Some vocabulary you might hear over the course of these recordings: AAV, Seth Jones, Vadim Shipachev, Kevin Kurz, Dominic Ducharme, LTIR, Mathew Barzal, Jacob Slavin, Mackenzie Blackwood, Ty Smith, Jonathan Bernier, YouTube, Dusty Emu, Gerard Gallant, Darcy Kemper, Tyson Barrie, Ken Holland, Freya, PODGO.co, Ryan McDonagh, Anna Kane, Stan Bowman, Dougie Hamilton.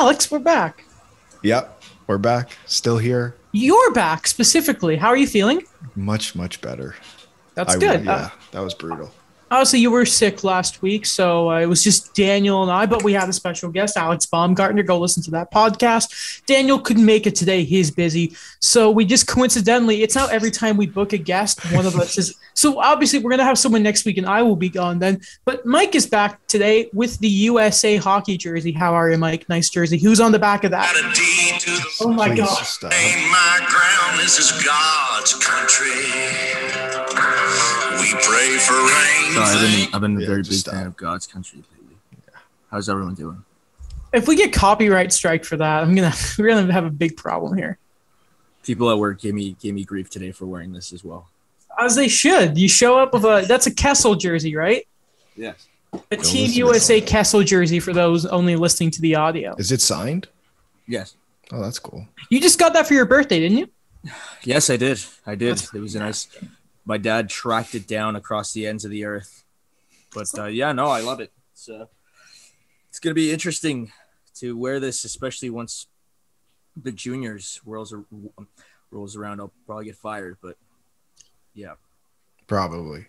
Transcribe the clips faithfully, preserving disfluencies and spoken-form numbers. Alex, we're back. Yep, we're back. Still here. You're back specifically. How are you feeling? Much, much better. That's I, good. Yeah, uh, that was brutal. Obviously, you were sick last week, so uh, it was just Daniel and I, but we had a special guest, Alex Baumgartner. Go listen to that podcast. Daniel couldn't make it today. He's busy. So we just coincidentally, it's not every time we book a guest, one of us is. So obviously, we're going to have someone next week, and I will be gone then. But Mike is back today with the U S A hockey jersey. How are you, Mike? Nice jersey. Who's on the back of that? The- oh, my Please God. Stop. Ain't my ground. This is God's country. We pray for rain. So I've been, I've been a yeah, very big stop. fan of God's country lately. Yeah. How's everyone doing? If we get copyright strike for that, I'm gonna we're gonna have a big problem here. People at work gave me gave me grief today for wearing this as well. As they should. You show up with a that's a Kessel jersey, right? Yes. A Don't Team U S A Kessel jersey for those only listening to the audio. Is it signed? Yes. Oh, that's cool. You just got that for your birthday, didn't you? Yes, I did. I did. That's it was a nice. My dad tracked it down across the ends of the earth. But, uh, yeah, no, I love it. It's, uh, it's going to be interesting to wear this, especially once the juniors rolls, a, rolls around. I'll probably get fired, but, yeah. Probably.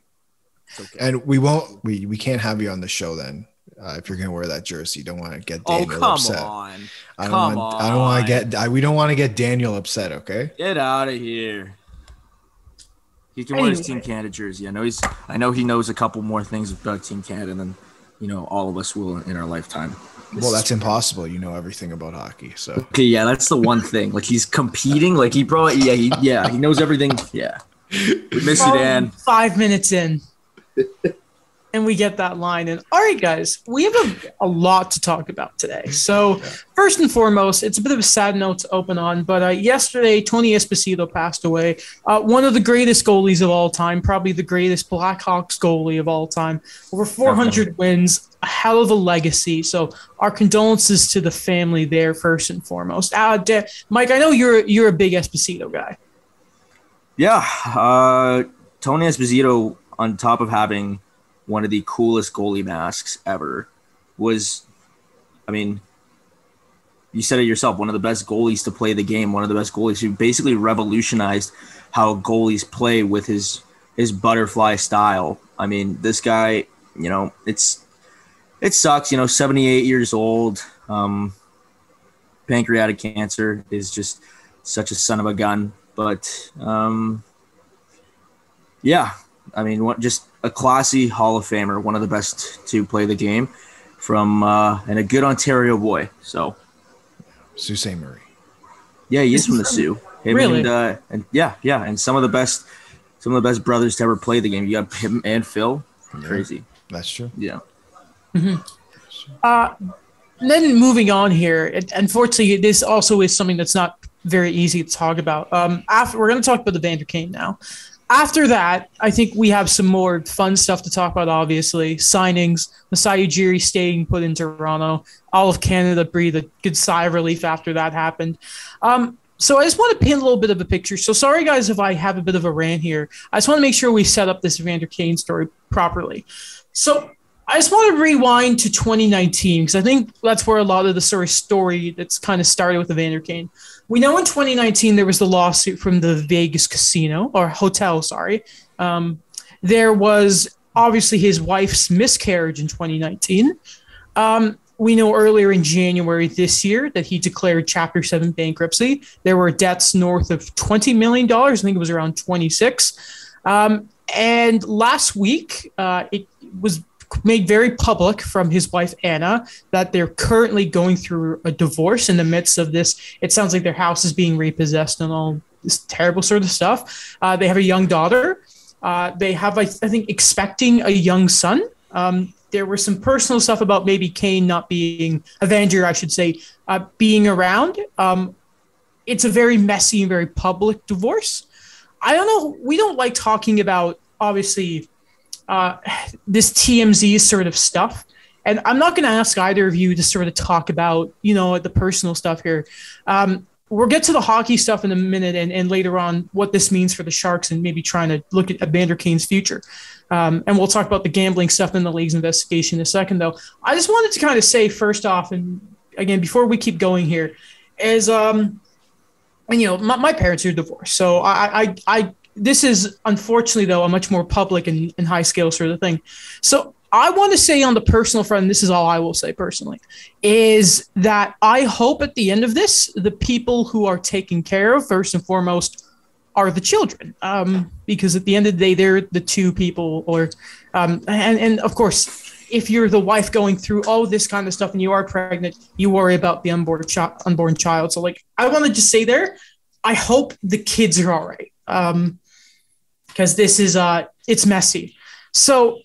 It's okay. And we won't – we we can't have you on the show then uh, if you're going to wear that jersey. Don't want to get Daniel oh, come upset. On. I don't come want, on. I don't want to get – we don't want to get Daniel upset, okay? Get out of here. He can wear his Team Canada jersey. I know he's. I know he knows a couple more things about Team Canada than, you know, all of us will in our lifetime. Well, that's impossible. You know everything about hockey, so. Okay, yeah, that's the one thing. Like he's competing. Like he probably. Yeah, he, yeah, he knows everything. Yeah, we miss you, Dan. Five minutes in, and we get that line in. All right, guys, we have a, a lot to talk about today. So, yeah. First and foremost, it's a bit of a sad note to open on, but uh, yesterday, Tony Esposito passed away. Uh, one of the greatest goalies of all time, probably the greatest Blackhawks goalie of all time. Over four hundred okay. wins, a hell of a legacy. So, our condolences to the family there, first and foremost. Uh, De- Mike, I know you're you're a big Esposito guy. Yeah, uh, Tony Esposito, on top of having one of the coolest goalie masks ever, was, I mean, you said it yourself, one of the best goalies to play the game, one of the best goalies who basically revolutionized how goalies play with his his butterfly style. I mean, this guy, you know, it's it sucks, you know, seventy-eight years old, um, pancreatic cancer, is just such a son of a gun. But, um, yeah, I mean, what just a classy Hall of Famer, one of the best to play the game, from uh, and a good Ontario boy. So, Sault Ste. Marie. Yeah, he is from the Sioux. Him really? And, uh, and yeah, yeah, and some of the best, some of the best brothers to ever play the game. You got him and Phil. Yeah, crazy. That's true. Yeah. Mm-hmm. Uh, and then moving on here, it, unfortunately, this also is something that's not very easy to talk about. Um, after we're going to talk about the Evander Kane now. After that, I think we have some more fun stuff to talk about, obviously. Signings, Masai Ujiri staying put in Toronto. All of Canada breathed a good sigh of relief after that happened. Um, so I just want to paint a little bit of a picture. So sorry, guys, if I have a bit of a rant here. I just want to make sure we set up this Evander Kane story properly. So I just want to rewind to twenty nineteen because I think that's where a lot of the sort of story that's kind of started with Evander Kane. We know in twenty nineteen there was the lawsuit from the Vegas casino or hotel, sorry. Um, there was obviously his wife's miscarriage in twenty nineteen. Um, we know earlier in January this year that he declared Chapter seven bankruptcy. There were debts north of twenty million dollars. I think it was around twenty-six. Um, and last week uh, it was made very public from his wife, Anna, that they're currently going through a divorce in the midst of this. It sounds like their house is being repossessed and all this terrible sort of stuff. Uh, they have a young daughter. Uh, they have, I, th- I think, expecting a young son. Um, there was some personal stuff about maybe Kane not being, Evander, I should say, uh, being around. Um, it's a very messy and very public divorce. I don't know. We don't like talking about, obviously, Uh, this T M Z sort of stuff. And I'm not going to ask either of you to sort of talk about, you know, the personal stuff here. Um, we'll get to the hockey stuff in a minute and, and later on what this means for the Sharks and maybe trying to look at Evander Kane's future. Um, and we'll talk about the gambling stuff in the league's investigation in a second, though. I just wanted to kind of say first off, and again, before we keep going here, is um, and, you know, my, my parents are divorced, so I, I, I, this is unfortunately though a much more public and, and high scale sort of thing. So I want to say on the personal front, and this is all I will say personally, is that I hope at the end of this, the people who are taken care of first and foremost are the children, um, because at the end of the day, they're the two people, or um, and and of course. If you're the wife going through all this kind of stuff and you are pregnant, you worry about the unborn, ch- unborn child. So, like, I want to just say there, I hope the kids are all right, um, because this is uh, it's messy. So,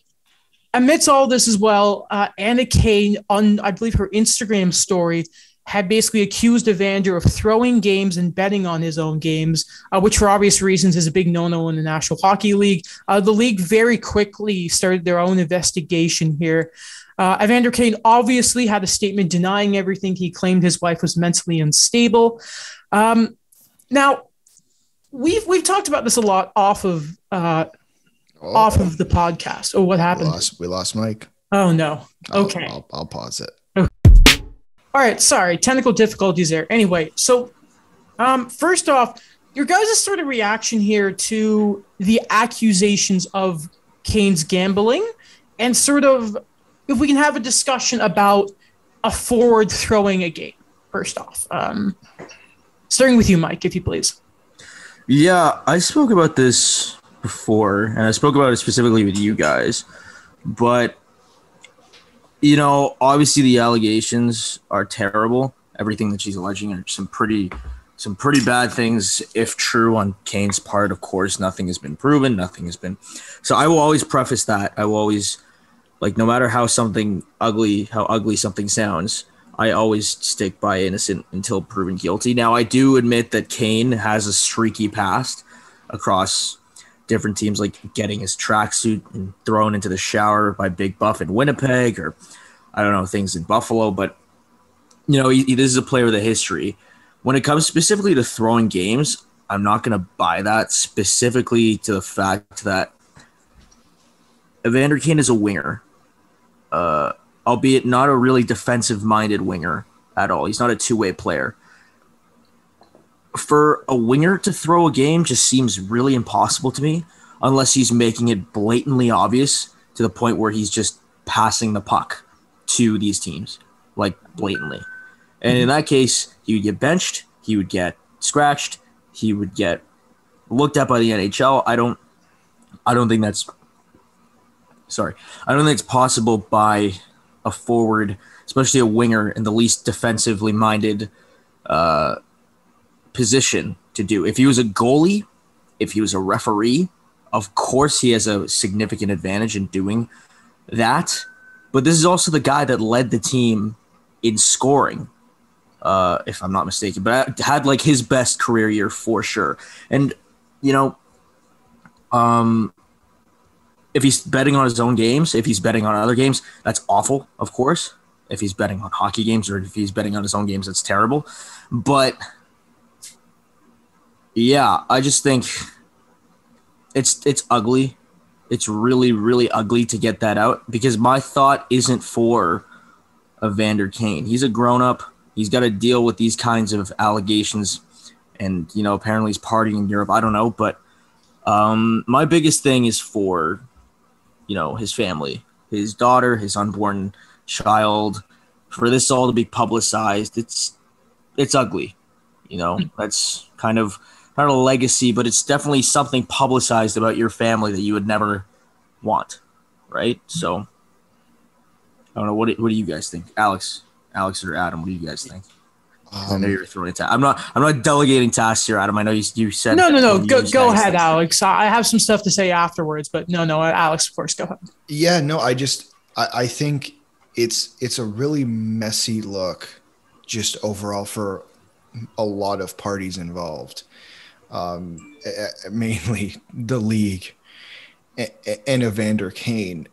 amidst all this as well, uh, Anna Kane on, I believe, her Instagram story had basically accused Evander of throwing games and betting on his own games, uh, which for obvious reasons is a big no-no in the National Hockey League. Uh, the league very quickly started their own investigation here. Uh, Evander Kane obviously had a statement denying everything. He claimed his wife was mentally unstable. Um, now, we've we've talked about this a lot off of uh, oh, off of the podcast. Oh, what happened? We lost, we lost Mike. Oh, no. Okay. I'll, I'll, I'll pause it. All right, sorry, technical difficulties there. Anyway, so um, first off, your guys' sort of reaction here to the accusations of Kane's gambling, and sort of if we can have a discussion about a forward throwing a game, first off. Um, starting with you, Mike, if you please. Yeah, I spoke about this before, and I spoke about it specifically with you guys, but... You know, obviously the allegations are terrible. Everything that she's alleging are some pretty, some pretty bad things. If true on Kane's part, of course, nothing has been proven. Nothing has been. So I will always preface that. I will always, like, no matter how something ugly, how ugly something sounds, I always stick by innocent until proven guilty. Now, I do admit that Kane has a streaky past across different teams, like getting his tracksuit and thrown into the shower by Big Buff in Winnipeg, or I don't know, things in Buffalo. But, you know, he, he, this is a player with a history. When it comes specifically to throwing games, I'm not going to buy that, specifically to the fact that Evander Kane is a winger, uh, albeit not a really defensive-minded winger at all. He's not a two-way player. For a winger to throw a game just seems really impossible to me, unless he's making it blatantly obvious to the point where he's just passing the puck to these teams, like blatantly. And mm-hmm. in that case, he would get benched, he would get scratched, he would get looked at by the N H L. I don't, I don't think that's, sorry, I don't think it's possible by a forward, especially a winger, in the least defensively minded uh position to do. If he was a goalie, if he was a referee, of course he has a significant advantage in doing that. But this is also the guy that led the team in scoring, uh, if I'm not mistaken, but had like his best career year for sure. And, you know, um, if he's betting on his own games, if he's betting on other games, that's awful, of course. If he's betting on hockey games, or if he's betting on his own games, that's terrible. But yeah, I just think it's it's ugly. It's really, really ugly to get that out, because my thought isn't for Evander Kane. He's a grown-up. He's got to deal with these kinds of allegations, and, you know, apparently he's partying in Europe. I don't know, but um, my biggest thing is for, you know, his family, his daughter, his unborn child. For this all to be publicized, it's it's ugly. You know, that's kind of – not a legacy, but it's definitely something publicized about your family that you would never want, right? So, I don't know. What do, what do you guys think, Alex, Alex or Adam? What do you guys think? Um, I know you're throwing it. Ta- I'm not. I'm not delegating tasks here, Adam. I know you. You said no, no, no. Go, go ahead, Alex. I have some stuff to say afterwards, but no, no, Alex, of course, go ahead. Yeah, no. I just, I, I think it's it's a really messy look, just overall for a lot of parties involved. Um, mainly the league and Evander Kane,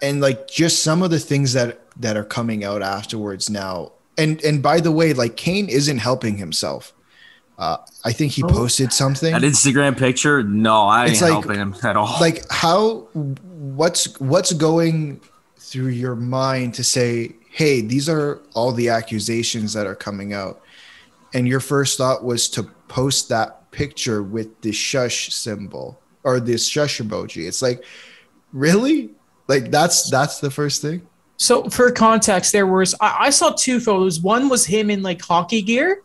and like just some of the things that, that are coming out afterwards now. And, and by the way, like Kane isn't helping himself. Uh, I think he posted something. That Instagram picture. No, I ain't like, helping him at all. Like how, what's, what's going through your mind to say, hey, these are all the accusations that are coming out. And your first thought was to post that picture with the shush symbol or this shush emoji. It's like, really? Like that's, that's the first thing. So for context, there was, I, I saw two photos. One was him in like hockey gear.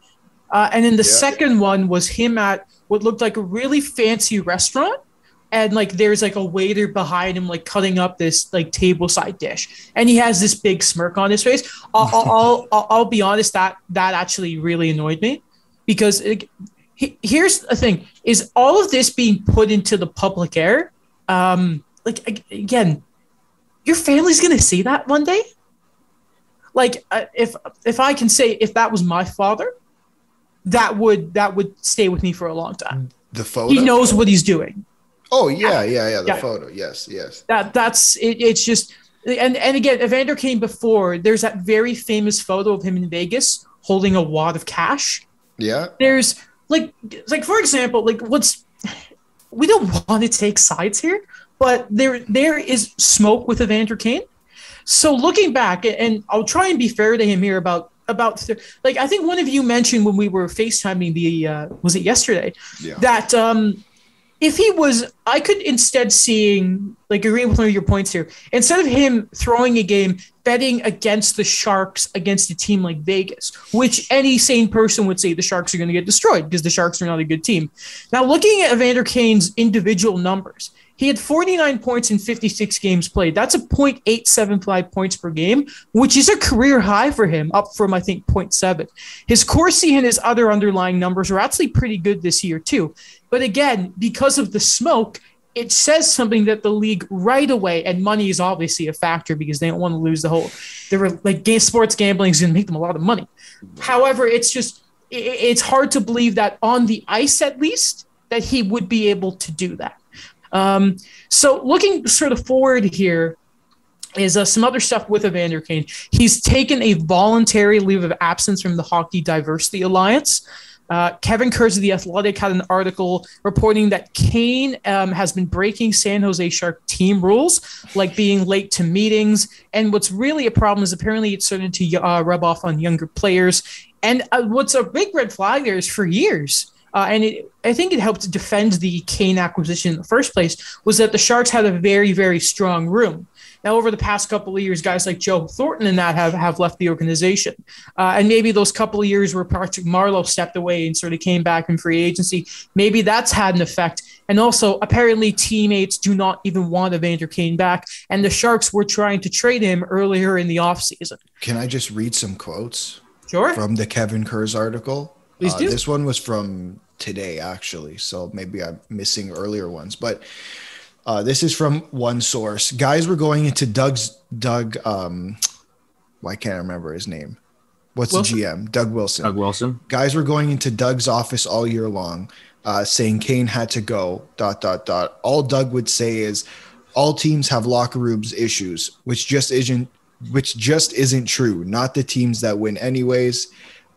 Uh, and then the yeah. second one was him at what looked like a really fancy restaurant. And like, there's like a waiter behind him, like cutting up this like table side dish. And he has this big smirk on his face. I'll, I'll, I'll, I'll be honest, that, that actually really annoyed me because it, he, here's the thing is all of this being put into the public air. Um, like again, your family's going to see that one day. Like uh, if, if I can say, if that was my father, that would, that would stay with me for a long time. The photo? He knows what he's doing. Oh yeah. Yeah. Yeah. The yeah. photo. Yes. Yes. That that's, it, it's just, and, and again, Evander Kane before, there's that very famous photo of him in Vegas holding a wad of cash. Yeah. There's like, like, for example, like what's, we don't want to take sides here, but there, there is smoke with Evander Kane. So looking back, and I'll try and be fair to him here about, about th- like, I think one of you mentioned when we were FaceTiming the, uh, was it yesterday yeah. that, um, if he was, I could instead seeing, like agreeing with one of your points here, instead of him throwing a game, betting against the Sharks against a team like Vegas, which any sane person would say the Sharks are going to get destroyed because the Sharks are not a good team. Now, looking at Evander Kane's individual numbers, he had forty-nine points in fifty-six games played. That's a point eight seven five points per game, which is a career high for him, up from, I think, point seven. His Corsi and his other underlying numbers are actually pretty good this year, too. But again, because of the smoke, it says something that the league right away, and money is obviously a factor because they don't want to lose the whole, they were like, sports gambling is going to make them a lot of money. However, it's just, it's hard to believe that on the ice, at least, that he would be able to do that. Um, so looking sort of forward here is uh, some other stuff with Evander Kane. He's taken a voluntary leave of absence from the Hockey Diversity Alliance. Uh, Kevin Kurz of The Athletic had an article reporting that Kane um, has been breaking San Jose Shark team rules, like being late to meetings. And what's really a problem is apparently it's starting to uh, rub off on younger players. And uh, what's a big red flag there is for years. Uh, and it, I think it helped defend the Kane acquisition in the first place, was that the Sharks had a very, very strong room. Now, over the past couple of years, guys like Joe Thornton and that have, have left the organization. Uh, and maybe those couple of years where Patrick Marleau stepped away and sort of came back in free agency, maybe that's had an effect. And also, apparently, teammates do not even want Evander Kane back. And the Sharks were trying to trade him earlier in the offseason. Can I just read some quotes? Sure. From the Kevin Kurz article? Please do. Uh, this one was from today, actually, so maybe I'm missing earlier ones, but uh, this is from one source. Guys were going into Doug's Doug. Um, why can't I remember his name? What's Wilson? The G M? Doug Wilson. Doug Wilson. Guys were going into Doug's office all year long, uh, saying Kane had to go. Dot dot dot. All Doug would say is, "All teams have locker rooms issues, which just isn't, which just isn't true. Not the teams that win, anyways."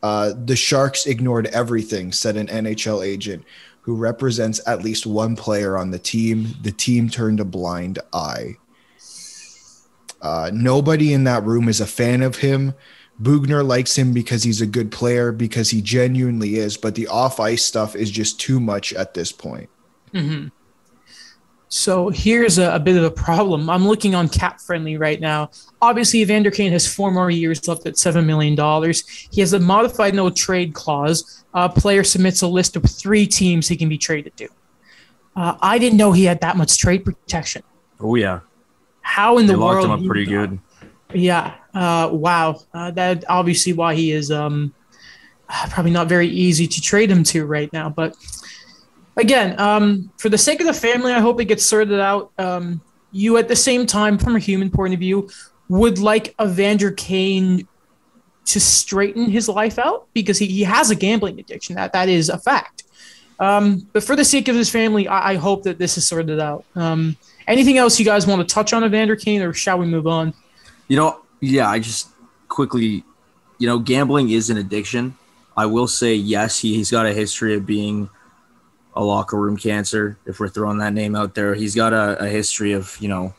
Uh, the Sharks ignored everything, said an N H L agent who represents at least one player on the team. The team turned a blind eye. Uh, nobody in that room is a fan of him. Bugner likes him because he's a good player, because he genuinely is, but the off-ice stuff is just too much at this point. Mm-hmm. So here's a, a bit of a problem. I'm looking on Cap Friendly right now. Obviously, Evander Kane has four more years left at seven million dollars. He has a modified no trade clause. A player submits a list of three teams he can be traded to. Uh, I didn't know he had that much trade protection. Oh, yeah. How in they the world? They locked him up pretty good. Yeah. Uh, wow. Uh, that's obviously why he is um, probably not very easy to trade him to right now, but... Again, um, for the sake of the family, I hope it gets sorted out. Um, you, at the same time, from a human point of view, would like Evander Kane to straighten his life out because he, he has a gambling addiction. That that is a fact. Um, but for the sake of his family, I, I hope that this is sorted out. Um, anything else you guys want to touch on Evander Kane, or shall we move on? You know, yeah, I just quickly, you know, gambling is an addiction. I will say, yes, he, he's got a history of being a locker room cancer, if we're throwing that name out there. He's got a, a history of, you know,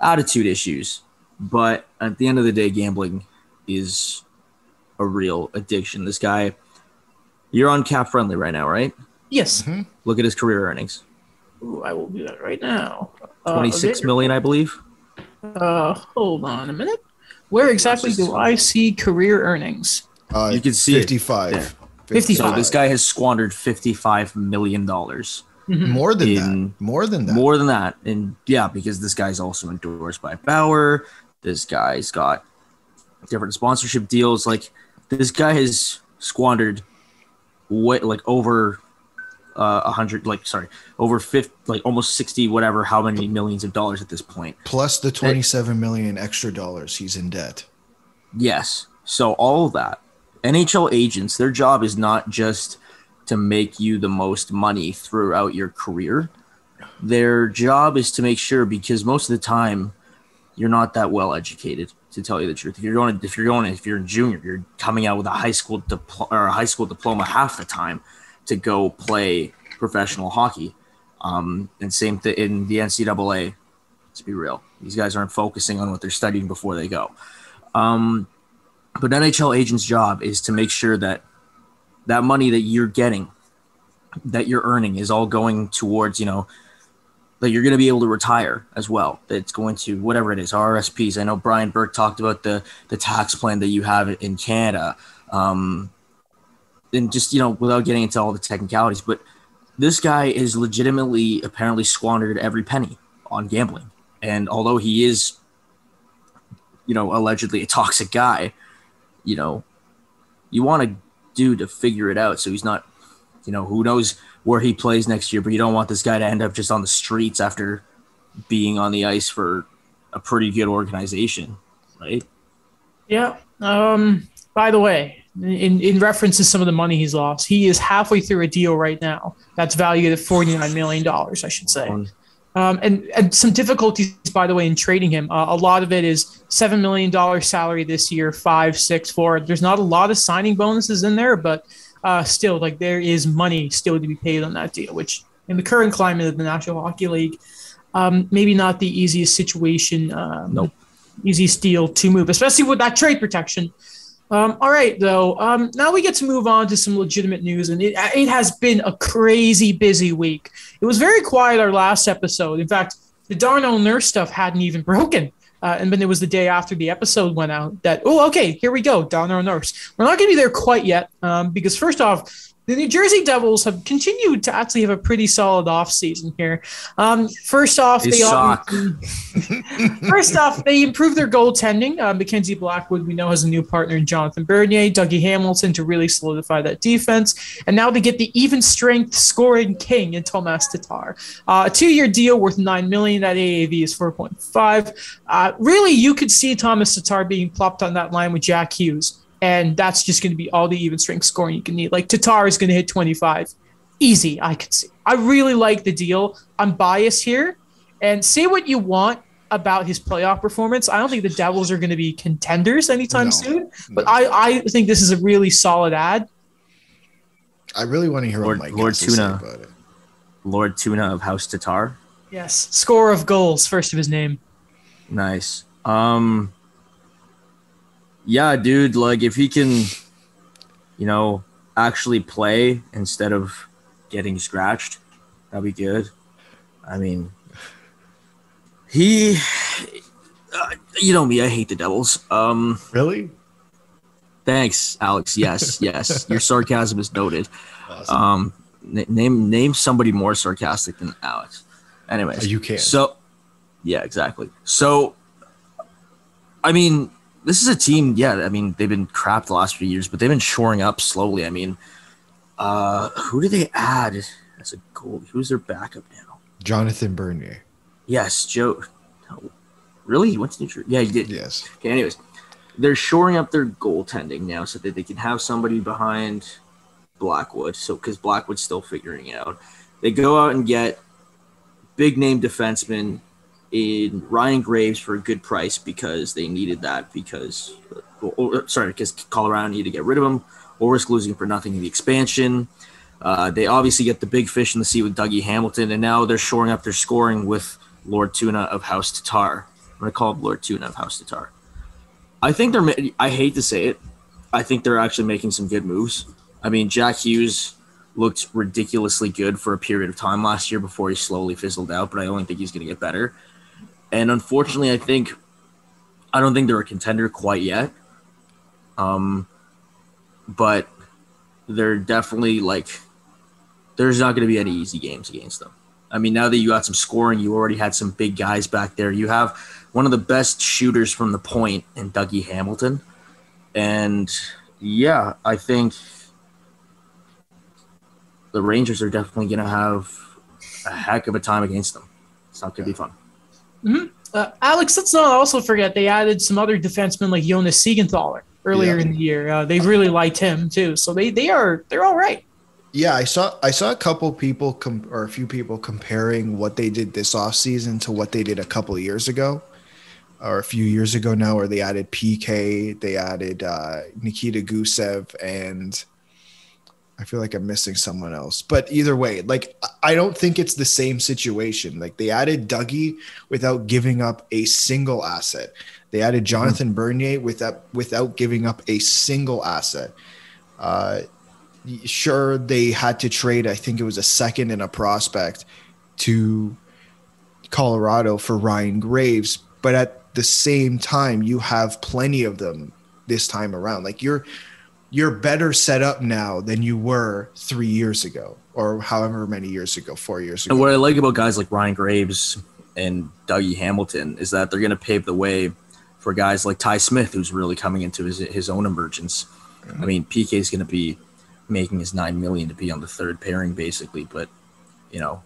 attitude issues. But at the end of the day, gambling is a real addiction. This guy, you're on Cap Friendly right now, right? Yes. Mm-hmm. Look at his career earnings. Ooh, I will do that right now. twenty-six uh, okay. million, I believe. Uh, hold on a minute. Where exactly do I see career earnings? Uh, you can see fifty-five. fifty-five. So this guy has squandered fifty-five million dollars. Mm-hmm. More than in, that. More than that. More than that. And yeah, because this guy's also endorsed by Bauer. This guy's got different sponsorship deals. Like, this guy has squandered what, like over a uh, hundred, like sorry, over fifty, like almost sixty, whatever, how many millions of dollars at this point. Plus the twenty-seven million extra dollars he's in debt. Yes. So all of that. N H L agents, their job is not just to make you the most money throughout your career. Their job is to make sure, because most of the time you're not that well educated, to tell you the truth. If you're going, if you're going, if you're a junior, you're coming out with a high school dipl- or a high school diploma half the time to go play professional hockey. Um, and same thing in the N C double A. Let's be real; these guys aren't focusing on what they're studying before they go. Um, but N H L agents' job is to make sure that that money that you're getting, that you're earning, is all going towards, you know, that you're going to be able to retire as well. That's going to whatever it is, R R S Ps. I know Brian Burke talked about the the tax plan that you have in Canada. Um, and just, you know, without getting into all the technicalities, but this guy is legitimately apparently squandered every penny on gambling. And although he is, you know, allegedly a toxic guy, you know, you want to do to figure it out. So he's not, you know, who knows where he plays next year, but you don't want this guy to end up just on the streets after being on the ice for a pretty good organization, right? Yeah. Um, by the way, In, in reference to some of the money he's lost, he is halfway through a deal right now that's valued at forty-nine million dollars, I should say. Um, and, and some difficulties, by the way, in trading him. Uh, a lot of it is seven million dollars salary this year, five, six, four. There's not a lot of signing bonuses in there, but uh, still, like, there is money still to be paid on that deal, which in the current climate of the National Hockey League, um, maybe not the easiest situation, um, nope. easiest deal to move, especially with that trade protection. Um, all right, though. Um, now we get to move on to some legitimate news, and it, it has been a crazy busy week. It was very quiet our last episode. In fact, the Darnell Nurse stuff hadn't even broken, uh, and then it was the day after the episode went out that, oh, okay, here we go, Darnell Nurse. We're not going to be there quite yet um, because, first off, the New Jersey Devils have continued to actually have a pretty solid offseason here. Um, first off, His they sock. first off they improved their goaltending. Uh, Mackenzie Blackwood, we know, has a new partner in Jonathan Bernier, Dougie Hamilton, to really solidify that defense. And now they get the even-strength scoring king in Tomáš Tatar. Uh, a two-year deal worth nine million dollars. That A A V is four point five. Uh, really, you could see Tomáš Tatar being plopped on that line with Jack Hughes. And that's just going to be all the even strength scoring you can need. Like, Tatar is going to hit twenty-five. Easy, I could see. I really like the deal. I'm biased here. And say what you want about his playoff performance. I don't think the Devils are going to be contenders anytime no, soon. But no. I, I think this is a really solid ad. I really want to hear Lord, what Mike Lord Tuna about it. Lord Tuna of House Tatar. Yes. Scorer of goals, first of his name. Nice. Um... Yeah, dude, like, if he can, you know, actually play instead of getting scratched, that'd be good. I mean, he, uh, you know me, I hate the Devils. Um, really? Thanks, Alex. Yes, yes. Your sarcasm is noted. Awesome. Um, n- name name somebody more sarcastic than Alex. Anyways. You can. So, yeah, exactly. So, I mean... This is a team, yeah, I mean, they've been crap the last few years, but they've been shoring up slowly. I mean, uh, who do they add as a goalie? Who's their backup now? Jonathan Bernier. Yes, Joe. No. Really? He went to New Jersey? Yeah, he did. Yes. Okay, anyways, they're shoring up their goaltending now so that they can have somebody behind Blackwood, so because Blackwood's still figuring it out. They go out and get big-name defenseman in Ryan Graves for a good price because they needed that because – sorry, because Colorado needed to get rid of him or risk losing him for nothing in the expansion. Uh, they obviously get the big fish in the sea with Dougie Hamilton, and now they're shoring up their scoring with Lord Tuna of House Tatar. going to call him Lord Tunev House Tatar. I think they're – I hate to say it. I think they're actually making some good moves. I mean, Jack Hughes looked ridiculously good for a period of time last year before he slowly fizzled out, but I only think he's going to get better. And unfortunately, I think – I don't think they're a contender quite yet. Um, but they're definitely like – there's not going to be any easy games against them. I mean, now that you got some scoring, you already had some big guys back there. You have one of the best shooters from the point in Dougie Hamilton. And, yeah, I think the Rangers are definitely going to have a heck of a time against them. It's not going to be fun. Mm-hmm. Uh, Alex, let's not also forget they added some other defensemen like Jonas Siegenthaler earlier yeah. in the year. Uh, they really liked him, too. So they, they are, they're all right. Yeah, I saw I saw a couple people com- or a few people comparing what they did this offseason to what they did a couple of years ago or a few years ago now, where they added P K, they added uh, Nikita Gusev, and I feel like I'm missing someone else. But either way, like I don't think it's the same situation. Like they added Dougie without giving up a single asset. They added Jonathan mm-hmm. Bernier without, without giving up a single asset. Uh Sure, they had to trade, I think it was a second and a prospect to Colorado for Ryan Graves. But at the same time, you have plenty of them this time around. Like you're you're better set up now than you were three years ago or however many years ago, four years ago. And what I like about guys like Ryan Graves and Dougie Hamilton is that they're going to pave the way for guys like Ty Smith, who's really coming into his, his own emergence. Mm-hmm. I mean, P K is going to be making his nine million dollars to be on the third pairing, basically. But, you know,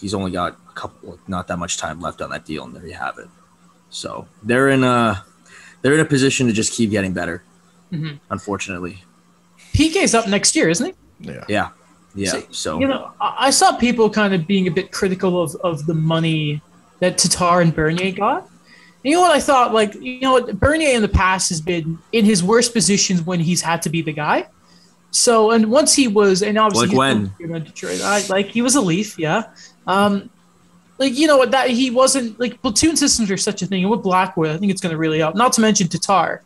he's only got a couple, not that much time left on that deal, and there you have it. So they're in a, they're in a position to just keep getting better, mm-hmm. unfortunately. P K's up next year, isn't he? Yeah. Yeah. Yeah. So, so, you know, I saw people kind of being a bit critical of, of the money that Tatar and Bernier got. You know what I thought? Like, you know what? Bernier in the past has been in his worst positions when he's had to be the guy. So, and once he was, and obviously, like when in Detroit, I, like he was a Leaf, yeah. Um, like you know what that he wasn't like platoon systems are such a thing. And with Blackwood, I think it's going to really help. Not to mention Tatar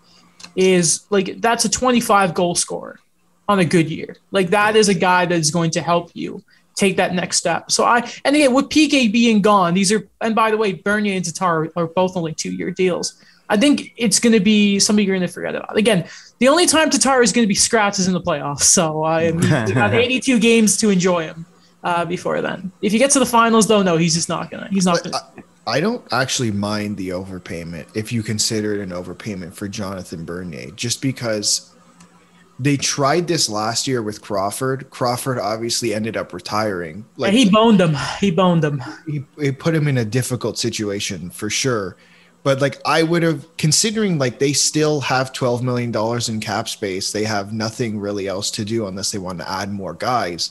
is like that's a twenty-five goal scorer on a good year. Like that is a guy that is going to help you take that next step. So I and again with P K being gone, these are and by the way, Bernier and Tatar are both only two-year deals. I think it's going to be something you're going to forget about. Again, the only time Tatar is going to be scrapped is in the playoffs. So I have eighty-two games to enjoy him uh, before then. If he gets to the finals, though, no, he's just not going to. He's not. Gonna. I, I don't actually mind the overpayment if you consider it an overpayment for Jonathan Bernier, just because they tried this last year with Crawford. Crawford obviously ended up retiring. Like yeah, he boned him. He boned him. He, he put him in a difficult situation for sure. But, like, I would have, considering, like, they still have twelve million dollars in cap space, they have nothing really else to do unless they want to add more guys.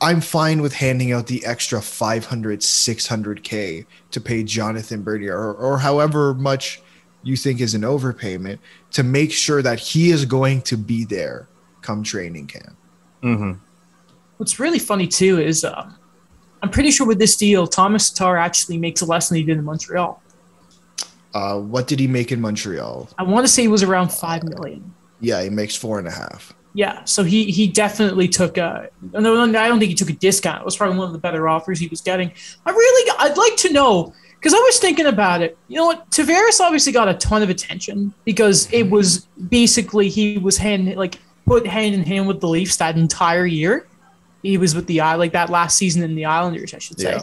I'm fine with handing out the extra five hundred, six hundred K to pay Jonathan Bernier or, or however much you think is an overpayment to make sure that he is going to be there come training camp. Mm-hmm. What's really funny, too, is uh, I'm pretty sure with this deal, Tomáš Tatar actually makes less than he did in Montreal. Uh, what did he make in Montreal? I want to say it was around five million dollars. Yeah, he makes four and a half. Yeah, so he he definitely took a – no, I don't think he took a discount. It was probably one of the better offers he was getting. I really – I'd like to know because I was thinking about it. You know what? Tavares obviously got a ton of attention because it was basically he was hand like put hand in hand with the Leafs that entire year. He was with the – like that last season in the Islanders, I should say. Yeah.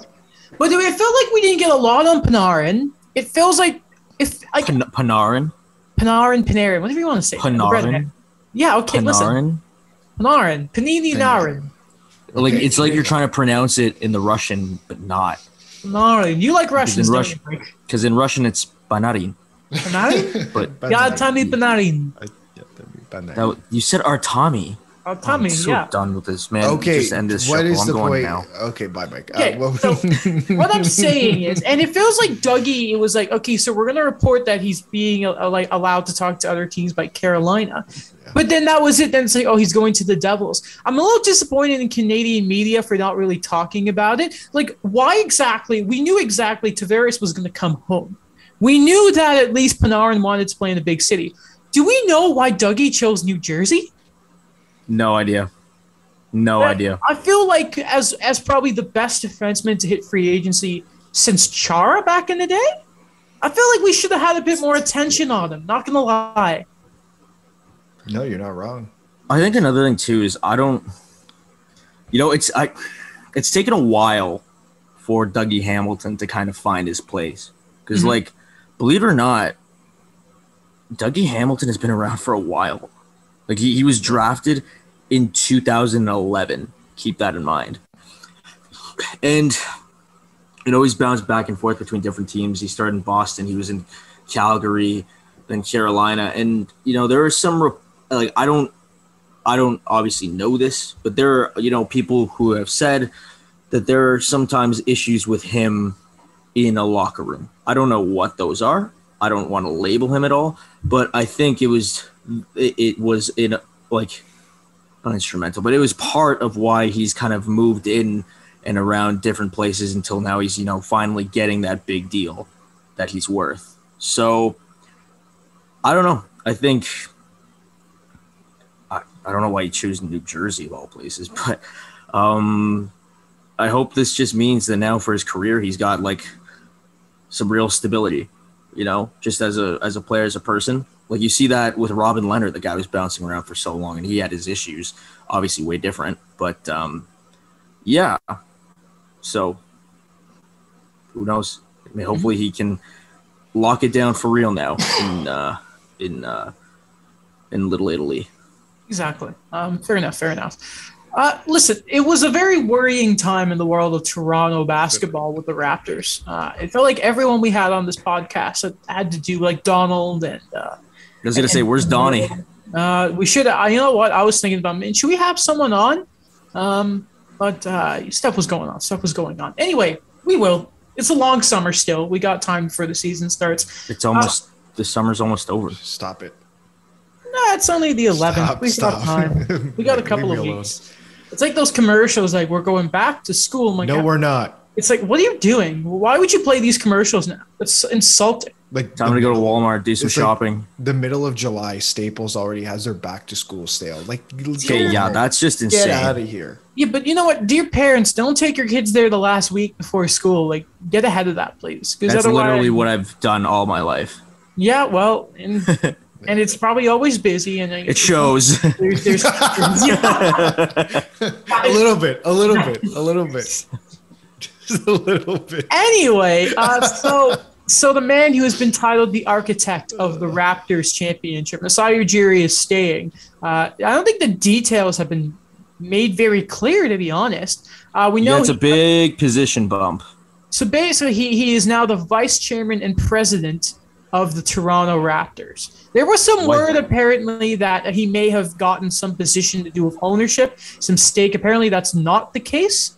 But it felt like we didn't get a lot on Panarin. It feels like – If like Pan- Panarin, Panarin, Panarin, whatever you want to say. Panarin, yeah, okay. Panarin. Listen, Panarin, Panini, Narin. Like it's like you're trying to pronounce it in the Russian, but not. Panarin, you like Russian? Because in, in Russian it's Panarin. Panarin, but Artami Panarin. That, you said Artami. Artami, I'm so yeah. Done with this, man. Okay, just end this what show. Is I'm the going point? Now. Okay, bye, Mike. Okay, uh, well, so what I'm saying is, and it feels like Dougie. It was like, okay, so we're gonna report that he's being uh, like allowed to talk to other teams by Carolina, yeah. But then that was it. Then it's like, oh, he's going to the Devils. I'm a little disappointed in Canadian media for not really talking about it. Like, why exactly? We knew exactly Tavares was gonna come home. We knew that at least Panarin wanted to play in a big city. Do we know why Dougie chose New Jersey? No idea. No I, idea. I feel like as as probably the best defenseman to hit free agency since Chara back in the day, I feel like we should have had a bit more attention on him. Not going to lie. No, you're not wrong. I think another thing, too, is I don't – you know, it's I, it's taken a while for Dougie Hamilton to kind of find his place. Because, mm-hmm. like, believe it or not, Dougie Hamilton has been around for a while. Like, he, he was drafted – in two thousand eleven, keep that in mind. And, you know, he's bounced back and forth between different teams. He started in Boston. He was in Calgary, then Carolina. And, you know, there are some, like, I don't, I don't obviously know this, but there are, you know, people who have said that there are sometimes issues with him in a locker room. I don't know what those are. I don't want to label him at all, but I think it was, it, it was in, like, not instrumental, but it was part of why he's kind of moved in and around different places until now he's, you know, finally getting that big deal that he's worth. So I don't know. I think I, I don't know why he chose New Jersey of all places, but um, I hope this just means that now for his career, he's got like some real stability, you know, just as a, as a player, as a person. Like, you see that with Robin Leonard, the guy was bouncing around for so long, and he had his issues, obviously way different. But, um, yeah, so who knows? I mean, hopefully he can lock it down for real now in uh, in uh, in Little Italy. Exactly. Um, fair enough, fair enough. Uh, listen, it was a very worrying time in the world of Toronto basketball with the Raptors. Uh, it felt like everyone we had on this podcast had to do, like Donald and uh, – I was going to say, where's Donnie? Uh, we should – you know what? I was thinking about – should we have someone on? Um, but uh, stuff was going on. Stuff was going on. Anyway, we will. It's a long summer still. We got time before the season starts. It's almost uh, – the summer's almost over. Stop it. No, it's only the eleventh. Stop, we stop. got time. We got a couple of weeks. It's like those commercials, like, we're going back to school. I'm like, no, we're not. It's like, what are you doing? Why would you play these commercials now? That's insulting. Like, time to go to Walmart, do some shopping. Like the middle of July, Staples already has their back to school sale. Like, okay, yeah, that's just insane. Get out of here. Yeah, but you know what, dear parents, don't take your kids there the last week before school. Like, get ahead of that, please. That's literally what I've done all my life. Yeah, well, and and it's probably always busy, and it shows. There's, there's a little bit, a little bit, a little bit. A little bit. Anyway, uh, so so the man who has been titled the architect of the Raptors championship, Masai Ujiri, is staying. Uh, I don't think the details have been made very clear, to be honest. Uh, we know yeah, it's he, a big uh, position bump. So basically, he he is now the vice chairman and president of the Toronto Raptors. There was some White word man. apparently that he may have gotten some position to do with ownership, some stake. Apparently, that's not the case.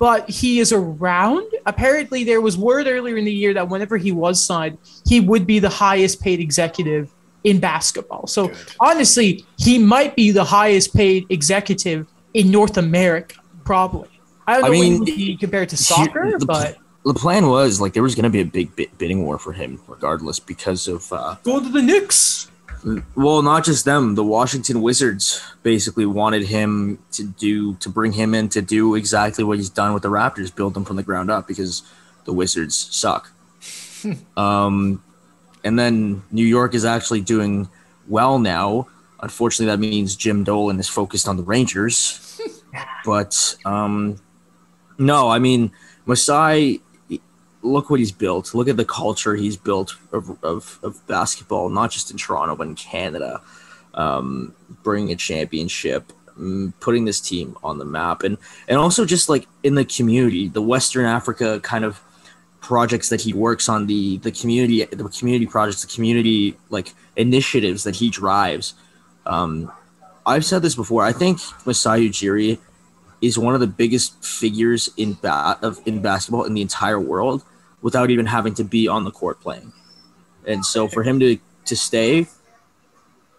But he is around. Apparently, there was word earlier in the year that whenever he was signed, he would be the highest paid executive in basketball. So, Good. honestly, he might be the highest paid executive in North America, probably. I don't know I mean, what he would be compared to soccer, he, the, but... The plan was, like, there was going to be a big bidding war for him, regardless, because of... Uh, Go to the Knicks! Well, not just them. The Washington Wizards basically wanted him to do to bring him in to do exactly what he's done with the Raptors, build them from the ground up because the Wizards suck. um, and then New York is actually doing well now. Unfortunately, that means Jim Dolan is focused on the Rangers. But um, no, I mean, Masai, look what he's built. Look at the culture he's built of, of, of basketball, not just in Toronto, but in Canada, um, bringing a championship, putting this team on the map. And, and also just like in the community, the Western Africa kind of projects that he works on, the, the community, the community projects, the community like initiatives that he drives. Um, I've said this before. I think Masai Ujiri is one of the biggest figures in bat of in basketball in the entire world without even having to be on the court playing. And so for him to, to stay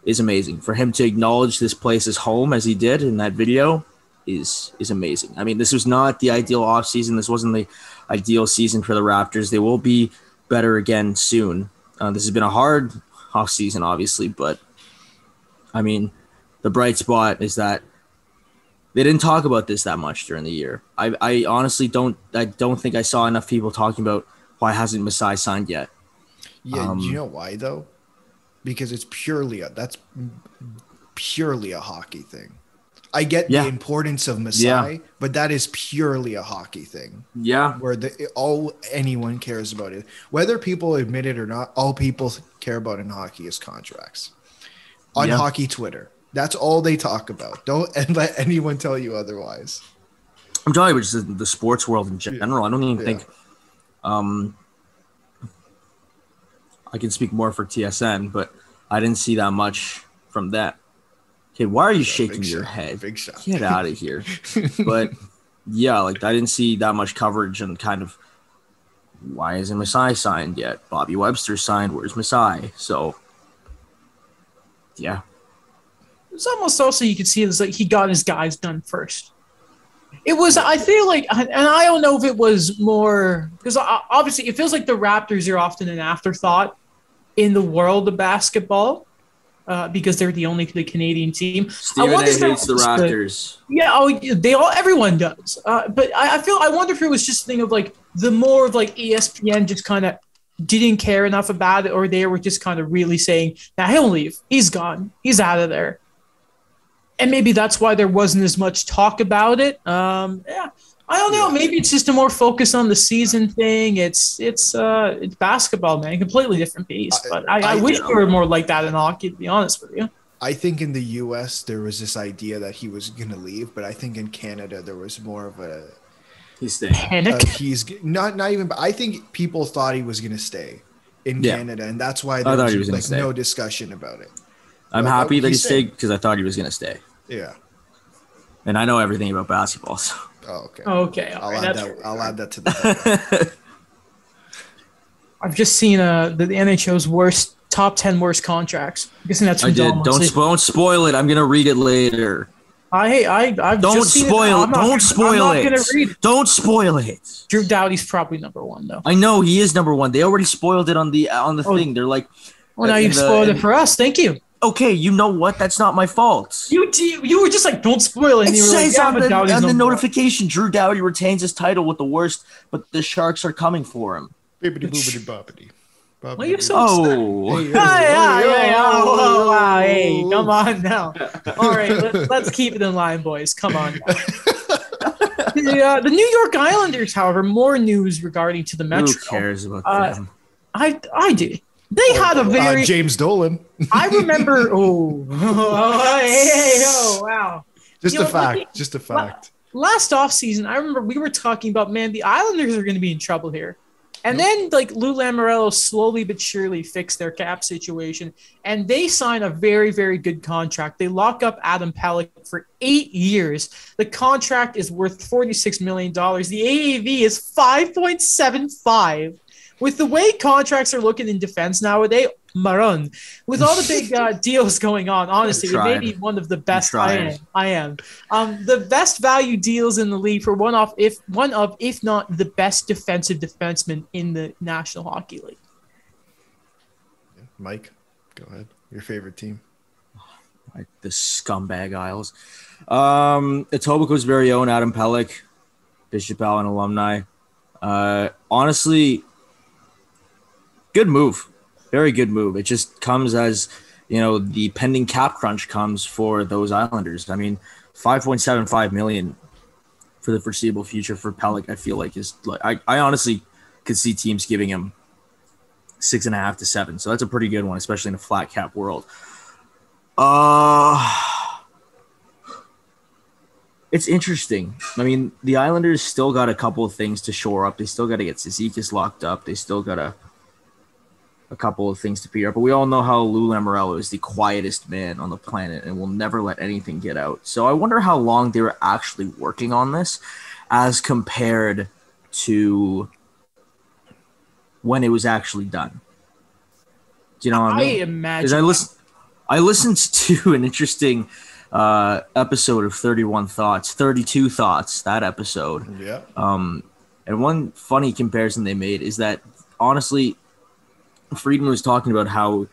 is amazing. For him to acknowledge this place as home as he did in that video is is amazing. I mean, this was not the ideal offseason. This wasn't the ideal season for the Raptors. They will be better again soon. Uh, this has been a hard offseason, obviously, but I mean, the bright spot is that they didn't talk about this that much during the year. I, I honestly don't I don't think I saw enough people talking about why hasn't Masai signed yet. Yeah, um, you know why though? Because it's purely a that's purely a hockey thing. I get yeah. the importance of Masai, yeah. but that is purely a hockey thing. Yeah, where the, all anyone cares about it, whether people admit it or not. All people care about in hockey is contracts on yeah. hockey Twitter. That's all they talk about. Don't and let anyone tell you otherwise. I'm talking about just the sports world in general. I don't even yeah. think. Um, I can speak more for T S N, but I didn't see that much from that. Hey, why are you yeah, shaking your shot, head? Big shot. Get out of here. But yeah, like I didn't see that much coverage and kind of why isn't Masai signed yet? Bobby Webster signed. Where's Masai? So yeah. It's almost also you could see it was like he got his guys done first. It was, I feel like, and I don't know if it was more because obviously it feels like the Raptors are often an afterthought in the world of basketball. Uh, because they're the only the Canadian team. Stephen I wonder A if hates the Raptors. The, yeah, oh, they all everyone does. Uh, but I, I feel I wonder if it was just a thing of like the more of like E S P N just kind of didn't care enough about it, or they were just kind of really saying, "Now nah, he'll leave. He's gone. He's out of there." And maybe that's why there wasn't as much talk about it. Um, yeah, I don't know. Yeah. Maybe it's just a more focus on the season thing. It's it's uh, it's basketball, man. A completely different piece. But I, I, I wish we were more like that in hockey, to be honest with you. I think in the U S there was this idea that he was going to leave, but I think in Canada there was more of a he's staying. Panic. Uh, he's not not even. I think people thought he was going to stay in yeah. Canada, and that's why there I was, he was like stay. no discussion about it. I'm but happy that he stayed because I thought he was going to stay. Yeah, and I know everything about basketball, so. Oh, okay. Okay. I'll, right, add, that, I'll add that to the I've just seen uh, the, the N H L's worst top ten worst contracts. I'm guessing that's from I did. Don't, don't, spo- don't spoil it. I'm going to read it later. I I I've Don't just spoil it. it. Don't spoil it. Gonna read it. Don't spoil it. Drew Doughty's probably number one though. I know he is number one. They already spoiled it on the on the oh. thing. They're like well, uh, now you've the, spoiled it for us. Thank you. Okay, you know what? That's not my fault. You you were just like, don't spoil it. It says like, yeah, on the, on the notification, Drew Doughty retains his title with the worst, but the Sharks are coming for him. Bibbidi boobidi bobbidi. Why are you so oh. upset? Hey, hey, hey, oh, wow, hey, come on now. All right, let, let's keep it in line, boys. Come on now. the, uh, the New York Islanders, however, more news regarding to the Metro. Who cares about uh, them? I, I do. They had a very uh, James Dolan. I remember. Oh, oh, hey, oh, wow! Just you a know, fact. Like, just a fact. Last offseason, I remember we were talking about, man, the Islanders are going to be in trouble here, and nope. then like Lou Lamoriello slowly but surely fixed their cap situation, and they sign a very, very good contract. They lock up Adam Pelech for eight years. The contract is worth forty-six million dollars. The A A V is five point seven five. With the way contracts are looking in defense nowadays, Maron, with all the big uh, deals going on, honestly, it may be one of the best. I am. I am. Um, the best value deals in the league for one off, if one of, if not the best defensive defenseman in the National Hockey League. Mike, go ahead. Your favorite team? Like the scumbag Isles. Um, Etobicoke's very own Adam Pelech, Bishop Allen alumni. Uh, honestly. Good move. Very good move. It just comes as, you know, the pending cap crunch comes for those Islanders. I mean, five point seven five million dollars for the foreseeable future for Pelech, I feel like is like I, I honestly could see teams giving him six and a half to seven. So that's a pretty good one, especially in a flat cap world. Uh, it's interesting. I mean, the Islanders still got a couple of things to shore up. They still got to get Cizikas locked up. They still got to a couple of things to figure out, but we all know how Lou Lamoriello is the quietest man on the planet and will never let anything get out. So I wonder how long they were actually working on this as compared to when it was actually done. Do you know what I mean? I imagine. I, listen, I listened to an interesting uh, episode of thirty-one Thoughts, thirty-two Thoughts, that episode. Yeah. Um, and one funny comparison they made is that honestly, Friedman was talking about how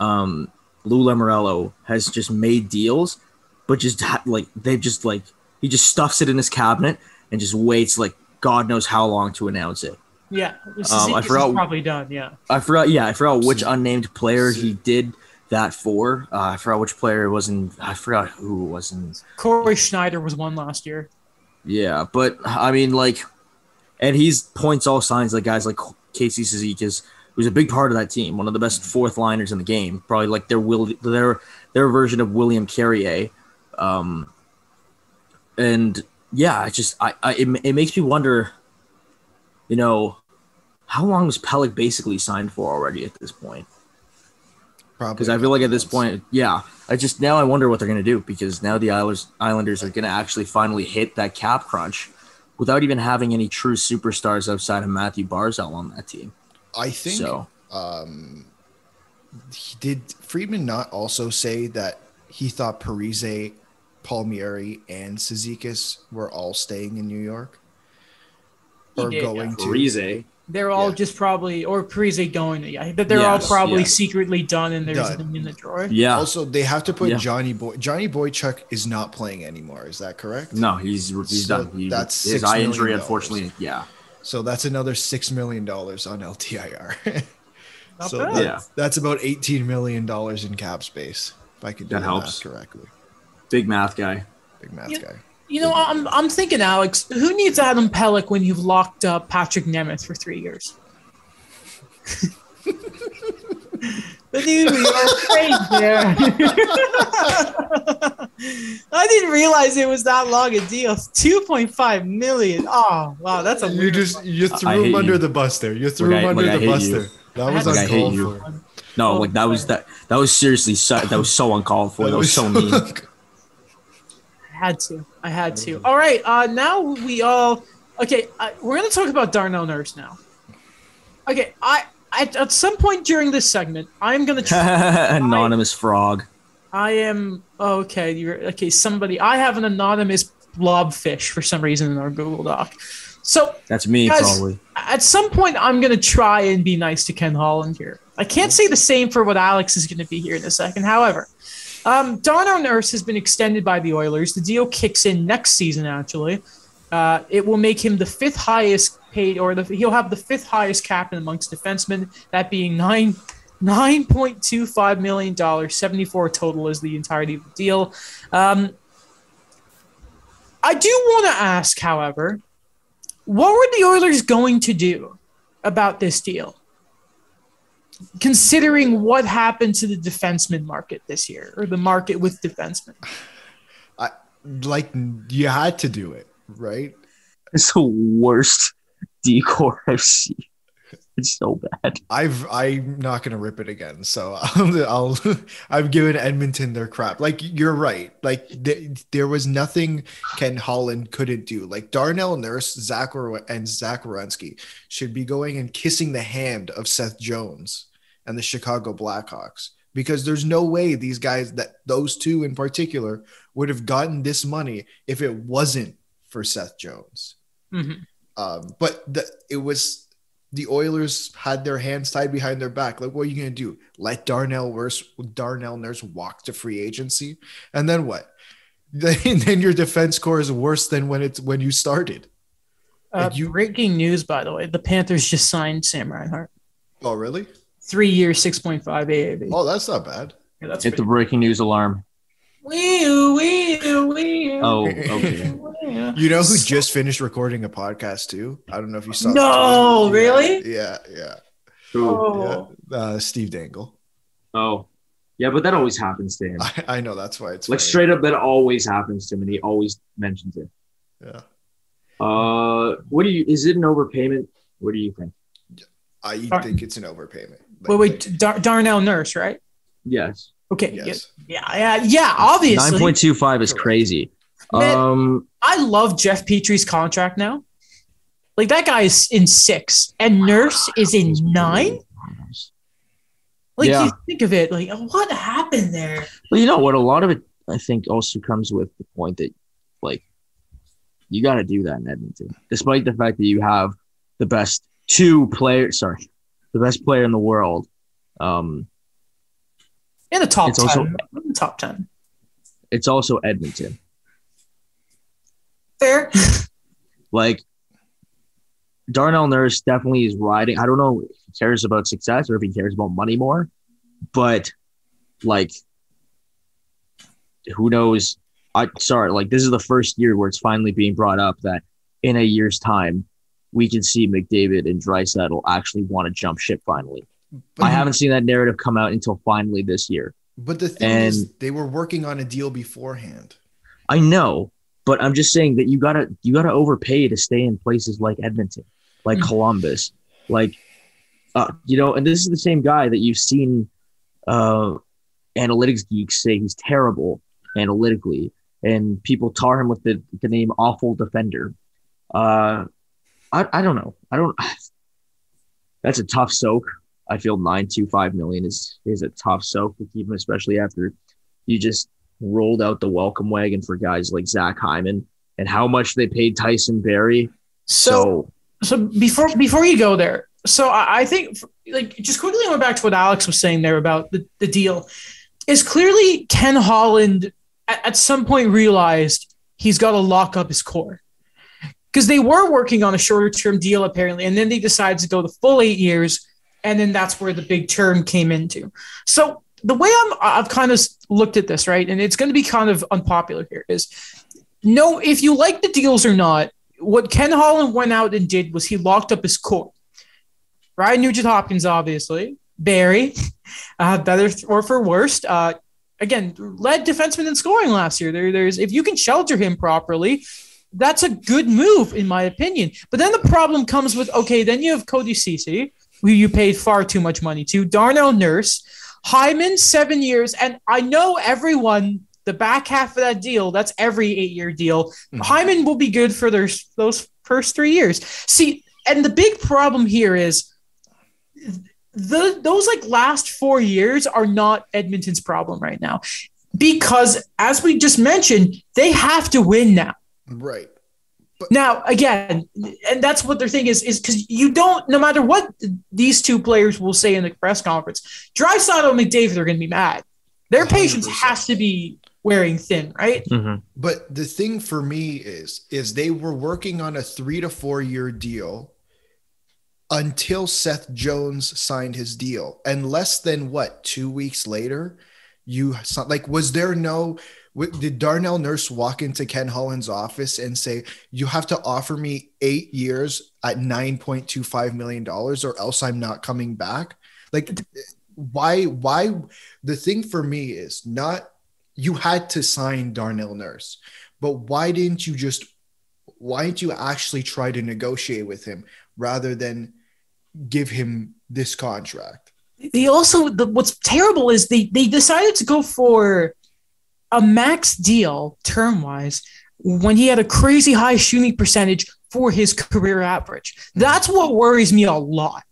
um, Lou Lamoriello has just made deals, but just like they just like he just stuffs it in his cabinet and just waits like God knows how long to announce it. Yeah, this is, um, I this forgot, is probably done. Yeah, I forgot. Yeah, I forgot which unnamed player he did that for. Uh, I forgot which player it was in. I forgot who it was in. Corey Schneider was one last year. Yeah, but I mean, like, and he's points all signs like guys like Casey Cizikas, who's a big part of that team, one of the best fourth liners in the game, probably like their will their their version of William Carrier. Um, and yeah, it's just I, I it, it makes me wonder. You know, how long was Pelech basically signed for already at this point? Probably. Because I feel like at this point, yeah, I just now I wonder what they're going to do because now the Islanders, Islanders are going to actually finally hit that cap crunch without even having any true superstars outside of Mathew Barzal on that team. I think so. Um, did Friedman not also say that he thought Parise, Palmieri, and Cizikas were all staying in New York? Or did, going yeah. to Parise. They're all yeah. just probably, or Parise going to, yeah, they're yes, all probably yeah. secretly done and there's done. them in the drawer. Yeah. Also, they have to put yeah. Johnny Boy, Johnny Boychuk is not playing anymore. Is that correct? No, he's, he's so done. He, that's his eye injury, unfortunately. Yeah. So that's another six million dollars on L T I R. So that, yeah. that's about eighteen million dollars in cap space. If I could do that, that helps. Math correctly. Big math guy. Big math yeah. guy. You know, I'm I'm thinking, Alex, who needs Adam Pelech when you've locked up Patrick Nemeth for three years? The dude was crazy there. I didn't realize it was that long a deal. two point five million dollars. Oh, wow, that's a you just you threw I him under you. the bus there. You threw like him I, under like the bus you. there. That was uncalled for. for. No, like that was that that was seriously so, that was so uncalled for. That, that was so mean. had to. I had to. All right. Uh, now we all – okay, uh, we're going to talk about Darnell Nurse now. Okay, I, I at some point during this segment, I'm going to – Anonymous I, frog. I am oh, – okay, you're, okay, somebody – I have an anonymous blobfish for some reason in our Google Doc. So that's me guys, probably. At some point, I'm going to try and be nice to Ken Holland here. I can't say the same for what Alex is going to be here in a second. However – Um, Darnell Nurse has been extended by the Oilers. The deal kicks in next season, actually. Uh, it will make him the fifth highest paid, or the, he'll have the fifth highest cap in amongst defensemen, that being nine nine nine point two five million dollars, seventy-four total is the entirety of the deal. Um, I do want to ask, however, what were the Oilers going to do about this deal? Considering what happened to the defenseman market this year, or the market with defensemen, I, like you had to do it, right? It's the worst decor I've seen. It's so bad. I've I'm not gonna rip it again. So I'll, I'll I've given Edmonton their crap. Like you're right. Like th- there was nothing Ken Holland couldn't do. Like Darnell Nurse, Zach or- and Zach Werenski should be going and kissing the hand of Seth Jones and the Chicago Blackhawks because there's no way these guys that those two in particular would have gotten this money if it wasn't for Seth Jones. Mm-hmm. Um, but the, it was. The Oilers had their hands tied behind their back. Like, what are you going to do? Let Darnell Nurse, Darnell Nurse walk to free agency? And then what? Then, then your defense core is worse than when it's when you started. Uh, you, breaking news, by the way. The Panthers just signed Sam Reinhart. Oh, really? Three years, six point five A A V. Oh, that's not bad. Yeah, that's Hit the breaking cool. news alarm. Wee-oo, wee-oo, wee-oo. Oh, okay. You know who just finished recording a podcast too? I don't know if you saw. No, really? Yeah, yeah. Oh. yeah. Uh, Steve Dangle. Oh, yeah, but that always happens to him. I, I know that's why it's like funny. Straight up. That always happens to him, and he always mentions it. Yeah. Uh, what do you? Is it an overpayment? What do you think? I Dar- think it's an overpayment. Like, wait, wait, like, Dar- Darnell Nurse, right? Yes. Okay. Yes. Yeah, yeah, yeah. Obviously, nine point two five is crazy. Man, um, I love Jeff Petrie's contract now. Like that guy is in six, and Nurse is in nine. Like yeah. you think of it, like what happened there? Well, you know what? A lot of it, I think, also comes with the point that, like, you got to do that in Edmonton, despite the fact that you have the best two players, sorry, the best player in the world. Um, in the top ten. Also, in the top ten. It's also Edmonton. Fair. Like, Darnell Nurse definitely is riding. I don't know if he cares about success or if he cares about money more, but, like, who knows? I sorry, like, this is the first year where it's finally being brought up that in a year's time, we can see McDavid and Draisaitl actually want to jump ship finally. But I haven't seen that narrative come out until finally this year. But the thing and is, they were working on a deal beforehand. I know, but I'm just saying that you gotta you gotta overpay to stay in places like Edmonton, like mm-hmm. Columbus, like uh, you know. And this is the same guy that you've seen uh, analytics geeks say he's terrible analytically, and people tar him with the, the name "awful defender." Uh, I I don't know. I don't. That's a tough soak. I feel nine point two five million dollars is is a tough soak to keep him, especially after you just rolled out the welcome wagon for guys like Zach Hyman and how much they paid Tyson Barrie. So, so, so before before you go there, so I, I think like just quickly going back to what Alex was saying there about the, the deal is clearly Ken Holland at, at some point realized he's got to lock up his core. Because they were working on a shorter-term deal, apparently, and then they decided to go the full eight years, and then that's where the big term came into. So the way I'm, I've kind of looked at this, right, and it's going to be kind of unpopular here, is no, if you like the deals or not, what Ken Holland went out and did was he locked up his core. Ryan Nugent-Hopkins, obviously, Barrie, uh, better or for worst, uh, again, led defenseman in scoring last year. There, there's if you can shelter him properly, that's a good move, in my opinion. But then the problem comes with, okay, then you have Cody Ceci, who you paid far too much money to, Darnell Nurse, Hyman, seven years. And I know everyone, the back half of that deal, that's every eight-year deal. Mm-hmm. Hyman will be good for their, those first three years. See, and the big problem here is the those like last four years are not Edmonton's problem right now. Because, as we just mentioned, they have to win now. Right. But- now, again, and that's what their thing is, is because you don't, no matter what these two players will say in the press conference, Draisaitl and McDavid are going to be mad. Their one hundred percent patience has to be wearing thin, right? Mm-hmm. But the thing for me is, is they were working on a three to four year deal until Seth Jones signed his deal. And less than what, two weeks later, you like, was there no, did Darnell Nurse walk into Ken Holland's office and say, you have to offer me eight years at nine point two five million dollars or else I'm not coming back? Like, why, why the thing for me is not, you had to sign Darnell Nurse, but why didn't you just, why didn't you actually try to negotiate with him rather than give him this contract? They also, the, what's terrible is they, they decided to go for a max deal term-wise when he had a crazy high shooting percentage for his career average. That's what worries me a lot.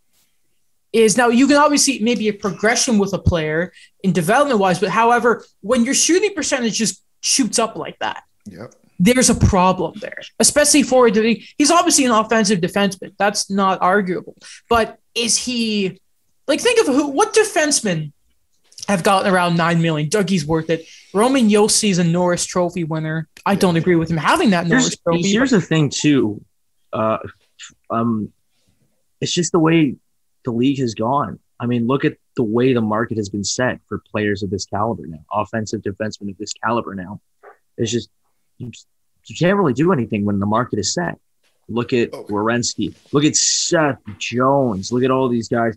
Is now you can obviously maybe a progression with a player in development-wise, but however, when your shooting percentage just shoots up like that, yep, there's a problem there, especially for he's obviously an offensive defenseman. That's not arguable. But is he like think of who what defenseman have gotten around nine million dollars. Dougie's worth it. Roman Yossi's a Norris Trophy winner. I don't agree with him having that Norris here's, Trophy. Here's the thing, too. Uh, um, it's just the way the league has gone. I mean, look at the way the market has been set for players of this caliber now, offensive defensemen of this caliber now. It's just you, you can't really do anything when the market is set. Look at oh. Werenski. Look at Seth Jones. Look at all these guys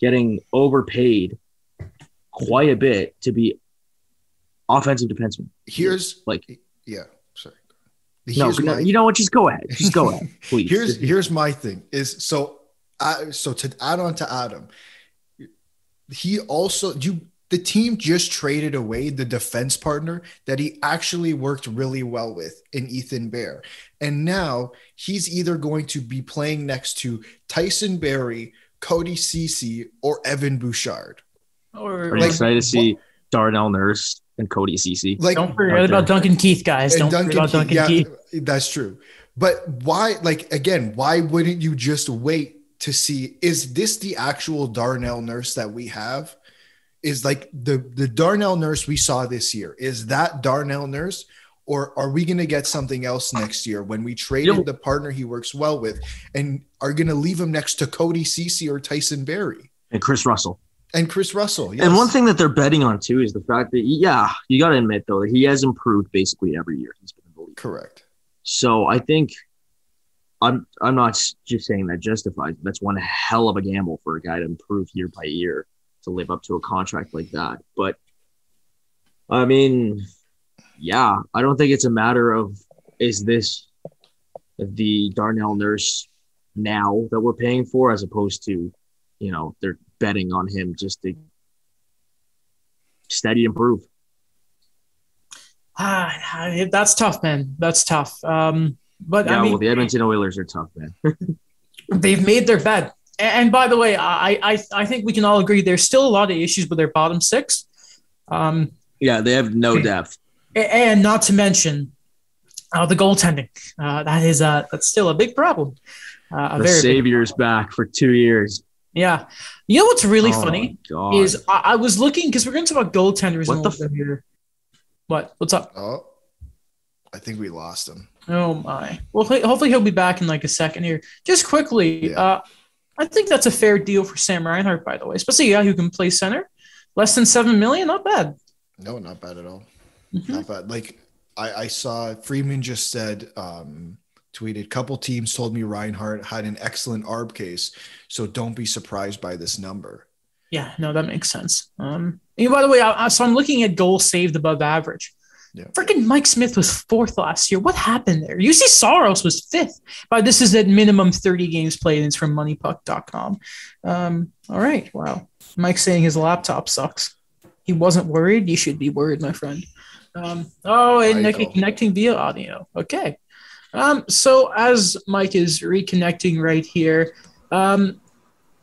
getting overpaid quite a bit to be offensive defenseman. Here's like, yeah, sorry. Here's no, my, you know what? Just go ahead. Just go ahead, please. here's here's my thing is so. I, so to add on to Adam, he also you the team just traded away the defense partner that he actually worked really well with in Ethan Bear, and now he's either going to be playing next to Tyson Barrie, Cody Ceci, or Evan Bouchard. Or, Are you like, excited to see what? Darnell Nurse and Cody Ceci? Like, don't forget about Duncan Keith, guys. Don't Duncan forget about Duncan Keith, Keith. Yeah, that's true. But why, like, again, why wouldn't you just wait to see, is this the actual Darnell Nurse that we have? Is like the, the Darnell Nurse we saw this year, is that Darnell Nurse? Or are we going to get something else next year when we traded Yo. the partner he works well with and are going to leave him next to Cody Ceci or Tyson Barrie? And Chris Russell. And Chris Russell, yes. And one thing that they're betting on, too, is the fact that, yeah, you got to admit, though, that he has improved basically every year he's been in the league. Correct. So I think I'm I'm not just saying that justifies. That's one hell of a gamble for a guy to improve year by year to live up to a contract like that. But, I mean... Yeah, I don't think it's a matter of is this the Darnell Nurse now that we're paying for as opposed to, you know, they're betting on him just to steady improve. Ah, that's tough, man. That's tough. Um, but yeah, I mean, well, the Edmonton Oilers are tough, man. They've made their bed. And by the way, I, I I think we can all agree there's still a lot of issues with their bottom six. Um, yeah, they have no depth. And not to mention uh, the goaltending. Uh, that is uh, that's still a big problem. Uh, a the Savior's back for two years. Yeah. You know what's really oh funny is I, I was looking, because we're going to talk about goaltenders what in a little f- bit here. What? What's up? Oh, I think we lost him. Oh, my. Well, hopefully he'll be back in like a second here. Just quickly, yeah. uh, I think that's a fair deal for Sam Reinhart, by the way, especially a guy who can play center. Less than seven million dollars, not bad. No, not bad at all. Not bad. Like I, I saw Freeman just said, um, tweeted, couple teams told me Reinhart had an excellent A R B case, so don't be surprised by this number. Yeah, no, that makes sense. Um, and by the way, I, I, so I'm looking at goals saved above average. Yeah. Freaking Mike Smith was fourth last year. What happened there? U C Soros was fifth. But this is at minimum thirty games played, and it's from money puck dot com. Um, all right, wow. Mike's saying his laptop sucks. He wasn't worried. You should be worried, my friend. Um, oh, and Nicky connecting via audio. Okay. Um, so as Mike is reconnecting right here, um,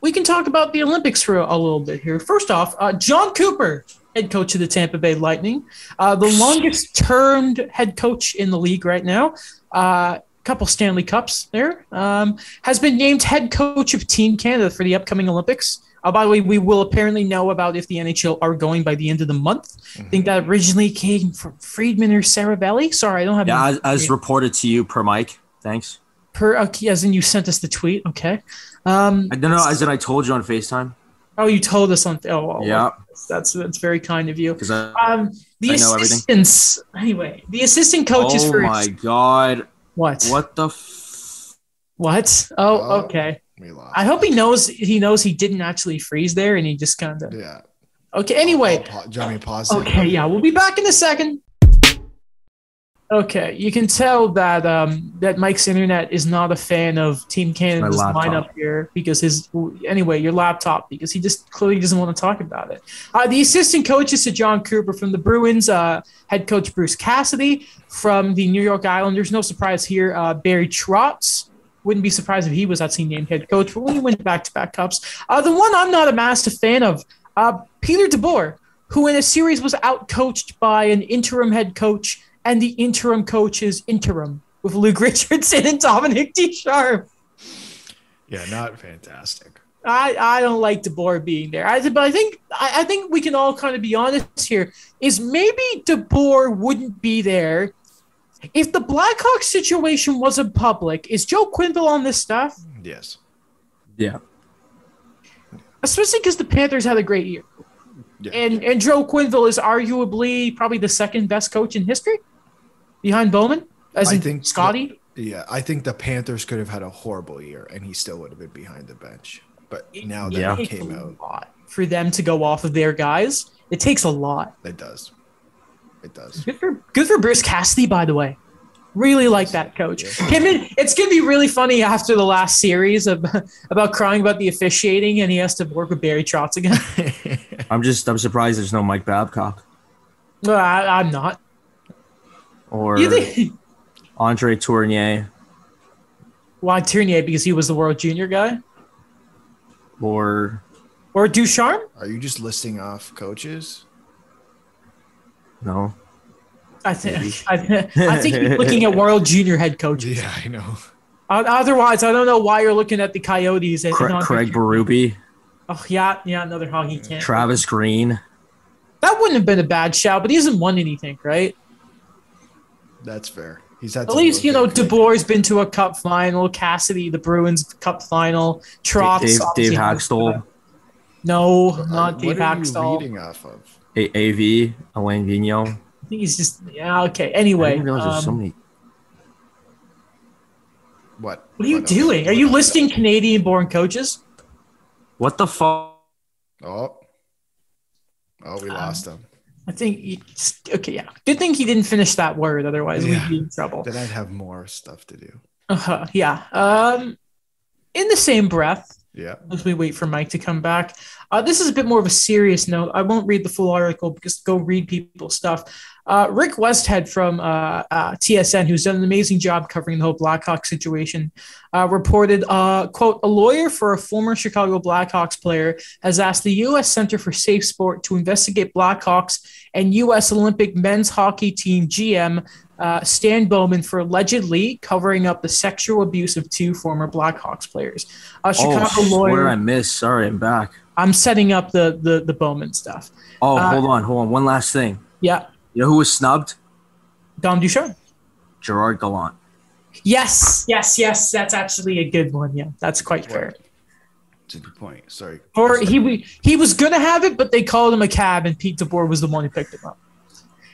we can talk about the Olympics for a, a little bit here. First off, uh, John Cooper, head coach of the Tampa Bay Lightning, uh, the longest-termed head coach in the league right now, a uh, couple Stanley Cups there, um, has been named head coach of Team Canada for the upcoming Olympics. Uh, by the way, we will apparently know about if the N H L are going by the end of the month. Mm-hmm. I think that originally came from Friedman or Ceribelli. Sorry, I don't have. Yeah, as, as reported to you per Mike. Thanks. Per, okay, as in you sent us the tweet. Okay. Um, I don't know. As in I told you on FaceTime. Oh, you told us on. Oh, well, yeah. That's that's very kind of you. Because um, the I know assistants. Everything. Anyway, the assistant coaches. Oh for my God. What? What the. F- what? Oh, okay. I hope he knows he knows he didn't actually freeze there and he just kind of yeah. Okay, anyway. I'll, I'll, Johnny, pause it. Okay, yeah, we'll be back in a second. Okay, you can tell that um, that Mike's internet is not a fan of Team Canada's lineup here because his anyway your laptop because he just clearly doesn't want to talk about it. Uh, the assistant coaches to John Cooper from the Bruins, uh, head coach Bruce Cassidy from the New York Islanders. No surprise here, uh, Barry Trotz. Wouldn't be surprised if he was actually named head coach. But we went back-to-back cups. Uh, the one I'm not a massive fan of, uh, Peter DeBoer, who in a series was outcoached by an interim head coach and the interim coach's interim with Luke Richardson and Dominic Ducharme. Yeah, not fantastic. I, I don't like DeBoer being there. I, but I think I, I think we can all kind of be honest here, is maybe DeBoer wouldn't be there if the Blackhawks situation wasn't public. Is Joe Quinville on this stuff? Yes. Yeah. Especially because the Panthers had a great year. Yeah. And and Joe Quinville is arguably probably the second best coach in history behind Bowman, as I in think Scotty. The, yeah, I think the Panthers could have had a horrible year, and he still would have been behind the bench. But now it, that yeah. came out. A lot for them to go off of their guys, it takes a lot. It does. It does. Good for good for Bruce Cassidy, by the way. Really like that coach. Yeah. Him and, it's going to be really funny after the last series of, about crying about the officiating, and he has to work with Barry Trotz again. I'm just I'm surprised there's no Mike Babcock. No, I, I'm not. Or Andre Tournier. Why Tournier? Because he was the World Junior guy. Or or Ducharme. Are you just listing off coaches? No, I think I, I think you're looking at World Junior head coaches. Yeah, I know. Otherwise, I don't know why you're looking at the Coyotes. As Craig, Craig Berube. Oh, yeah, yeah, another hockey camp. Travis Green. That wouldn't have been a bad shout, but he hasn't won anything, right? That's fair. He's had at least, you know, DeBoer's been to a cup final. Cassidy, the Bruins cup final. Trotz. Dave, Dave Haxtell. No, not uh, Dave Haxtell. What are you reading off of? A- AV, Alain Vigneault. I think he's just, yeah, okay. Anyway. I didn't realize um, there's so many. What? What are you what doing? Are you listing Canadian-born coaches? What the fuck? Oh. Oh, we lost um, him. I think he – okay, yeah. Good thing he didn't finish that word. Otherwise, yeah. we'd be in trouble. Then I'd have more stuff to do. Uh-huh, yeah. Um, in the same breath, yeah. as we wait for Mike to come back, uh, this is a bit more of a serious note. I won't read the full article because go read people's stuff. Uh, Rick Westhead from uh, uh, T S N, who's done an amazing job covering the whole Blackhawks situation, uh, reported, uh, quote, a lawyer for a former Chicago Blackhawks player has asked the U S Center for Safe Sport to investigate Blackhawks and U S Olympic men's hockey team G M uh, Stan Bowman for allegedly covering up the sexual abuse of two former Blackhawks players. Uh, Chicago oh, lawyer, what did I miss? Sorry, I'm back. I'm setting up the, the, the Bowman stuff. Oh, uh, hold on, hold on. One last thing. Yeah. You know who was snubbed? Dom Ducharme. Gerard Gallant. Yes, yes, yes. That's actually a good one. Yeah, that's quite fair. That's a good point. Sorry. Or he he was going to have it, but they called him a cab, and Pete DeBoer was the one who picked him up.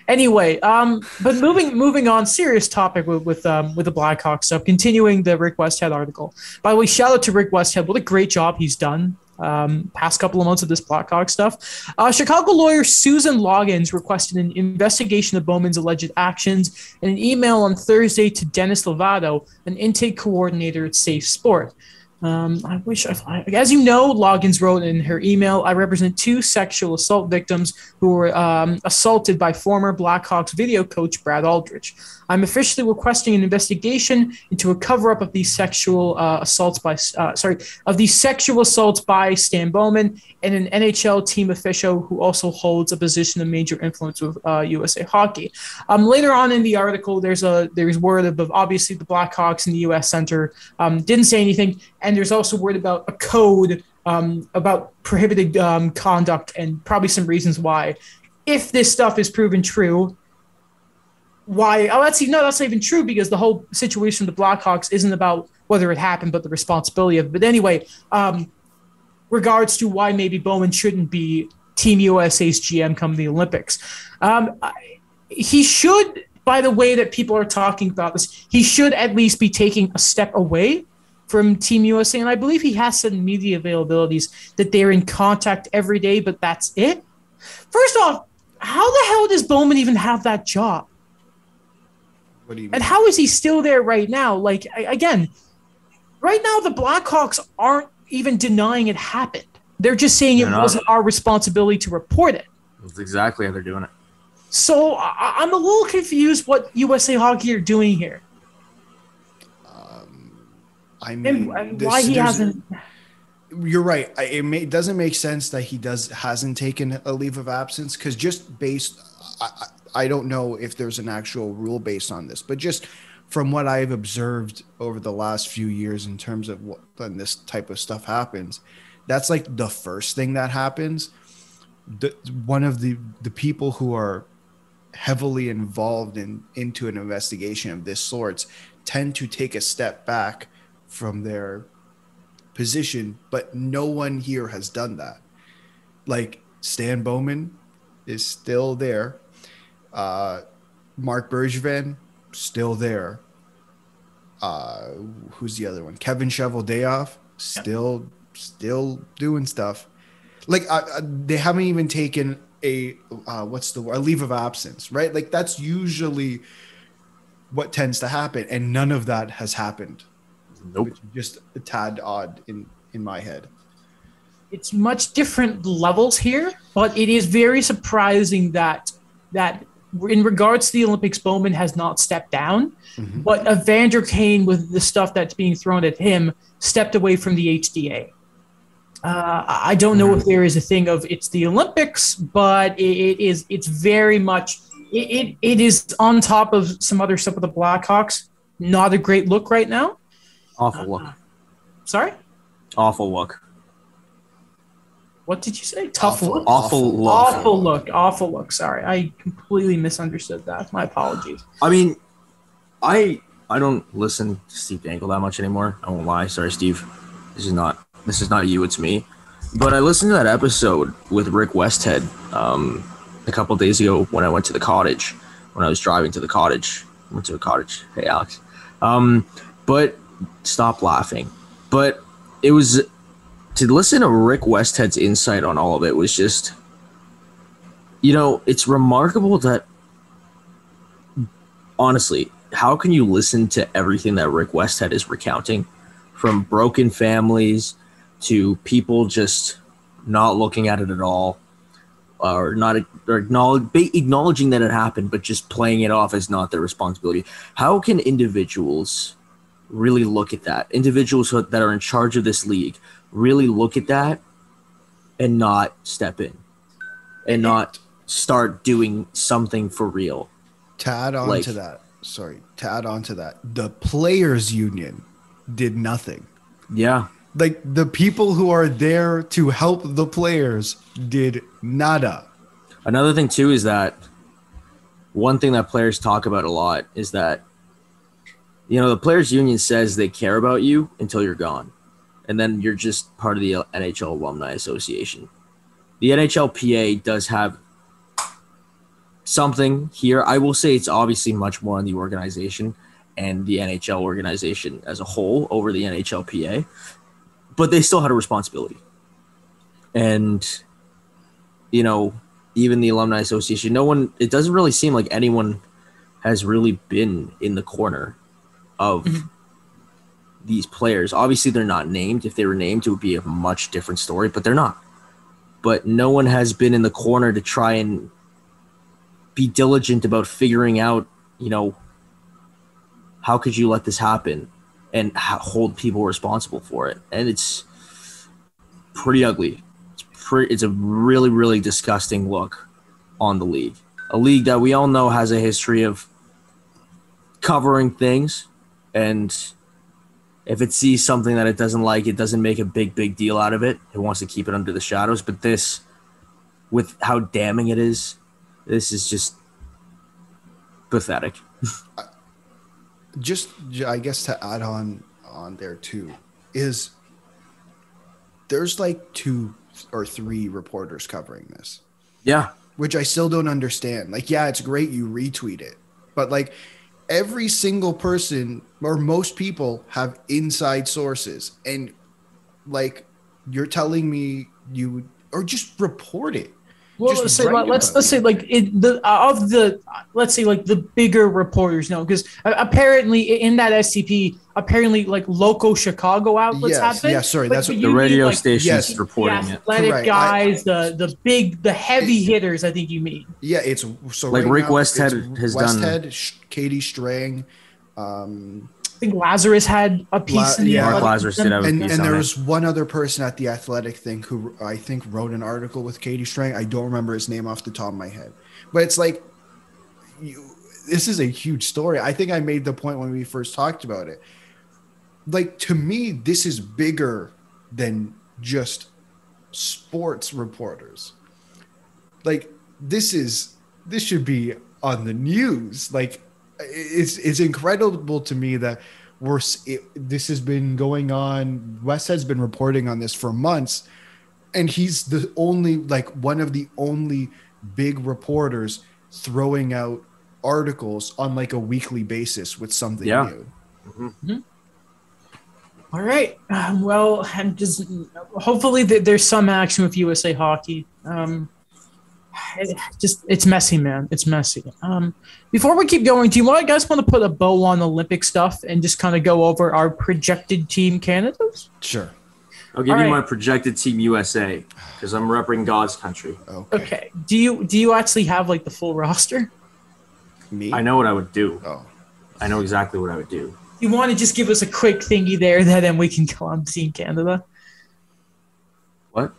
Anyway, um, but moving moving on, serious topic with with, um, with the Blackhawks. So continuing the Rick Westhead article. By the way, shout out to Rick Westhead. What a great job he's done. Um, past couple of months of this Blackhawks stuff. Uh, Chicago lawyer Susan Loggins requested an investigation of Bowman's alleged actions in an email on Thursday to Dennis Lovato, an intake coordinator at Safe Sport. Um, I wish, I, as you know, Loggins wrote in her email, I represent two sexual assault victims who were um, assaulted by former Blackhawks video coach Brad Aldrich. I'm officially requesting an investigation into a cover-up of these sexual uh, assaults by, uh, sorry, of these sexual assaults by Stan Bowman and an N H L team official who also holds a position of major influence with uh, U S A Hockey. Um, later on in the article, there's a there's word of obviously the Blackhawks and the U S Center um, didn't say anything. And there's also word about a code um, about prohibited um, conduct and probably some reasons why. If this stuff is proven true, why? Oh, that's no, that's not even true because the whole situation with the Blackhawks isn't about whether it happened, but the responsibility of it. But anyway, um, regards to why maybe Bowman shouldn't be Team U S A's G M come the Olympics. Um, I, he should, by the way that people are talking about this, he should at least be taking a step away from Team U S A, and I believe he has said in media availabilities that they're in contact every day, but that's it. First off, how the hell does Bowman even have that job? What do you mean? And how is he still there right now? Like, I, again, right now the Blackhawks aren't even denying it happened. They're just saying they're it not. wasn't our responsibility to report it. That's exactly how they're doing it. So I, I'm a little confused what U S A Hockey are doing here. I mean, and, and why this, he hasn't? You're right. I, it may, doesn't make sense that he does hasn't taken a leave of absence because just based, I, I don't know if there's an actual rule based on this, but just from what I've observed over the last few years in terms of what, when this type of stuff happens, that's like the first thing that happens. The, one of the the people who are heavily involved in into an investigation of this sorts tend to take a step back from their position, but no one here has done that. Like Stan Bowman is still there. Uh, Mark Bergevin, still there. Uh, who's the other one? Kevin Cheveldayoff, still, yep. still doing stuff. Like uh, they haven't even taken a, uh, what's the word? A leave of absence, right? Like that's usually what tends to happen. And none of that has happened. Nope. Just a tad odd in, in my head. It's much different levels here, but it is very surprising that that in regards to the Olympics, Bowman has not stepped down, mm-hmm. but Evander Kane, with the stuff that's being thrown at him, stepped away from the H D A. Uh, I don't know mm-hmm. if there is a thing of it's the Olympics, but it, it is it's very much it, it it is on top of some other stuff with the Blackhawks. Not a great look right now. Awful look. Sorry? Awful look. What did you say? Tough awful, look? Awful, awful look. Awful look. Awful look. Sorry. I completely misunderstood that. My apologies. I mean, I I don't listen to Steve Dangle that much anymore. I won't lie. Sorry, Steve. This is not this is not you, it's me. But I listened to that episode with Rick Westhead um, a couple of days ago when I went to the cottage, when I was driving to the cottage. I went to a cottage. Hey, Alex. Um, but stop laughing. But it was to listen to Rick Westhead's insight on all of it was just, you know, it's remarkable that, honestly, how can you listen to everything that Rick Westhead is recounting, from broken families to people just not looking at it at all, or not or acknowledge, acknowledging that it happened, but just playing it off as not their responsibility. How can individuals really look at that? Individuals who, that are in charge of this league really look at that and not step in and not start doing something for real. To add on like, to that, sorry, to add on to that, the players' union did nothing. Yeah. Like, the people who are there to help the players did nada. Another thing, too, is that one thing that players talk about a lot is that, you know, the players' union says they care about you until you're gone. And then you're just part of the N H L Alumni Association. The N H L P A does have something here. I will say it's obviously much more on the organization and the N H L organization as a whole over the N H L P A. But they still had a responsibility. And, you know, even the Alumni Association, no one, it doesn't really seem like anyone has really been in the corner of mm-hmm. these players. Obviously, they're not named. If they were named, it would be a much different story, but they're not. But no one has been in the corner to try and be diligent about figuring out, you know, how could you let this happen? And hold people responsible for it. And it's pretty ugly. It's, pretty, it's a really, really disgusting look on the league. A league that we all know has a history of covering things. And if it sees something that it doesn't like, it doesn't make a big, big deal out of it. It wants to keep it under the shadows. But this, with how damning it is, this is just pathetic. Just, I guess, to add on on there too, is there's like two or three reporters covering this. Yeah. Which I still don't understand. Like, yeah, it's great you retweet it, but like every single person or most people have inside sources. And like, you're telling me you or just report it. Well, let's say, let's, let's say like it, the of the let's say like the bigger reporters know, because apparently in that S C P, apparently like local Chicago outlets yes, have been. Yes, sorry, but, that's but what the radio like, stations yes, reporting the athletic it. Athletic guys, I, the the big, the heavy hitters. I think you mean. Yeah, it's so like right Rick now, Westhead has Westhead, done. Westhead, Katie Strang. Um, I think Lazarus had a piece La- in the yeah. Mark Lazarus did have a and, piece and there it. was one other person at the Athletic thing who I think wrote an article with Katie Strang. I don't remember his name off the top of my head, but it's like, you, this is a huge story. I think I made the point when we first talked about it. Like, to me, this is bigger than just sports reporters. Like, this is, this should be on the news. Like, It's it's incredible to me that we're it, this has been going on. Westhead's been reporting on this for months, and he's the only like one of the only big reporters throwing out articles on like a weekly basis with something yeah. new. Mm-hmm. Mm-hmm. All right. Um, well, I'm just hopefully th- there's some action with U S A Hockey. Um, It just it's messy, man. It's messy. Um, before we keep going, do you want, guys want to put a bow on Olympic stuff and just kind of go over our projected team candidates? Sure. I'll give All you right. my projected team U S A because I'm repping God's country. Okay. okay. Do you do you actually have like the full roster? Me? I know what I would do. Oh. I know exactly what I would do. You want to just give us a quick thingy there, that then we can go on Team Canada? What?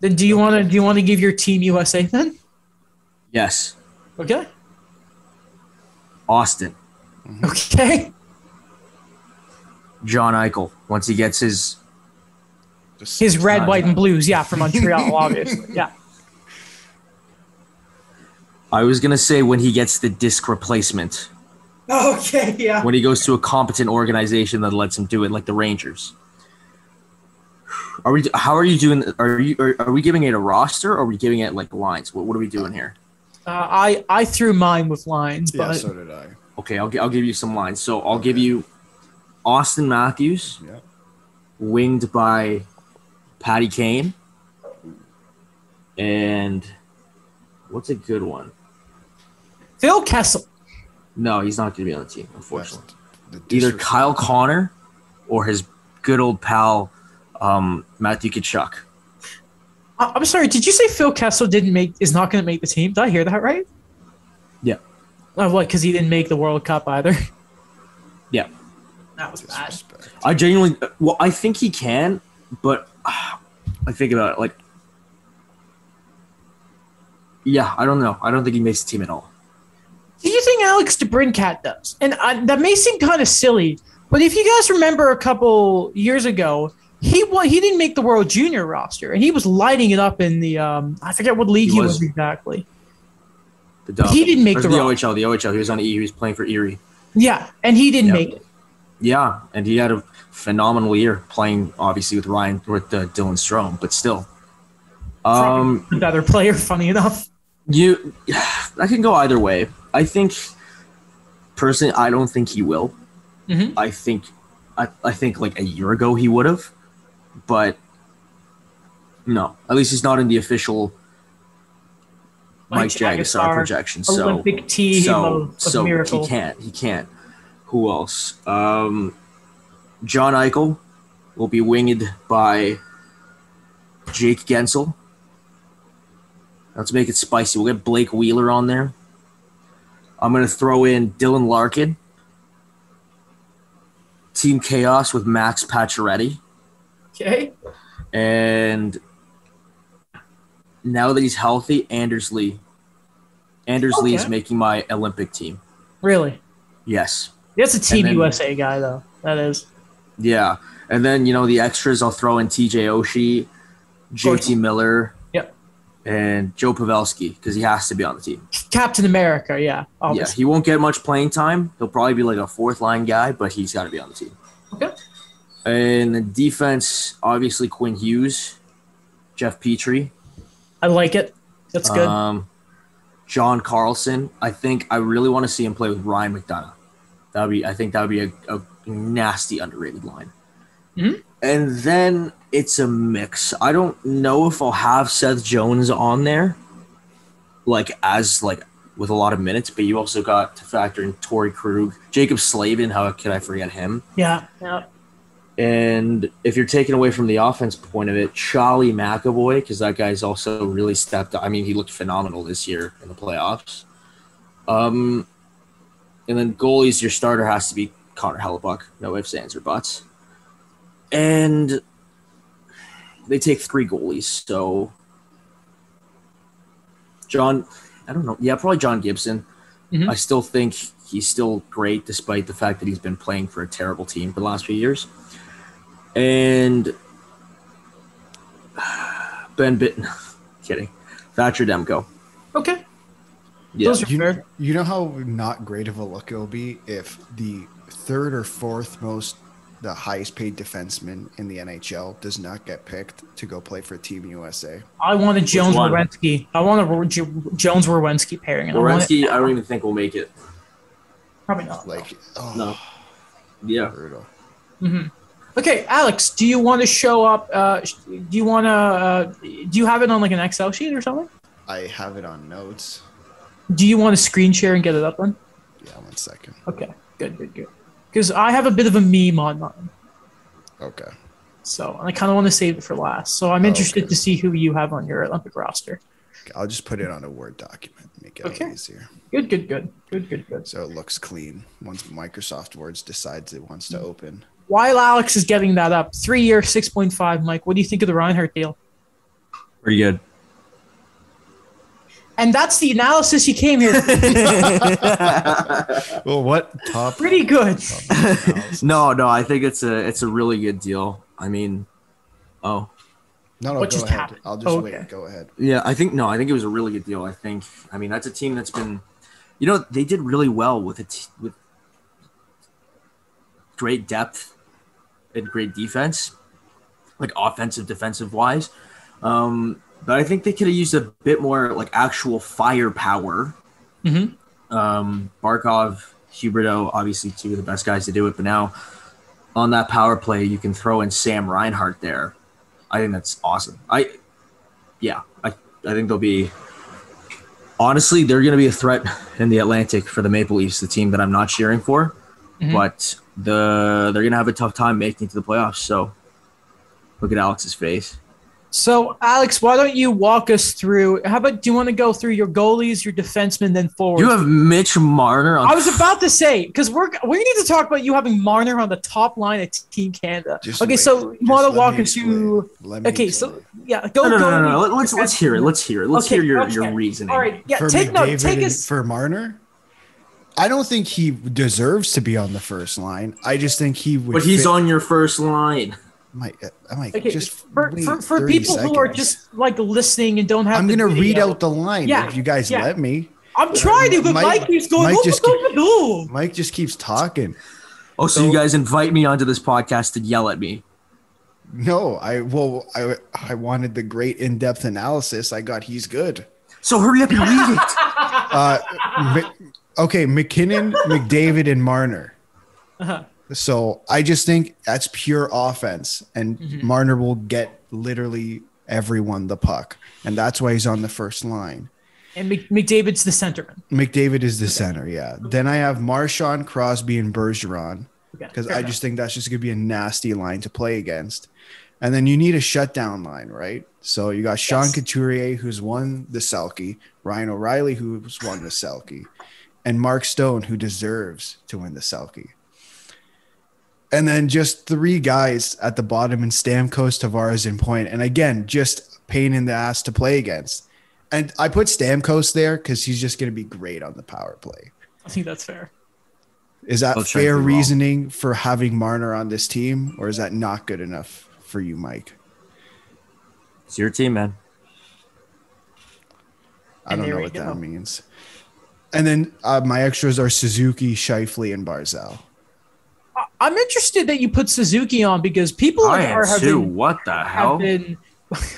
Then do you want to do you want to give your team U S A then? Yes. Okay. Austin. Okay. John Eichel once he gets his Just his red, white, and blues, yeah, from Montreal, obviously, yeah. I was going to say when he gets the disc replacement. Okay, yeah. When he goes to a competent organization that lets him do it, like the Rangers. Are we? How are you doing? Are you? Are, are we giving it a roster, or are we giving it, like, lines? What, what are we doing here? Uh, I, I threw mine with lines. But... Yeah, so did I. Okay, I'll, I'll give you some lines. So I'll okay. give you Auston Matthews, yeah. winged by... Patty Kane, and what's a good one? Phil Kessel. No, he's not going to be on the team, unfortunately. The Either Kyle Connor or his good old pal, um, Matthew Tkachuk. I'm sorry, did you say Phil Kessel didn't make is not going to make the team? Did I hear that right? Yeah. Oh, what? Because he didn't make the World Cup either. Yeah. That was bad. I genuinely. Well, I think he can, but. I think about it, like, yeah, I don't know. I don't think he makes the team at all. Do you think Alex DeBrincat does? And I, that may seem kind of silly, but if you guys remember a couple years ago, he he didn't make the World Junior roster, and he was lighting it up in the um, I forget what league he, he was. was exactly. The dub. He didn't make the, the O H L. The O H L. He was on E. He was playing for Erie. Yeah, and he didn't yeah. make it. Yeah, and he had a phenomenal year playing, obviously, with Ryan with uh, Dylan Strome, but still, um, another player. Funny enough, you that can go either way. I think, personally, I don't think he will. Mm-hmm. I think, I, I think like a year ago he would have, but no, at least he's not in the official Mike, Mike Jagasar projection. So, Olympic team so, of, of so miracle. he can't. He can't. Who else? Um, John Eichel will be winged by Jake Gensel. Let's make it spicy. We'll get Blake Wheeler on there. I'm going to throw in Dylan Larkin. Team Chaos with Max Pacioretty. Okay. And now that he's healthy, Anders Lee. Anders okay. Lee is making my Olympic team. Really? Yes. That's a Team then, U S A guy, though. That is. Yeah. And then, you know, the extras, I'll throw in T J Oshie, J T Miller, yep. and Joe Pavelski, because he has to be on the team. Captain America, yeah. Obviously. Yeah, he won't get much playing time. He'll probably be like a fourth-line guy, but he's got to be on the team. Okay. And the defense, obviously, Quinn Hughes, Jeff Petrie. I like it. That's good. Um, John Carlson. I think I really want to see him play with Ryan McDonagh. That'd be, I think that would be a, a nasty underrated line. Mm-hmm. And then it's a mix. I don't know if I'll have Seth Jones on there, like as like with a lot of minutes. But you also got to factor in Torey Krug, Jacob Slavin. How could I forget him? Yeah, yeah. And if you're taking away from the offense point of it, Charlie McAvoy, because that guy's also really stepped up. I mean, he looked phenomenal this year in the playoffs. Um. And then goalies, your starter has to be Connor Hellebuyck. No ifs, ands, or buts. And they take three goalies. So, John, I don't know. Yeah, probably John Gibson. Mm-hmm. I still think he's still great despite the fact that he's been playing for a terrible team for the last few years. And Ben Bitten. Kidding. Thatcher Demko. Okay. Yeah. You, you know how not great of a look it'll be if the third or fourth most, the highest paid defenseman in the N H L does not get picked to go play for Team U S A. I want a Jones Werenski. I want a Jones Werenski pairing. Werenski, I, I don't even think will make it. Probably not. Like, oh, no. Yeah. Brutal. Mm-hmm. Okay, Alex, do you want to show up? Uh, do you want to? Uh, do you have it on like an Excel sheet or something? I have it on notes. Do you want to screen share and get it up then? Yeah, one second. Okay, good, good, good. Because I have a bit of a meme on mine. Okay. So and I kind of want to save it for last. So I'm interested oh, okay. to see who you have on your Olympic roster. Okay, I'll just put it on a Word document and make it okay. easier. Good, good, good. Good, good, good. So it looks clean once Microsoft Words decides it wants to open. While Alex is getting that up, three-year, six point five, Mike, what do you think of the Reinhardt deal? Pretty good. And that's the analysis you came here for. Well, what top? Pretty good. Top no, no, I think it's a it's a really good deal. I mean, oh, no, no, what go just ahead. Happened? I'll just oh, wait. Okay. Go ahead. Yeah, I think no, I think it was a really good deal. I think, I mean, that's a team that's been, you know, they did really well with it t- with great depth and great defense, like offensive, defensive wise. Um, But I think they could have used a bit more like actual firepower. Mm-hmm. Um, Barkov, Huberdeau, obviously two of the best guys to do it. But now on that power play, you can throw in Sam Reinhart there. I think that's awesome. I, yeah, I, I think they'll be – honestly, they're going to be a threat in the Atlantic for the Maple Leafs, the team that I'm not cheering for. Mm-hmm. But the they're going to have a tough time making it to the playoffs. So look at Alex's face. So, Alex, why don't you walk us through – how about – do you want to go through your goalies, your defensemen, then forwards? You have Mitch Marner on – I was about to say, because we're we need to talk about you having Marner on the top line at Team Canada. Just okay, wait. So you want to walk us through – okay, so it. yeah, go. No, no, go, no, no, no. Let's, let's hear it. Let's hear it. Let's okay, hear your, okay. your reasoning. All right, yeah, for take note. Take us – for Marner? I don't think he deserves to be on the first line. I just think he would – But he's fit. on your first line. I might, I might okay, just for, for, for people seconds. who are just like listening and don't have. I'm going to read out the line yeah, if you guys yeah. let me. I'm trying to, but Mike, Mike keeps going. Mike just, keep, Mike just keeps talking. Oh, so, so you guys invite me onto this podcast to yell at me? No, I well, I I wanted the great in-depth analysis. I got he's good. So hurry up and read it. uh, okay, McKinnon, McDavid, and Marner. Uh-huh. So I just think that's pure offense, and mm-hmm. Marner will get literally everyone the puck, and that's why he's on the first line. And McDavid's the centerman. McDavid is the okay. center, yeah. Then I have Marchand, Crosby, and Bergeron, because okay. I enough. just think that's just going to be a nasty line to play against. And then you need a shutdown line, right? So you got Sean yes. Couturier, who's won the Selke, Ryan O'Reilly, who's won the Selke, and Mark Stone, who deserves to win the Selke. And then just three guys at the bottom in Stamkos, Tavares, and Point. And again, just pain in the ass to play against. And I put Stamkos there because he's just going to be great on the power play. I think that's fair. Is that That's fair reasoning wrong. for having Marner on this team, or is that not good enough for you, Mike? It's your team, man. I and don't know what go. that means. And then uh, my extras are Suzuki, Scheifele, and Barzal. I'm interested that you put Suzuki on because people are having. Too. Been, what the hell? Been,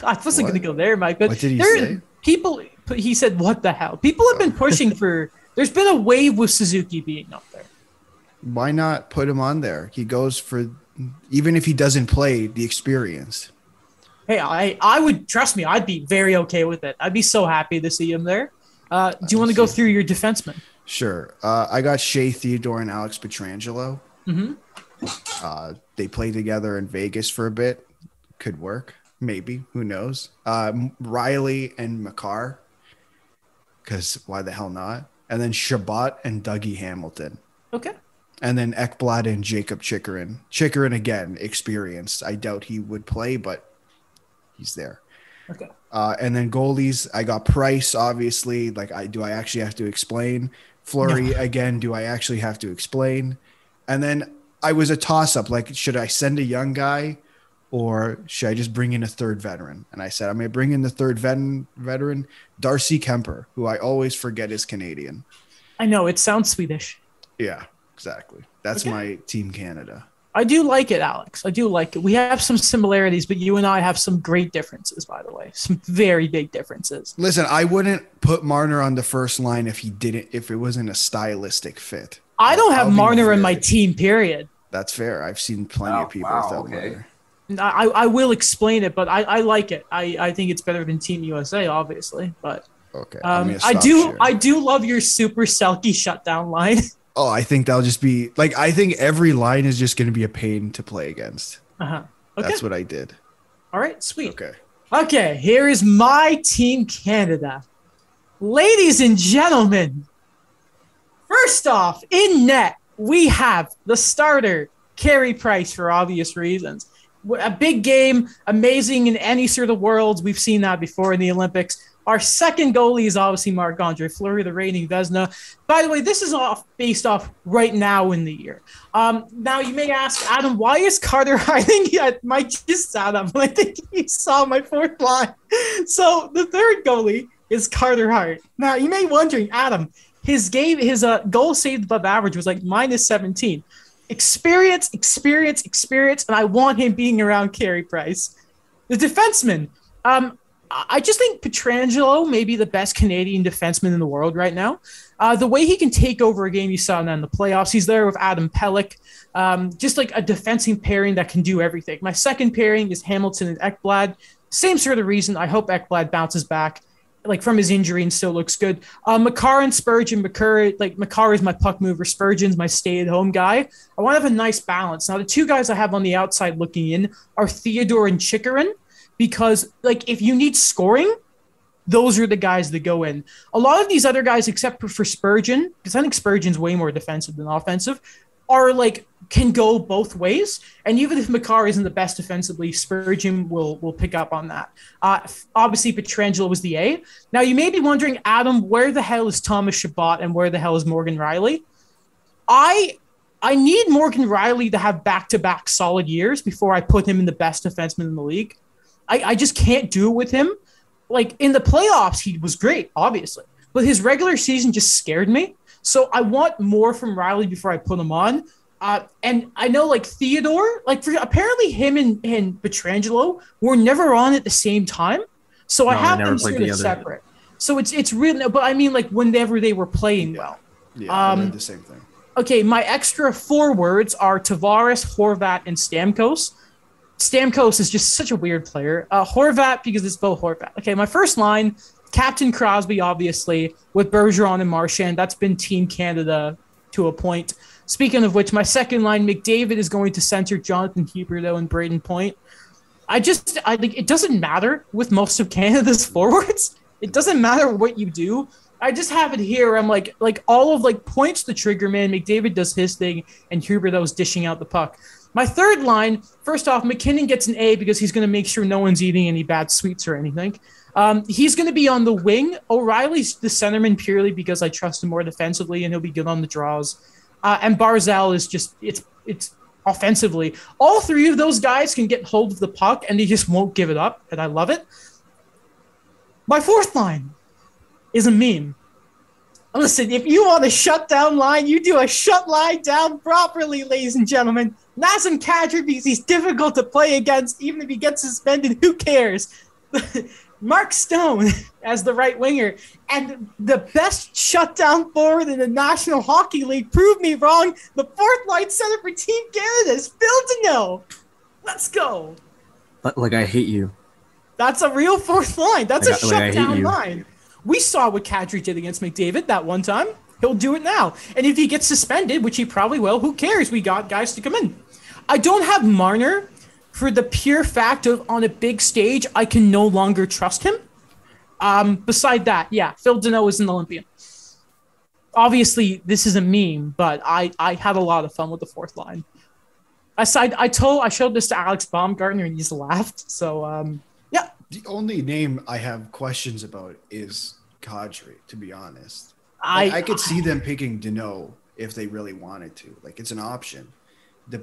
I wasn't going to go there, Mike. But what did he there, say? People, he said, "What the hell?" People have been pushing for. There's been a wave with Suzuki being up there. Why not put him on there? He goes for, even if he doesn't play, the experience. Hey, I, I would trust me. I'd be very okay with it. I'd be so happy to see him there. Uh, do you want to go through your defensemen? Sure. Uh, I got Shea Theodore and Alex Pietrangelo. Mm-hmm. Uh, they play together in Vegas for a bit. Could work, maybe. Who knows? Um, Riley and Makar, because why the hell not? And then Shabbat and Dougie Hamilton. Okay. And then Ekblad and Jacob Chikorin. Chikorin again, experienced. I doubt he would play, but he's there. Okay. Uh, and then goalies, I got Price. Obviously, like I do. I actually have to explain Fleury no. again. Do I actually have to explain? And then I was a toss-up, like, should I send a young guy or should I just bring in a third veteran? And I said, I'm going to bring in the third vet- veteran, Darcy Kemper, who I always forget is Canadian. I know. It sounds Swedish. Yeah, exactly. That's okay. my Team Canada. I do like it, Alex. I do like it. We have some similarities, but you and I have some great differences, by the way. Some very big differences. Listen, I wouldn't put Marner on the first line if he didn't, if it wasn't a stylistic fit. I don't have I'll Marner in my team, period. That's fair. I've seen plenty oh, of people wow, without okay. Marner. I, I will explain it, but I, I like it. I, I think it's better than Team U S A, obviously. But okay, um, I do sharing. I do love your super Selke shutdown line. Oh, I think that'll just be – like I think every line is just going to be a pain to play against. Uh-huh. Okay. That's what I did. All right, sweet. Okay. Okay, here is my Team Canada. Ladies and gentlemen – first off, in net, we have the starter, Carey Price, for obvious reasons. A big game, amazing in any sort of worlds. We've seen that before in the Olympics. Our second goalie is obviously Marc-Andre Fleury, the reigning Vezina. By the way, this is off based off right now in the year. Um, now, you may ask, Adam, why is Carter hiding? I might just sound up, but I think he saw my fourth line. So the third goalie is Carter Hart. Now, you may be wondering, Adam, his game, his uh, goal saved above average was like minus seventeen. Experience, experience, experience, and I want him being around Carey Price. The defenseman, um, I just think Pietrangelo may be the best Canadian defenseman in the world right now. Uh, the way he can take over a game, you saw that in the playoffs. He's there with Adam Pelech. Um, just like a defensive pairing that can do everything. My second pairing is Hamilton and Ekblad. Same sort of reason. I hope Ekblad bounces back like from his injury and still looks good. Uh, Makar and Spurgeon. Makar, like Makar is my puck mover. Spurgeon's my stay-at-home guy. I want to have a nice balance. Now, the two guys I have on the outside looking in are Theodore and Chikorin, because like if you need scoring, those are the guys that go in. A lot of these other guys, except for Spurgeon, because I think Spurgeon's way more defensive than offensive, are like can go both ways. And even if Makar isn't the best defensively, Spurgeon will will pick up on that. Uh, obviously, Pietrangelo was the A. Now, you may be wondering, Adam, where the hell is Thomas Chabot and where the hell is Morgan Rielly? I I need Morgan Rielly to have back-to-back solid years before I put him in the best defenseman in the league. I, I just can't do it with him. Like, in the playoffs, he was great, obviously. But his regular season just scared me. So I want more from Rielly before I put him on. Uh, and I know, like, Theodore, like, for, apparently him and, and Pietrangelo were never on at the same time. So no, I have them sort of separate. So it's it's really – but I mean, like, whenever they were playing yeah. well. Yeah, um, the same thing. Okay, my extra forwards are Tavares, Horvat, and Stamkos. Stamkos is just such a weird player. Uh, Horvat, because it's Bo Horvat. Okay, my first line – Captain Crosby, obviously, with Bergeron and Marchand. That's been Team Canada to a point. Speaking of which, my second line, McDavid is going to center Jonathan Huberdeau and Braden Point. I just, I think it doesn't matter with most of Canada's forwards. It doesn't matter what you do. I just have it here. I'm like, like all of like points the trigger man. McDavid does his thing, and Huberdeau's dishing out the puck. My third line, first off, McKinnon gets an A because he's going to make sure no one's eating any bad sweets or anything. Um, he's going to be on the wing. O'Reilly's the centerman purely because I trust him more defensively, and he'll be good on the draws. Uh, and Barzal is just it's it's offensively. All three of those guys can get hold of the puck, and they just won't give it up, and I love it. My fourth line is a meme. Listen, if you want a shutdown line, you do a shut line down properly, ladies and gentlemen. Nazem Kadri, because he's difficult to play against, even if he gets suspended, who cares? Mark Stone as the right winger and the best shutdown forward in the National Hockey League. Prove me wrong. The fourth line center for Team Canada is Phil Deneau. Let's go. Like, I hate you. That's a real fourth line. That's like, a like, shutdown line. We saw what Kadri did against McDavid that one time. He'll do it now. And if he gets suspended, which he probably will, who cares? We got guys to come in. I don't have Marner for the pure fact of on a big stage, I can no longer trust him. Um, beside that, yeah, Phil Deneau is an Olympian. Obviously, this is a meme, but I, I had a lot of fun with the fourth line. I, I, told, I showed this to Alex Baumgartner, and he just laughed. So, um, yeah. The only name I have questions about is Kadri, to be honest. Like, I, I could I, see them picking Deneau if they really wanted to. Like, it's an option.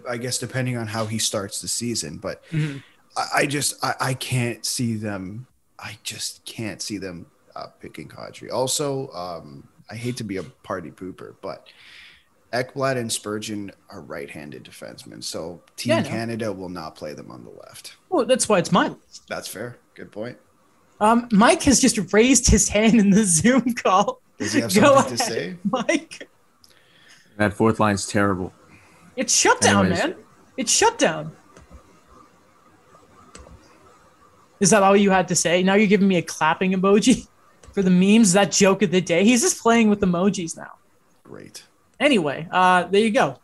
I guess depending on how he starts the season, but mm-hmm. I, I just I, I can't see them. I just can't see them uh, picking Kadri. Also, um, I hate to be a party pooper, but Ekblad and Spurgeon are right-handed defensemen, so Team yeah, no. Canada will not play them on the left. Well, that's why it's mine. That's fair. Good point. Um, Mike has just raised his hand in the Zoom call. Does he have something ahead, to say, Mike? That fourth line's terrible. It's shut down, Anyways. man. It's shut down. Is that all you had to say? Now you're giving me a clapping emoji for the memes, that joke of the day. He's just playing with emojis now. Great. Anyway, uh, there you go.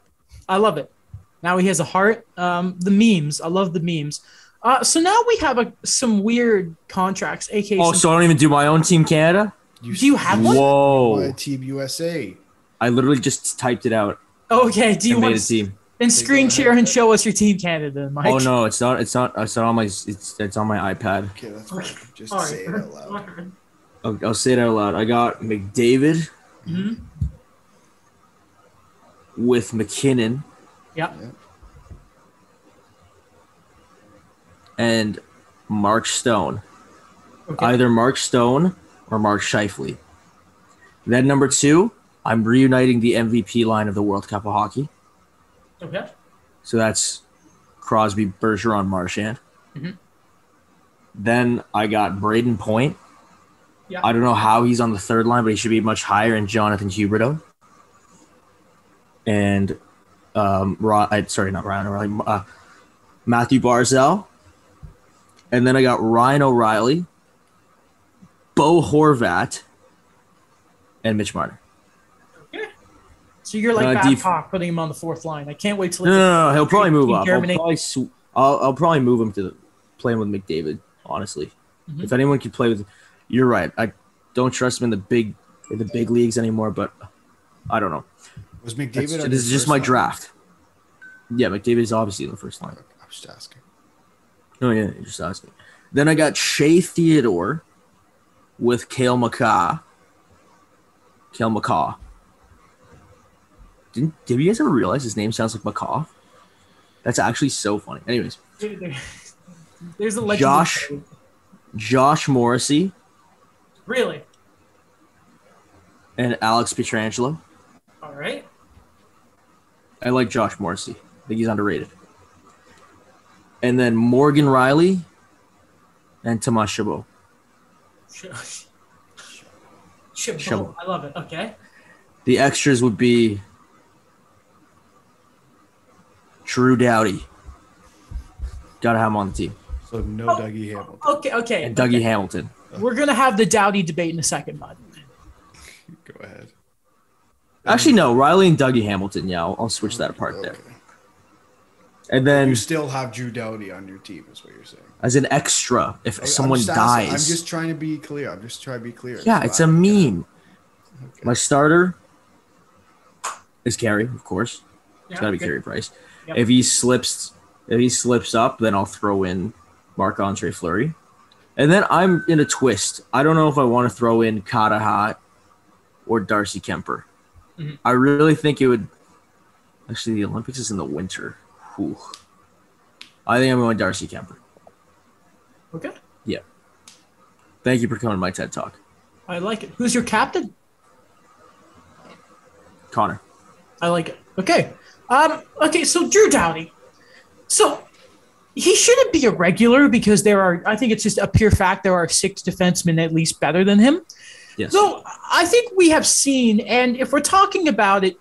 I love it. Now he has a heart. Um, the memes. I love the memes. Uh, so now we have a, some weird contracts. A K A oh, some- so I don't even do my own Team Canada? You, do you have one? Whoa. Team U S A. I literally just typed it out. Okay, do you want to team. Then screen share and show us your Team Canada, Mike? Oh no, it's not. It's not. It's not on my. It's it's on my iPad. Okay, that's fine. Just say it out loud. I'll, I'll say it out loud. I got McDavid mm-hmm. with McKinnon. Yep. yep. And Mark Stone. Okay. Either Mark Stone or Mark Scheifele. Then number two, I'm reuniting the M V P line of the World Cup of Hockey. Okay. So that's Crosby, Bergeron, Marchand. Mm-hmm. Then I got Braden Point. Yeah. I don't know how he's on the third line, but he should be much higher. And Jonathan Huberdeau. And um, Rod, sorry, not Ryan O'Reilly, uh, Mathew Barzal. And then I got Ryan O'Reilly, Bo Horvat, and Mitch Marner. Okay. So you're like uh, Babcock def- putting him on the fourth line. I can't wait till. No, no, no, no. He'll probably move up. I'll probably, sw- I'll, I'll probably move him to the, playing with McDavid, honestly. Mm-hmm. If anyone could play with – you're right. I don't trust him in the big in the big leagues anymore, but I don't know. Was McDavid – this is just my line? Draft. Yeah, McDavid is obviously in the first line. I was just asking. Oh, yeah, you're just asking. Then I got Shea Theodore with Kale McCaw. Kale McCaw. Didn't, did you guys ever realize his name sounds like McCaw? That's actually so funny. Anyways. There's a Josh, Josh Morrissey, really, and Alex Pietrangelo. All right, I like Josh Morrissey. I think he's underrated. And then Morgan Riley and Tomas Chabot. Ch- Chabot. Chabot, I love it. Okay. The extras would be Drew Doughty. Gotta have him on the team. So no oh, Dougie Hamilton. Okay, okay. And Dougie okay. Hamilton. We're going to have the Doughty debate in a second, bud. Go ahead. Actually, no. Riley and Dougie Hamilton. Yeah, I'll, I'll switch that apart okay. there. And then... You still have Drew Doughty on your team is what you're saying. As an extra, if okay, someone I'm dies. I'm just trying to be clear. I'm just trying to be clear. Yeah, it's, it's a meme. Okay. My starter is Carey, of course. It's yeah, got to be okay. Carey Price. Yep. If he slips... If he slips up, then I'll throw in Marc-Andre Fleury. And then I'm in a twist. I don't know if I want to throw in Katahat or Darcy Kemper. Mm-hmm. I really think it would – actually, the Olympics is in the winter. Whew. I think I'm going Darcy Kemper. Okay. Yeah. Thank you for coming to my TED Talk. I like it. Who's your captain? Connor. I like it. Okay. Um. Okay, so Drew Doughty. So he shouldn't be a regular because there are, I think it's just a pure fact, there are six defensemen at least better than him. Yes. So I think we have seen, and if we're talking about it,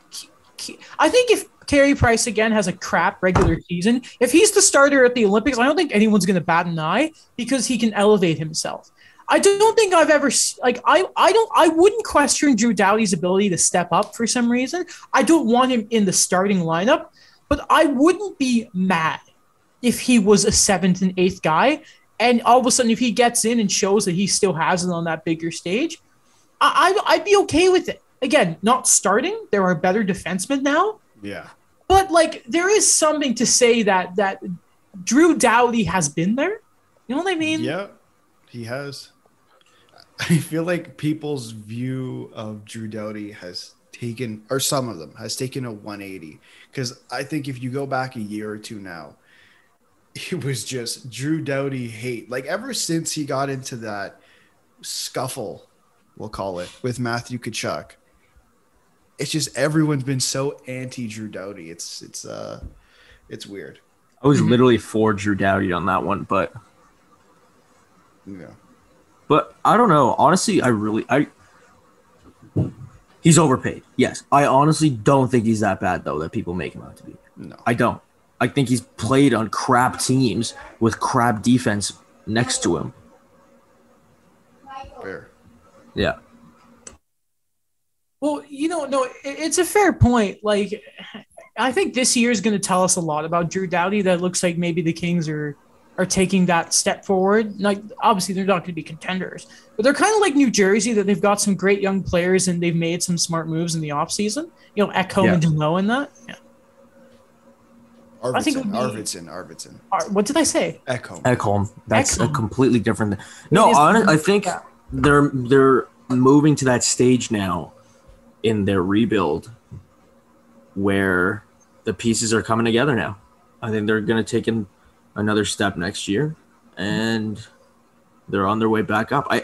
I think if Carey Price again has a crap regular season, if he's the starter at the Olympics, I don't think anyone's going to bat an eye because he can elevate himself. I don't think I've ever like I I don't I wouldn't question Drew Doughty's ability to step up for some reason. I don't want him in the starting lineup. But I wouldn't be mad if he was a seventh and eighth guy. And all of a sudden, if he gets in and shows that he still has it on that bigger stage, I, I, I'd be okay with it. Again, not starting. There are better defensemen now. Yeah. But, like, there is something to say that that Drew Doughty has been there. You know what I mean? Yeah, he has. I feel like people's view of Drew Doughty has taken, or some of them has taken a one eighty, because I think if you go back a year or two now, it was just Drew Doughty hate. Like ever since he got into that scuffle, we'll call it, with Matthew Tkachuk, it's just everyone's been so anti Drew Doughty. It's it's uh it's weird. I was literally for Drew Doughty on that one, but yeah, but I don't know. Honestly, I really I. He's overpaid, yes. I honestly don't think he's that bad, though, that people make him out to be. No. I don't. I think he's played on crap teams with crap defense next to him. Fair. Yeah. Well, you know, no, it's a fair point. Like, I think this year is going to tell us a lot about Drew Doughty. That looks like maybe the Kings are are taking that step forward. Like, obviously, they're not going to be contenders, but they're kind of like New Jersey, that they've got some great young players and they've made some smart moves in the offseason. You know, Ekholm yeah. and DeLow and that. Yeah. Arvidsson, I think be, Arvidsson, Arvidsson. Ar- what did I say? Ekholm. Ekholm. That's Ekholm. A completely different. No, honestly, I think yeah. they're they're moving to that stage now in their rebuild where the pieces are coming together now. I think they're going to take in another step next year, and they're on their way back up. I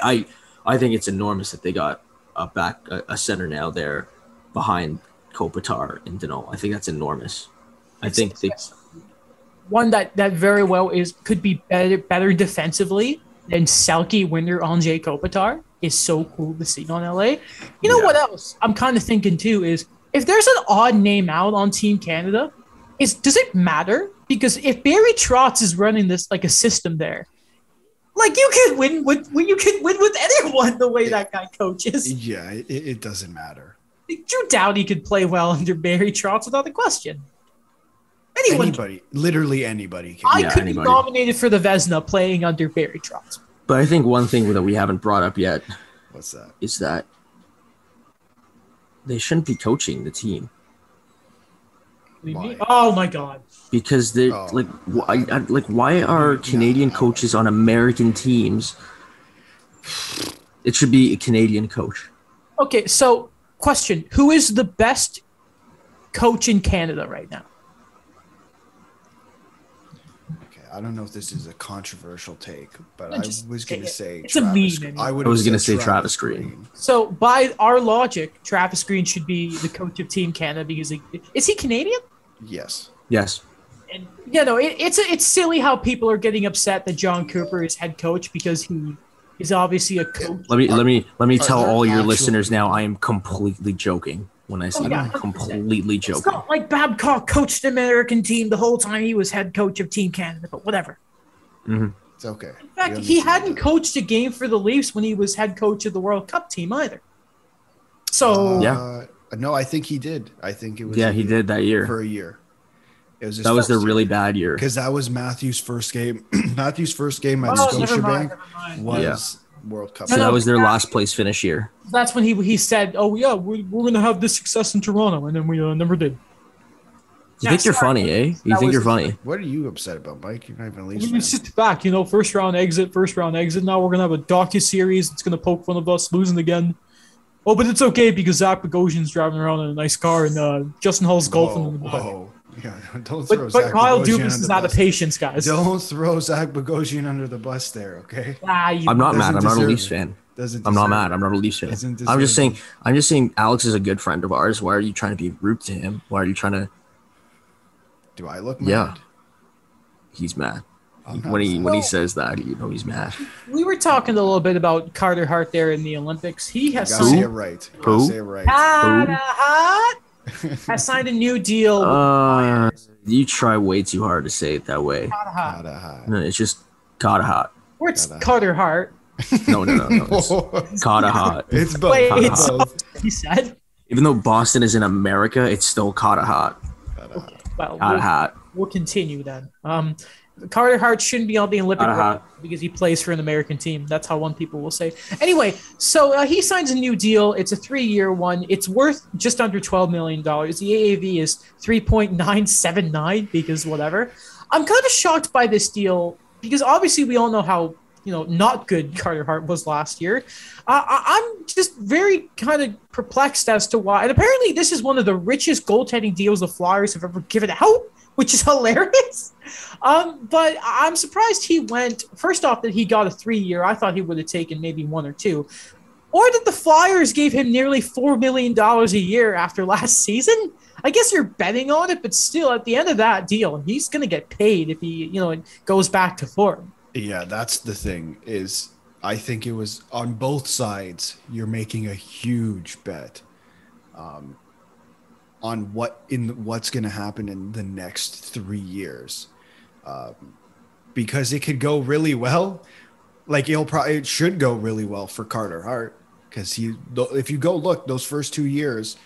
I, I think it's enormous that they got a back a, a center now there behind Kopitar and Danault. I think that's enormous. I think they, one that, that very well is could be better better defensively than Selke, Winder, Ondrej Kopitar is so cool to see on L A. You know yeah. what else I'm kind of thinking too is if there's an odd name out on Team Canada, is does it matter? Because if Barry Trotz is running this like a system there, like you could win with you could win with anyone the way it, that guy coaches. Yeah, it, it doesn't matter. Drew Doughty could play well under Barry Trotz without a question. Anyone, anybody, literally anybody. Can. I yeah, could anybody. be nominated for the Vezina playing under Barry Trotz. But I think one thing that we haven't brought up yet What's that? is that they shouldn't be coaching the team. Why? Oh my God! Because they oh. like, why, like, why are Canadian coaches on American teams? It should be a Canadian coach. Okay, so question: who is the best coach in Canada right now? I don't know if this is a controversial take, but I was going to say it's Travis, a meme. I, I was going to say Travis Green. Green. So by our logic, Travis Green should be the coach of Team Canada because he, is he Canadian? Yes. Yes. And you know, it, it's it's silly how people are getting upset that John Cooper is head coach because he is obviously a coach. Let me let me let me tell all your listeners now, I am completely joking. When I say oh, yeah. completely joking. It's not like Babcock coached the American team the whole time he was head coach of Team Canada, but whatever. Mm-hmm. It's okay. In fact, he hadn't that. coached a game for the Leafs when he was head coach of the World Cup team either. So uh, yeah. No, I think he did. I think it was Yeah, he did that year. For a year. It was That was their really year. bad year. Because that was Matthew's first game. Matthew's first game at oh, Scotiabank was yeah. World Cup. So no, that was their yeah. last place finish year. That's when he he said, "Oh yeah, we're we're gonna have this success in Toronto," and then we uh, never did. You think you're funny, eh? You think you're funny? What are you upset about, Mike? You're not even leaving. We sit back, you know, first round exit, first round exit. Now we're gonna have a docu-series. It's gonna poke fun of us losing again. Oh, but it's okay because Zach Bogosian's driving around in a nice car, and uh, Justin Hall's golfing in the back. Whoa. Yeah, don't throw but, Zach but Kyle Bogosian Dubas is out of patience, guys. Don't throw Zach Bogosian under the bus there, okay? Ah, you I'm not mad. I'm not a Leafs fan. I'm not mad. I'm not a Leafs fan. I'm just saying. I'm just saying. Alex is a good friend of ours. Why are you trying to be rude to him? Why are you trying to? Do I look mad? Yeah, he's mad. He, when he when he says that, you know he's mad. We were talking a little bit about Carter Hart there in the Olympics. He has you gotta say it right. You gotta say it right. Carter Hart. I signed a new deal. Uh, you try way too hard to say it that way. Carter Hart. Carter Hart. No, it's just Carter Hart. Or it's Carter Hart. No, no, no, no. It's Carter Hart. It's both. Wait, it's both. He said. Even though Boston is in America, it's still Carter Hart. Okay, well, Carter we'll, Hart. We'll continue then. Um, Carter Hart shouldn't be on the Olympic roster because he plays for an American team. That's how one people will say. Anyway, so uh, he signs a new deal. It's a three-year one. It's worth just under twelve million dollars. The A A V is three point nine seven nine because whatever. I'm kind of shocked by this deal because obviously we all know how you know not good Carter Hart was last year. Uh, I'm just very kind of perplexed as to why. And apparently this is one of the richest goaltending deals the Flyers have ever given out, which is hilarious. Um, but I'm surprised he went, first off, that he got a three-year. I thought he would have taken maybe one or two. Or that the Flyers gave him nearly four million dollars a year after last season. I guess you're betting on it, but still, at the end of that deal, he's going to get paid if he, you know, it goes back to form. Yeah, that's the thing is I think it was on both sides, you're making a huge bet. Um on what in what's going to happen in the next three years um, because it could go really well. Like it'll probably, it should go really well for Carter Hart because he, if you go look those first two years,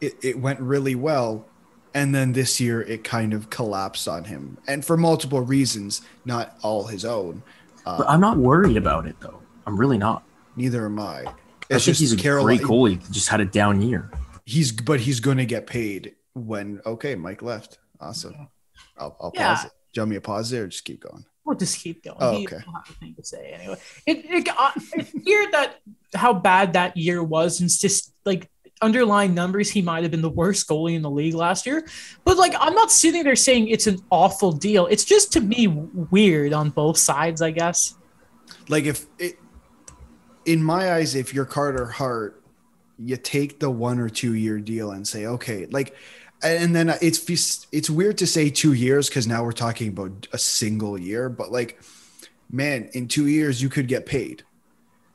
it, it went really well. And then this year it kind of collapsed on him and for multiple reasons, not all his own. Um, but I'm not worried about it though. I'm really not. Neither am I. It's I think he's a Carolina- great goalie. He just had a down year. He's, but he's going to get paid when, okay, Mike left. Awesome. I'll, I'll yeah. pause it. Do you want me to pause there or just keep going? We'll just keep going. Oh, okay. He doesn't have a thing to say anyway. It, it, uh, it's weird that how bad that year was, and just like underlying numbers, he might have been the worst goalie in the league last year. But like, I'm not sitting there saying it's an awful deal. It's just to me weird on both sides, I guess. Like if it, in my eyes, if you're Carter Hart, you take the one or two year deal and say, okay, like. And then it's it's weird to say two years because now we're talking about a single year. But like, man, in two years you could get paid,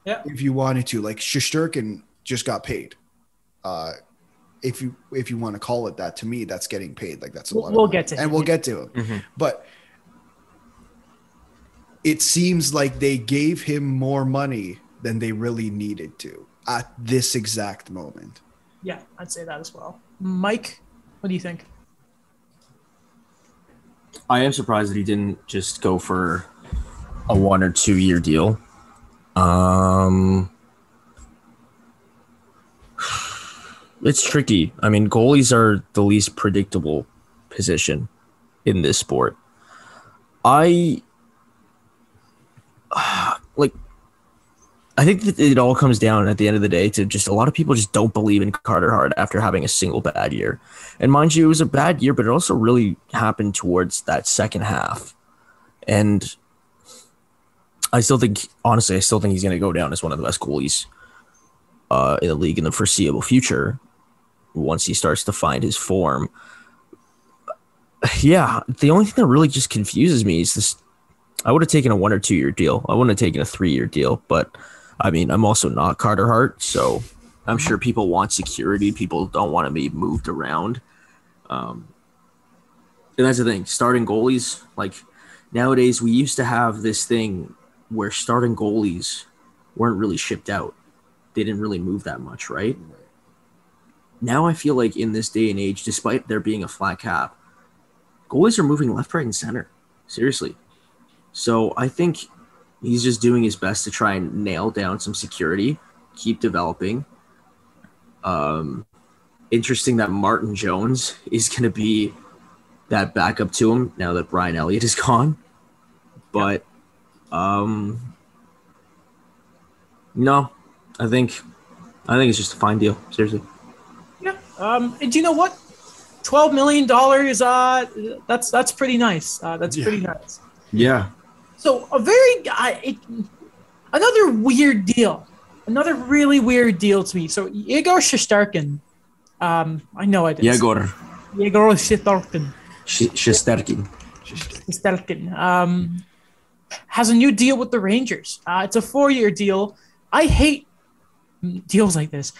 yeah, if you wanted to. Like Shesterkin just got paid. Uh, if you if you want to call it that, to me that's getting paid. Like that's a we'll, lot. Of we'll money. Get to and him. we'll get to him. Mm-hmm. But it seems like they gave him more money than they really needed to at this exact moment. Yeah, I'd say that as well, Mike. What do you think? I am surprised that he didn't just go for a one or two year deal. Um, it's tricky. I mean, goalies are the least predictable position in this sport. I like. I think that it all comes down at the end of the day to just a lot of people just don't believe in Carter Hart after having a single bad year. And mind you, it was a bad year, but it also really happened towards that second half. And I still think, honestly, I still think he's going to go down as one of the best goalies uh, in the league in the foreseeable future once he starts to find his form. Yeah, the only thing that really just confuses me is this. I would have taken a one or two year deal. I wouldn't have taken a three year deal, but I mean, I'm also not Carter Hart, so I'm sure people want security. People don't want to be moved around. Um, and that's the thing. Starting goalies, like nowadays we used to have this thing where starting goalies weren't really shipped out. They didn't really move that much, right? Now I feel like in this day and age, despite there being a flat cap, goalies are moving left, right, and center. Seriously. So I think he's just doing his best to try and nail down some security, keep developing. Um, interesting that Martin Jones is going to be that backup to him now that Brian Elliott is gone. But um, no, I think I think it's just a fine deal. Seriously. Yeah. Um, and do you know what? Twelve million dollars. Uh, that's that's pretty nice. Uh, that's yeah. pretty nice. Yeah. So a very uh, it, another weird deal, another really weird deal to me. So Igor Shesterkin, um, I know I did. Yegor. Yegor Shesterkin. Shesterkin. Shesterkin. Um, has a new deal with the Rangers. Uh, it's a four-year deal. I hate deals like this.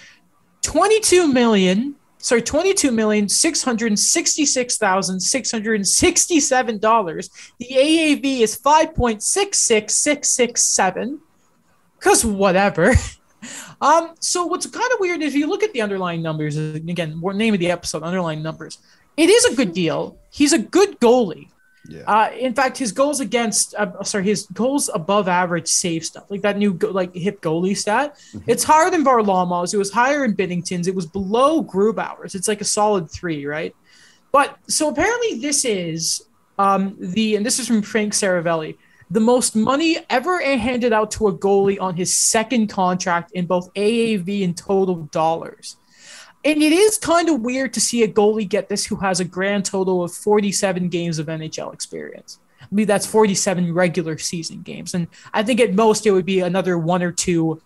Twenty-two million. Sorry, twenty-two million six hundred sixty-six thousand six hundred sixty-seven dollars. The A A V is five point six six six six seven, because whatever. Um, so what's kind of weird is if you look at the underlying numbers, again, name of the episode, underlying numbers, it is a good deal. He's a good goalie. Yeah. Uh, in fact, his goals against, uh, sorry, his goals above average save stuff, like that new go- like hip goalie stat. Mm-hmm. It's higher than Varlamov's. It was higher in Binnington's. It was below Grubauer's. It's like a solid three, right? But so apparently this is um, the, and this is from Frank Saravelli, the most money ever handed out to a goalie on his second contract in both A A V and total dollars. And it is kind of weird to see a goalie get this who has a grand total of forty-seven games of N H L experience. I mean, that's forty-seven regular season games. And I think at most it would be another one or two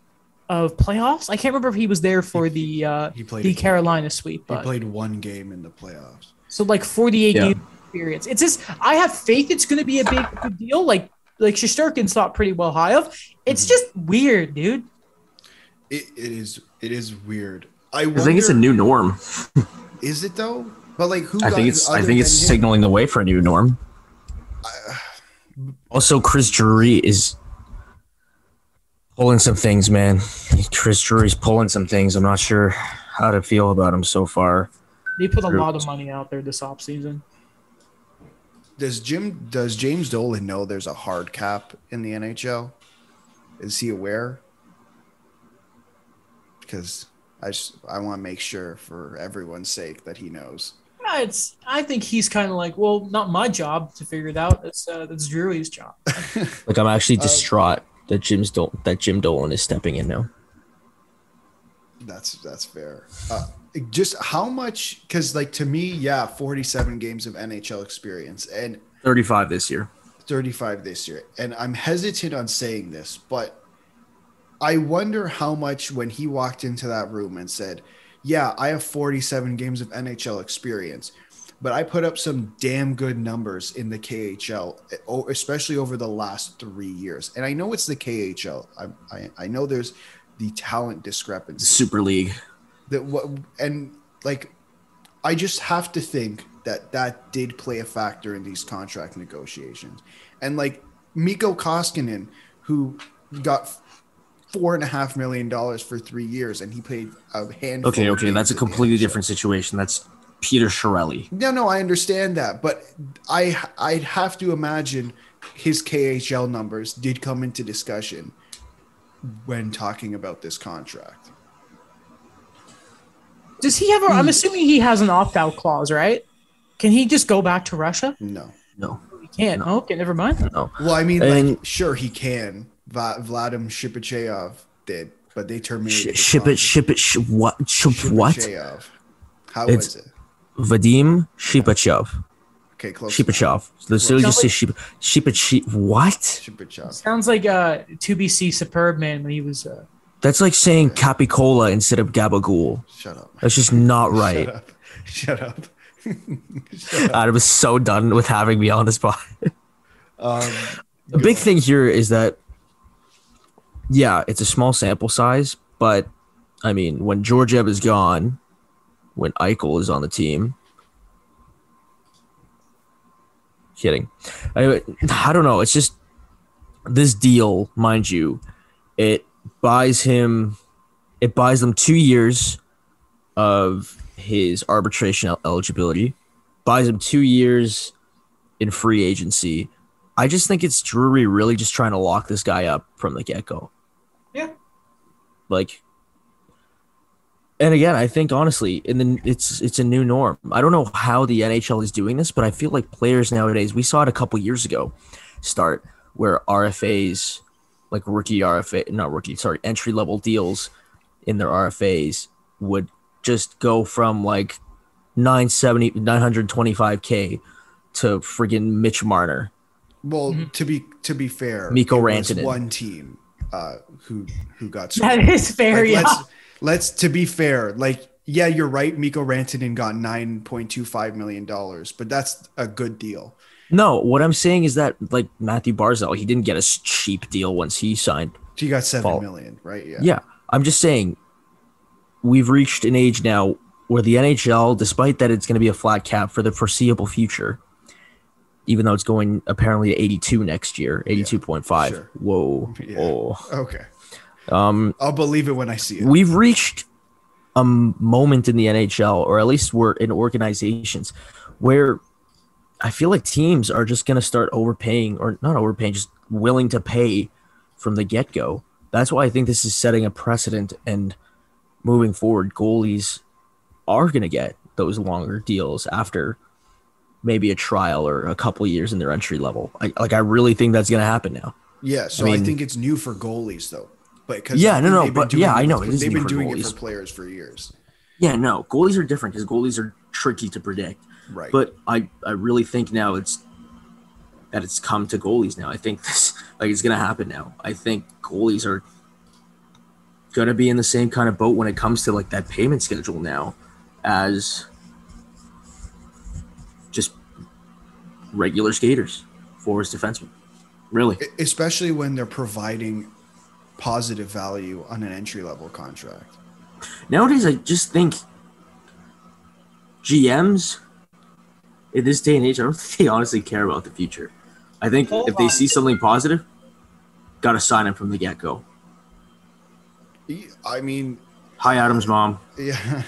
of playoffs. I can't remember if he was there for the uh, he played the Carolina sweep. But. He played one game in the playoffs. So like forty-eight yeah. games of experience. It's just, I have faith it's going to be a big, big deal. Like, like Shesterkin's thought pretty well high of. It's mm-hmm. just weird, dude. It, it is. It is weird. I, wonder, I think it's a new norm. Is it though? But like, who? I think it's. I think it's him? signaling the way for a new norm. Uh, also, Chris Drury is pulling some things, man. Chris Drury's pulling some things. I'm not sure how to feel about him so far. They put a lot of money out there this offseason. Does Jim? Does James Dolan know there's a hard cap in the N H L? Is he aware? Because. I just I want to make sure for everyone's sake that he knows. Yeah, it's. I think he's kind of like, well, not my job to figure it out. That's uh, that's Drury's job. Like, I'm actually distraught uh, that Jim's Dol- that Jim Dolan is stepping in now. That's that's fair. Uh, just how much? Because like to me, yeah, forty-seven games of N H L experience and thirty-five this year. thirty-five this year, and I'm hesitant on saying this, but I wonder how much when he walked into that room and said, yeah, I have forty-seven games of N H L experience, but I put up some damn good numbers in the K H L, especially over the last three years. And I know it's the K H L. I I, I know there's the talent discrepancy. Super League. That what and like, I just have to think that that did play a factor in these contract negotiations. And like Mikko Koskinen, who got four and a half million dollars for three years and he played a handful. Okay, okay, that's a completely different situation. That's Peter Chiarelli. No, no, I understand that, but I, I'd have to imagine his K H L numbers did come into discussion when talking about this contract. Does he have a, I'm assuming he has an opt-out clause, right? Can he just go back to Russia? No. No. He can't. No. Okay, never mind. No. Well, I mean, and, like, sure, he can. Va- Vladim Shipachev did, but they terminated it. Ship it, ship it, sh- what? Ship what? How it's was it? Vadim Shipachev. Okay, close. Shipachev. So, so you just like, say Shipachev. What? Shipachev. Sounds like uh, two B C Superb Man when he was. Uh, That's like saying yeah. Capicola instead of Gabagool. Shut up. That's just not right. Shut up. Shut up. I was so done with having me on the spot. um, the big on. thing here is that, yeah, it's a small sample size, but I mean, when Georgiev is gone, when Eichel is on the team, kidding. Anyway, I don't know. It's just this deal, mind you, it buys him, it buys them two years of his arbitration eligibility, buys him two years in free agency. I just think it's Drury really just trying to lock this guy up from the get-go. Yeah. Like, and again, I think honestly, and then it's it's a new norm. I don't know how the N H L is doing this, but I feel like players nowadays, we saw it a couple years ago start where R F As, like rookie R F A, not rookie, sorry, entry-level deals in their R F As would just go from like nine seventy, nine twenty-five K to friggin' Mitch Marner. Well, mm-hmm. to be to be fair, Mikko Rantanen, one team uh, who who got screwed. That is fair. Like, yeah. Let's, let's to be fair, like yeah, you're right. Mikko Rantanen got nine point two five million dollars, but that's a good deal. No, what I'm saying is that like Mathew Barzal, he didn't get a cheap deal once he signed. He got seven fall. million, right? Yeah. Yeah, I'm just saying. We've reached an age now where the N H L, despite that it's going to be a flat cap for the foreseeable future, even though it's going apparently to eighty-two next year, eighty-two point five. Yeah, sure. Whoa. Yeah. Oh. Okay. Um, I'll believe it when I see it. We've reached a moment in the N H L, or at least we're in organizations, where I feel like teams are just going to start overpaying, or not overpaying, just willing to pay from the get-go. That's why I think this is setting a precedent, and moving forward, goalies are going to get those longer deals after maybe a trial or a couple of years in their entry level. I, like, I really think that's going to happen now. Yeah, so I, mean, I think it's new for goalies, though. But cause yeah, no, no, but yeah, it, I know. It is they've been doing goalies. It for players for years. Yeah, no, goalies are different because goalies are tricky to predict. Right. But I, I really think now it's that it's come to goalies now. I think this, like, it's going to happen now. I think goalies are going to be in the same kind of boat when it comes to like that payment schedule now as just regular skaters, forwards, defensemen, really. Especially when they're providing positive value on an entry-level contract. Nowadays, I just think G Ms in this day and age, I don't think they honestly care about the future. I think Hold if they on. see something positive, got to sign him from the get-go. I mean, hi, Adam's mom. Yeah.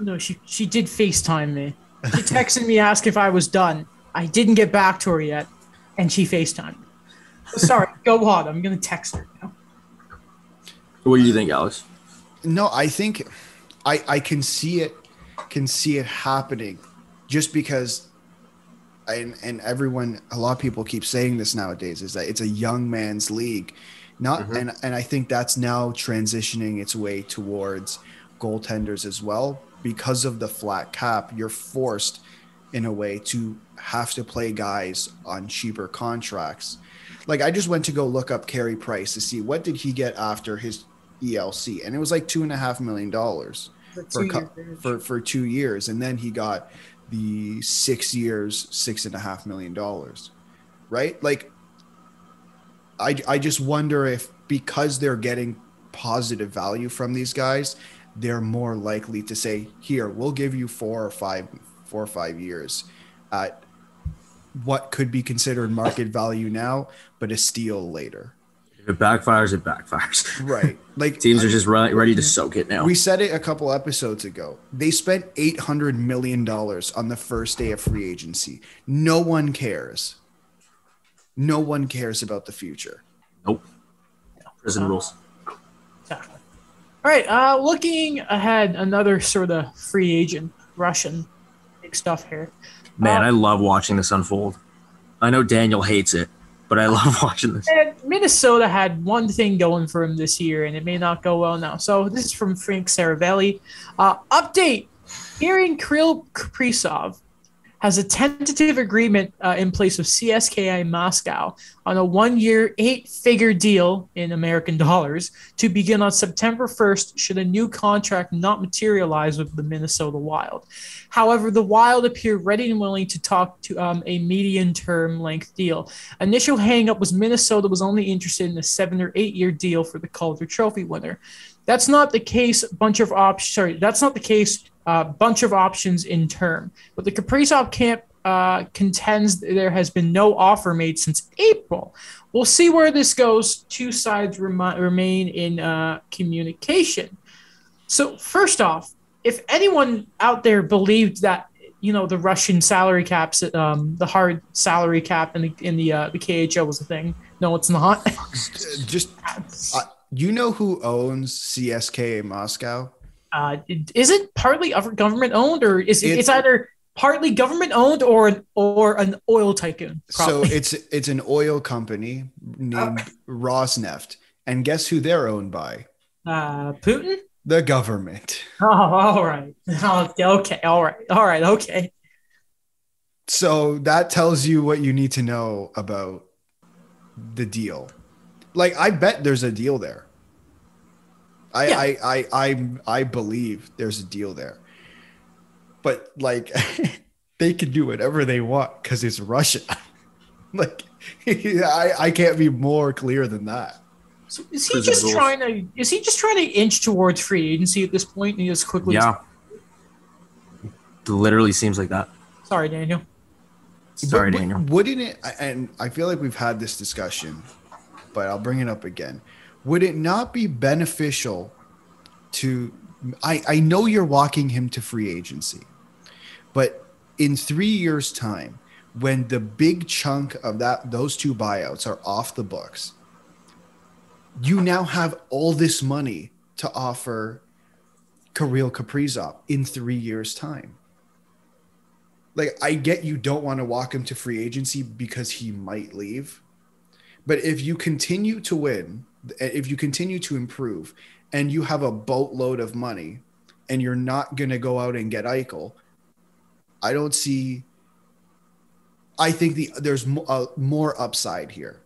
No, she she did FaceTime me. She texted me, asked if I was done. I didn't get back to her yet, and she FaceTimed me. Sorry, go on. I'm gonna text her now. What do you think, Alex? No, I think I I can see it can see it happening just because I, and everyone, a lot of people keep saying this nowadays, is that it's a young man's league. Not, mm-hmm. and, and I think that's now transitioning its way towards goaltenders as well. Because of the flat cap, you're forced in a way to have to play guys on cheaper contracts. Like, I just went to go look up Carey Price to see what did he get after his E L C, and it was like two and a half million dollars for co- for for two years, and then he got the six years, six and a half million dollars, right? Like, I I just wonder if because they're getting positive value from these guys, they're more likely to say, "Here, we'll give you four or five, four or five years at what could be considered market value now, but a steal later." If it backfires, it backfires. Right. Like teams are just re- ready to soak it now. We said it a couple episodes ago. They spent eight hundred million dollars on the first day of free agency. No one cares. No one cares about the future. Nope. Yeah, prison uh, rules. Exactly. All right. Uh, looking ahead, another sort of free agent Russian big stuff here. Man, um, I love watching this unfold. I know Daniel hates it, but I love watching this. And Minnesota had one thing going for him this year, and it may not go well now. So this is from Frank Saravelli. Uh, update. Kirill Kaprizov has a tentative agreement uh, in place with C S K A Moscow on a one-year, eight-figure deal in American dollars to begin on September first should a new contract not materialize with the Minnesota Wild. However, the Wild appear ready and willing to talk to um, a medium-term length deal. Initial hang-up was Minnesota was only interested in a seven- or eight-year deal for the Calder Trophy winner. That's not the case. Bunch of op- Sorry, that's not the case. A uh, bunch of options in term. But the Kaprizov camp uh, contends there has been no offer made since April. We'll see where this goes. Two sides rem- remain in uh, communication. So first off, if anyone out there believed that, you know, the Russian salary caps, um, the hard salary cap in the, in the, uh, the K H L was a thing. No, it's not. Just, uh, you know who owns C S K A Moscow? Uh, is it partly government owned, or is it, it's, it's either partly government owned or an, or an oil tycoon? Probably. So it's it's an oil company named oh. Rosneft, and guess who they're owned by? Uh, Putin? The government. Oh, all right. Oh, okay. All right. All right. Okay. So that tells you what you need to know about the deal. Like, I bet there's a deal there. I, yeah. I, I, I, I believe there's a deal there, but like they can do whatever they want because it's Russia. Like, I, I can't be more clear than that. So is he just trying to? Is he just trying to inch towards free agency at this point? And he just quickly, yeah, just... it literally seems like that. Sorry, Daniel. Sorry, but, Daniel. Wouldn't it? And I feel like we've had this discussion, but I'll bring it up again. Would it not be beneficial to I, – I know you're walking him to free agency, but in three years' time, when the big chunk of that those two buyouts are off the books, you now have all this money to offer Kirill Kaprizov in three years' time. Like, I get you don't want to walk him to free agency because he might leave, but if you continue to win – if you continue to improve and you have a boatload of money and you're not going to go out and get Eichel, I don't see, I think the, there's mo- uh, more upside here.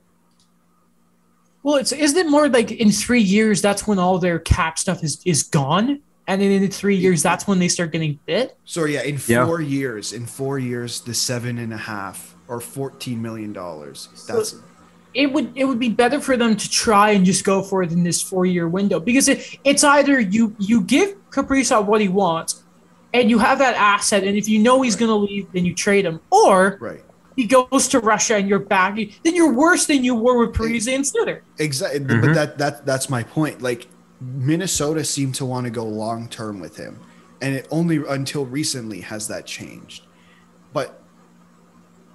Well, it's, isn't it more like in three years, that's when all their cap stuff is, is gone. And then in three years, that's when they start getting bit. So yeah, in four yeah. years, in four years, the seven and a half or fourteen million dollars. That's so- It would it would be better for them to try and just go for it in this four-year window, because it, it's either you, you give Kaprizov what he wants and you have that asset, and if you know he's right. going to leave, then you trade him, or right. he goes to Russia and you're back. Then you're worse than you were with Parise and Sutter. Exactly, mm-hmm. but that that that's my point. Like, Minnesota seemed to want to go long-term with him, and it only until recently has that changed. But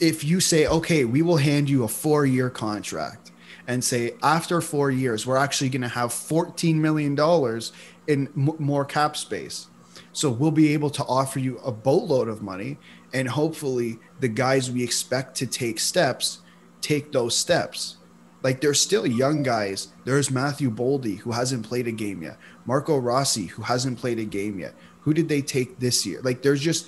if you say, okay, we will hand you a four-year contract and say after four years, we're actually going to have fourteen million dollars in m- more cap space. So we'll be able to offer you a boatload of money, and hopefully the guys we expect to take steps take those steps. Like, there's still young guys. There's Matthew Boldy, who hasn't played a game yet. Marco Rossi, who hasn't played a game yet. Who did they take this year? Like, there's just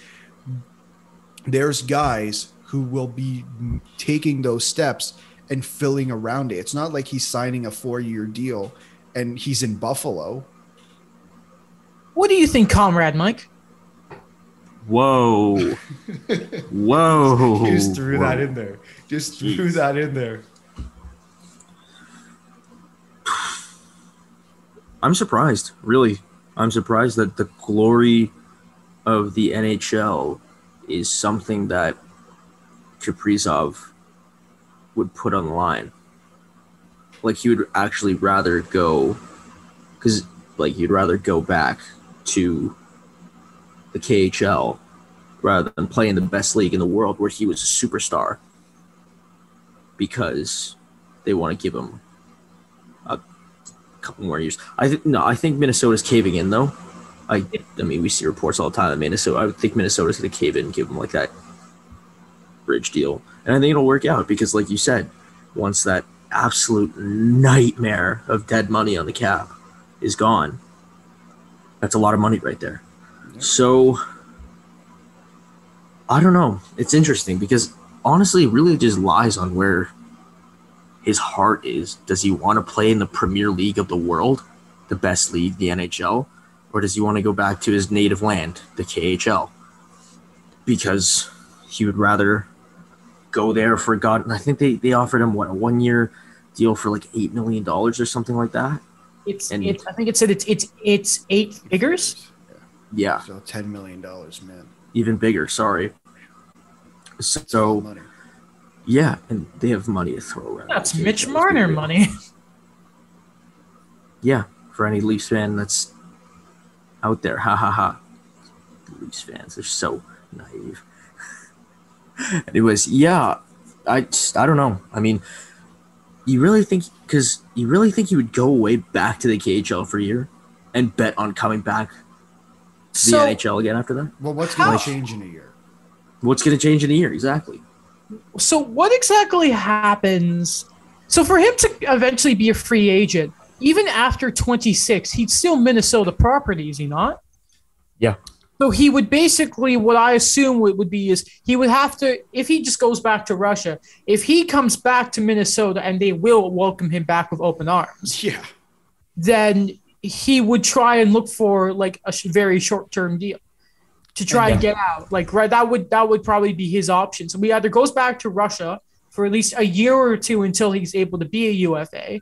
there's guys who will be taking those steps and filling around it. It's not like he's signing a four-year deal and he's in Buffalo. What do you think, Comrade Mike? Whoa. Whoa. You just threw Whoa. that in there. Just Jeez. threw that in there. I'm surprised, really. I'm surprised that the glory of the N H L is something that Kaprizov would put on the line. Like, he would actually rather go, because like he'd rather go back to the K H L rather than play in the best league in the world, where he was a superstar, because they want to give him a couple more years. I think no, I think Minnesota's caving in though. I I mean, we see reports all the time that Minnesota. I would think Minnesota's going to cave in and give him like that bridge deal, and I think it'll work out because, like you said, once that absolute nightmare of dead money on the cap is gone, that's a lot of money right there. Yeah. So I don't know. It's interesting because honestly, it really just lies on where his heart is. Does he want to play in the Premier League of the world, the best league, the N H L, or does he want to go back to his native land, the K H L? Because he would rather go there for God. And I think they, they offered him, what, a one-year deal for like eight million dollars or something like that? It's, and it's I think it said it's it's it's eight figures. Yeah. So ten million dollars, man. Even bigger, sorry. So, so yeah, and they have money to throw around. That's so Mitch Marner money. Yeah, for any Leafs fan that's out there. Ha ha ha. The Leafs fans, they're so naive. Anyways, yeah, I just, I don't know. I mean, you really think because you really think he would go away back to the K H L for a year and bet on coming back to so, the N H L again after that? Well, what's going to change in a year? What's going to change in a year? Exactly. So what exactly happens? So for him to eventually be a free agent, even after twenty-six, he'd still Minnesota property, is he not? Yeah. So he would basically, what I assume it would be is he would have to, if he just goes back to Russia, if he comes back to Minnesota and they will welcome him back with open arms, yeah, then he would try and look for like a very short-term deal to try yeah. and get out. Like, right, that would that would probably be his option. So he either goes back to Russia for at least a year or two until he's able to be a U F A.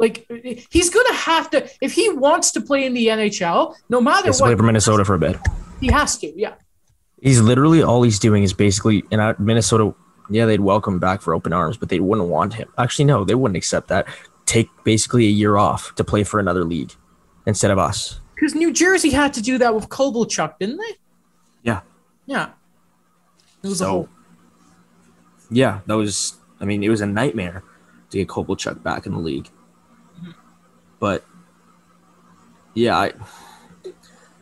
Like, he's going to have to, if he wants to play in the N H L, no matter what. Play for Minnesota for a bit. He has to, yeah. He's literally, all he's doing is basically, in Minnesota, yeah, they'd welcome him back for open arms, but they wouldn't want him. Actually, no, they wouldn't accept that. Take basically a year off to play for another league instead of us. Because New Jersey had to do that with Kovalchuk, didn't they? Yeah. Yeah. It was so, a whole. Yeah, that was, I mean, it was a nightmare to get Kovalchuk back in the league. Mm-hmm. But, yeah, I.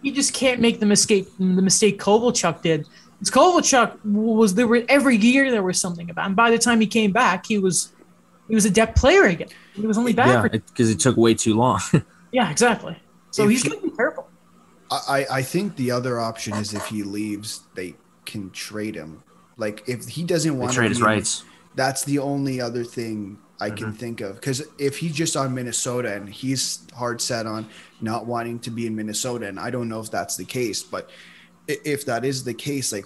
You just can't make the mistake the mistake Kovalchuk did. It's Kovalchuk was there were every year there was something about him. By the time he came back, he was he was a depth player again. He was only back because yeah, it, it took way too long. Yeah, exactly. So if he's he, going to be terrible. I I think the other option is if he leaves, they can trade him. Like, if he doesn't want to trade his rights, that's the only other thing I mm-hmm. can think of, because if he's just on Minnesota and he's hard set on not wanting to be in Minnesota, and I don't know if that's the case, but if that is the case, like,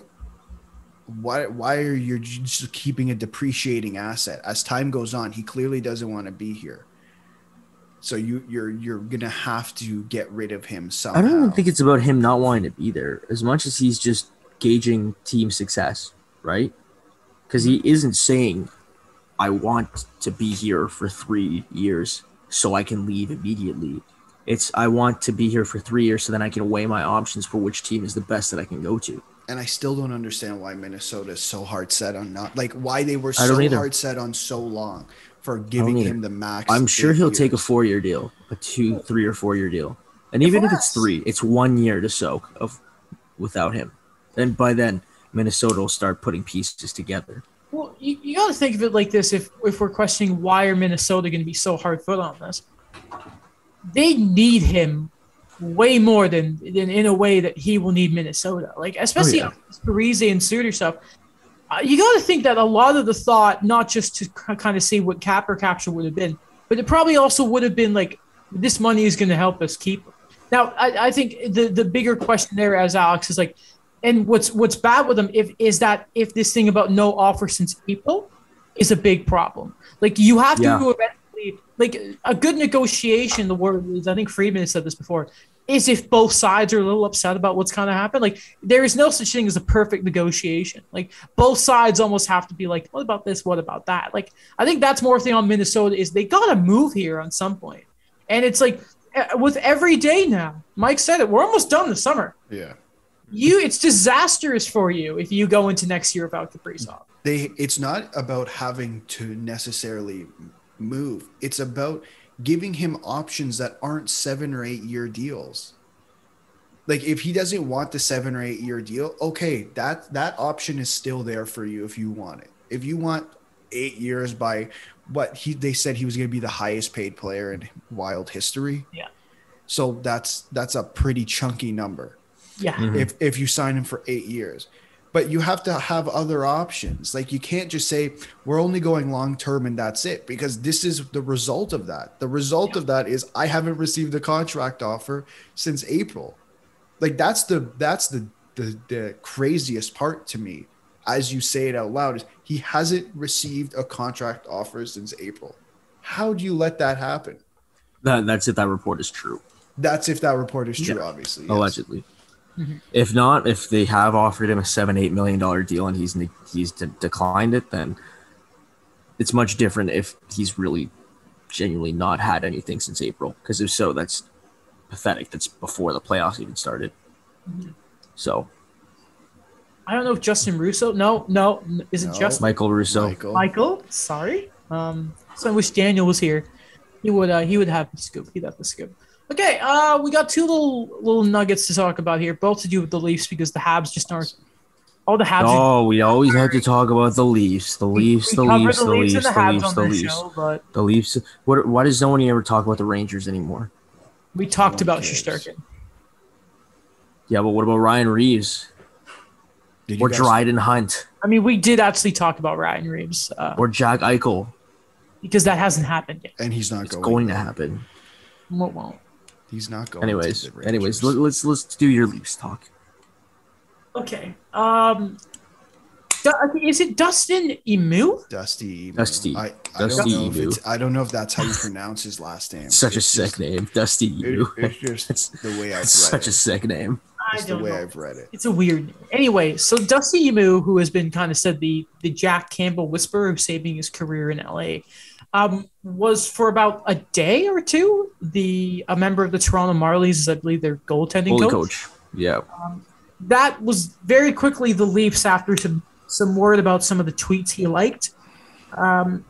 why why are you just keeping a depreciating asset? As time goes on, he clearly doesn't want to be here. So you you're you're gonna have to get rid of him somehow. I don't even think it's about him not wanting to be there as much as he's just gauging team success, right? Because he isn't saying, I want to be here for three years so I can leave immediately. It's I want to be here for three years so then I can weigh my options for which team is the best that I can go to. And I still don't understand why Minnesota is so hard set on not – like why they were so hard set on so long for giving him the max. I'm sure he'll years. take a four-year deal, a two, three, or four-year deal. And even if it's three, it's one year to soak of without him. And by then, Minnesota will start putting pieces together. Well, you, you got to think of it like this if, if we're questioning why are Minnesota going to be so hard-foot on this. They need him way more than, than in a way that he will need Minnesota. Like, especially oh, yeah. Parise and Suter stuff. Uh, you got to think that a lot of the thought, not just to c- kind of see what cap or capture would have been, but it probably also would have been like, this money is going to help us keep him. Now, I, I think the, the bigger question there, as Alex, is like, and what's what's bad with them if is that if this thing about no offer since April is a big problem. Like, you have to yeah. eventually – like, a good negotiation, the word is – I think Friedman has said this before – is if both sides are a little upset about what's kind of happened. Like, there is no such thing as a perfect negotiation. Like, both sides almost have to be like, what about this? What about that? Like, I think that's more thing on Minnesota is they got to move here on some point. And it's like with every day now, Mike said it, we're almost done this summer. Yeah. You, it's disastrous for you if you go into next year without Kaprizov. They, it's not about having to necessarily move. It's about giving him options that aren't seven or eight year deals. Like, if he doesn't want the seven or eight year deal, okay, that that option is still there for you if you want it. If you want eight years by what he they said he was going to be the highest paid player in Wild history. Yeah. So that's that's a pretty chunky number. Yeah. Mm-hmm. If if you sign him for eight years, but you have to have other options. Like, you can't just say we're only going long term and that's it, because this is the result of that. The result yeah. of that is I haven't received a contract offer since April. Like, that's the that's the, the the craziest part to me. As you say it out loud, is he hasn't received a contract offer since April. How do you let that happen? That that's if that report is true. That's if that report is true, yeah. obviously. Yes. Allegedly. If not, if they have offered him a seven, eight million dollars deal and he's he's de- declined it, then it's much different if he's really genuinely not had anything since April. Because if so, that's pathetic. That's before the playoffs even started. Mm-hmm. So I don't know if Justin Russo. No, no, is it no. Justin? Michael Russo. Michael, Michael sorry. Um, so I wish Daniel was here. He would. Uh, he would have the scoop. He'd have the scoop. Okay, uh, we got two little little nuggets to talk about here, both to do with the Leafs because the Habs just aren't. Oh, the Habs. Oh, we always have to talk about the Leafs, the Leafs, the Leafs, the Leafs, the Leafs, the Leafs, the Leafs. What? Why does no one ever talk about the Rangers anymore? We talked about Shesterkin. Yeah, but what about Ryan Reeves? Or Dryden Hunt? I mean, we did actually talk about Ryan Reeves. Uh, or Jack Eichel. Because that hasn't happened yet, and he's not going to happen. What won't? He's not going. Anyways, to the anyways, let, let's let's do your Leafs talk. Okay. Um, is it Dustin Emu? Dusty Emu. Dusty. I, I Dusty don't Emu. I don't know if that's how you pronounce his last name. Such it's a sick just, name, Dusty Emu. It, it's just the way I've read such it. A sick name. It's the way know. I've read it. It's a weird name. Anyway, so Dusty Emu, who has been kind of said the the Jack Campbell whisperer, saving his career in L A. Um, was for about a day or two the a member of the Toronto Marlies, I believe their goaltending coach. coach. Yeah, um, that was very quickly the Leafs after some some word about some of the tweets he liked. Um,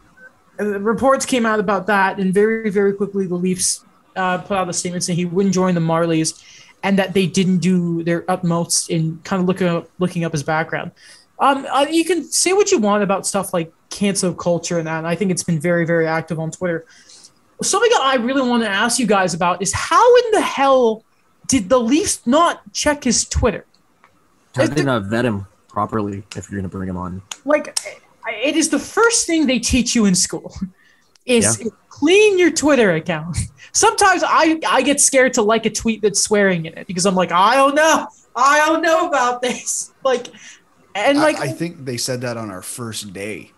reports came out about that, and very very quickly the Leafs uh, put out a statement saying he wouldn't join the Marlies, and that they didn't do their utmost in kind of looking up, looking up his background. Um, you can say what you want about stuff like cancel culture and that, and I think it's been very, very active on Twitter. Something that I really want to ask you guys about is how in the hell did the Leafs not check his Twitter? How did they not vet him properly if you're going to bring him on? Like, it is the first thing they teach you in school is yeah. clean your Twitter account. Sometimes I, I get scared to like a tweet that's swearing in it because I'm like, I don't know. I don't know about this. Like... And like I, I think they said that on our first day.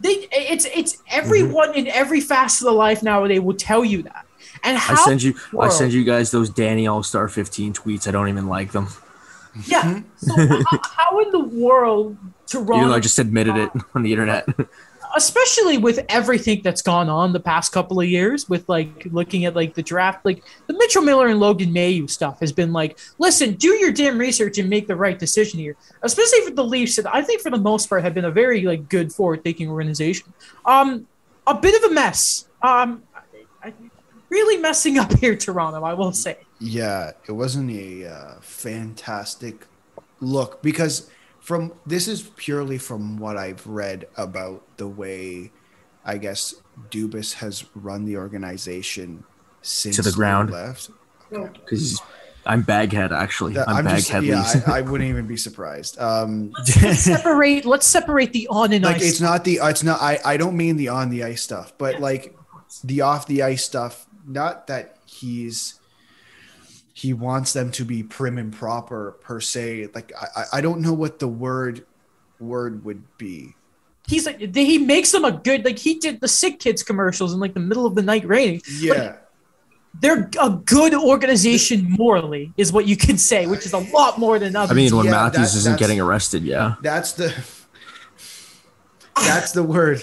They it's it's everyone mm-hmm. in every facet of life nowadays will tell you that. And how I send you I send you guys those Danny All-Star fifteen tweets. I don't even like them. Yeah. So how, how in the world Toronto? You know, I just admitted it on the internet. Especially with everything that's gone on the past couple of years with, like, looking at, like, the draft. Like, the Mitchell Miller and Logan Mailloux stuff has been like, listen, do your damn research and make the right decision here. Especially for the Leafs that I think for the most part have been a very, like, good forward-thinking organization. Um, a bit of a mess. Um, I, I, really messing up here, Toronto, I will say. Yeah, it wasn't a uh, fantastic look, because from this is purely from what I've read about the way, I guess, Dubas has run the organization since to the ground. Left. Because okay. I'm Baghead, actually. That, I'm, I'm Baghead. Yeah, I, I wouldn't even be surprised. Um, let's separate. Let's separate the on and like ice. It's stuff. Not the. It's not. I. I don't mean the on the ice stuff, but yeah. like the off the ice stuff. Not that he's. He wants them to be prim and proper per se. Like I, I don't know what the word word would be. He's like he makes them a good like he did the Sick Kids commercials in like the middle of the night rating. Yeah. Like, they're a good organization morally is what you can say, which is a lot more than others. I mean, when yeah, Matthews that, isn't getting arrested, yeah. That's the That's the word.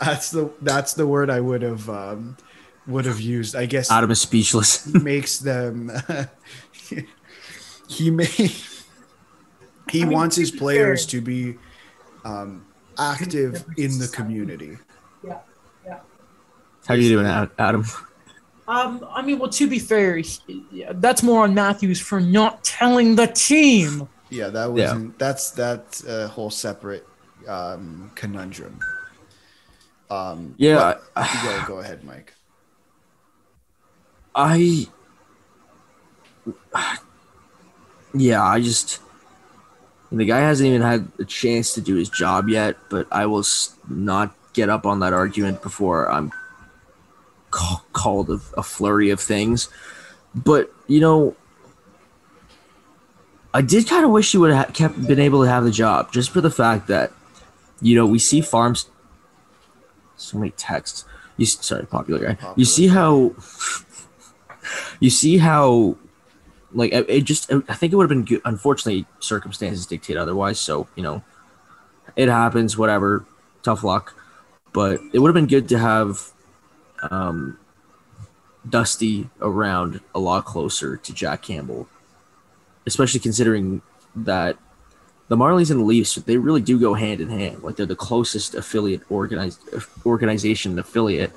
That's the that's the word I would have um would have used, I guess. Adam is speechless. makes them. Uh, he he, may, he I mean, wants his players fair. to be um, active in the community. Yeah, yeah. How are you doing, Adam? Um, I mean, well, to be fair, he, yeah, that's more on Matthews for not telling the team. Yeah, that was yeah. that's that uh, whole separate um, conundrum. Um, yeah. But, go, go ahead, Mike. I, yeah, I just, the guy hasn't even had a chance to do his job yet, but I will not get up on that argument before I'm ca- called a, a flurry of things. But, you know, I did kind of wish he would have kept been able to have the job just for the fact that, you know, we see farms, so many texts, you sorry, popular guy, popular. You see how... You see how, like, it just, I think it would have been good. Unfortunately, circumstances dictate otherwise. So, you know, it happens, whatever, tough luck. But it would have been good to have um, Dusty around a lot closer to Jack Campbell, especially considering that the Marlies and the Leafs, they really do go hand in hand. Like, they're the closest affiliate organized organization affiliate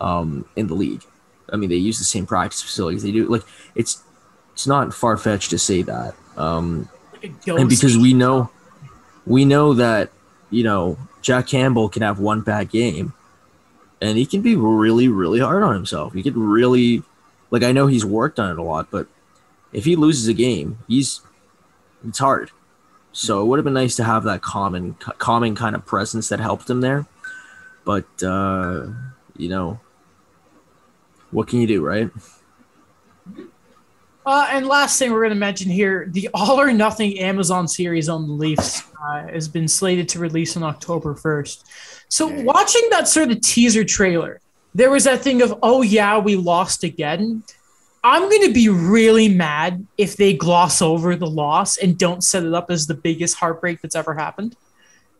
um, in the league. I mean, they use the same practice facilities. They do like it's. It's not far fetched to say that, um, and because we know, we know that you know Jack Campbell can have one bad game, and he can be really, really hard on himself. He could really, like I know he's worked on it a lot, but if he loses a game, he's it's hard. So it would have been nice to have that common, common kind of presence that helped him there, but uh, you know. What can you do, right? Uh, and last thing we're going to mention here, the All or Nothing Amazon series on the Leafs uh, has been slated to release on October first. So okay. Watching that sort of teaser trailer, there was that thing of, oh, yeah, we lost again. I'm going to be really mad if they gloss over the loss and don't set it up as the biggest heartbreak that's ever happened.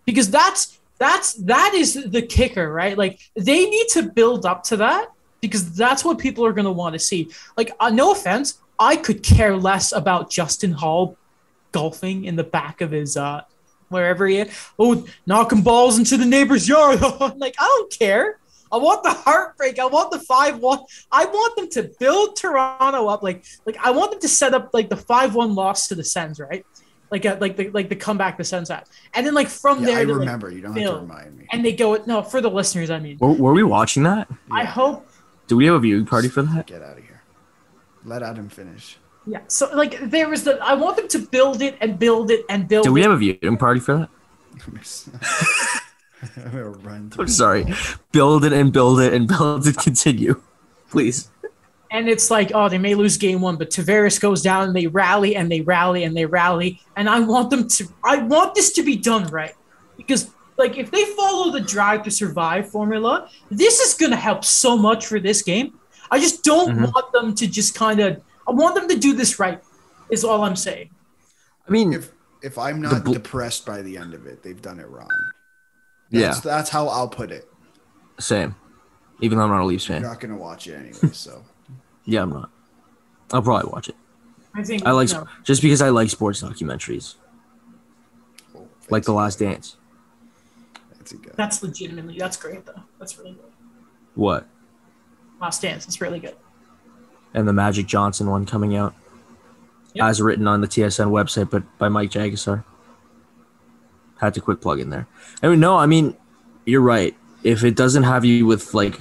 Because that's that's that is the kicker, right? Like, they need to build up to that. Because that's what people are going to want to see. Like, uh, no offense, I could care less about Justin Hall golfing in the back of his uh, wherever he is. Oh, knocking balls into the neighbor's yard. Like, I don't care. I want the heartbreak. I want the five one. I want them to build Toronto up. Like, like I want them to set up like the five one loss to the Sens, right? Like, a, like the like the comeback the Sens had, and then like from yeah, there, I remember. Like, you don't build. Have to remind me. And they go no for the listeners. I mean, were, were we watching that? I yeah. hope. Do we have a viewing party for that? Get out of here. Let Adam finish. Yeah. So, like, there was the. I want them to build it and build it and build it. Do we it. have a viewing party for that? I'm gonna run through. I'm sorry. Build it and build it and build it. Continue, please. And it's like, oh, they may lose game one, but Tavares goes down and they rally and they rally and they rally. And I want them to. I want this to be done right because. Like, if they follow the drive to survive formula, this is going to help so much for this game. I just don't mm-hmm. want them to just kind of – I want them to do this right is all I'm saying. I mean – If if I'm not bl- depressed by the end of it, they've done it wrong. That's, yeah. That's how I'll put it. Same. Even though I'm not a Leafs fan. You're not going to watch it anyway, so. Yeah, I'm not. I'll probably watch it. I think – I like no. – Just because I like sports documentaries. Oh, like The Last Dance. That's legitimately, that's great though. That's really good. What? Last Dance, it's really good. And the Magic Johnson one coming out. yep. as written on the T S N website, but by Mike Jagasar. Had to quick plug in there. I mean, no, I mean, you're right. If it doesn't have you with like,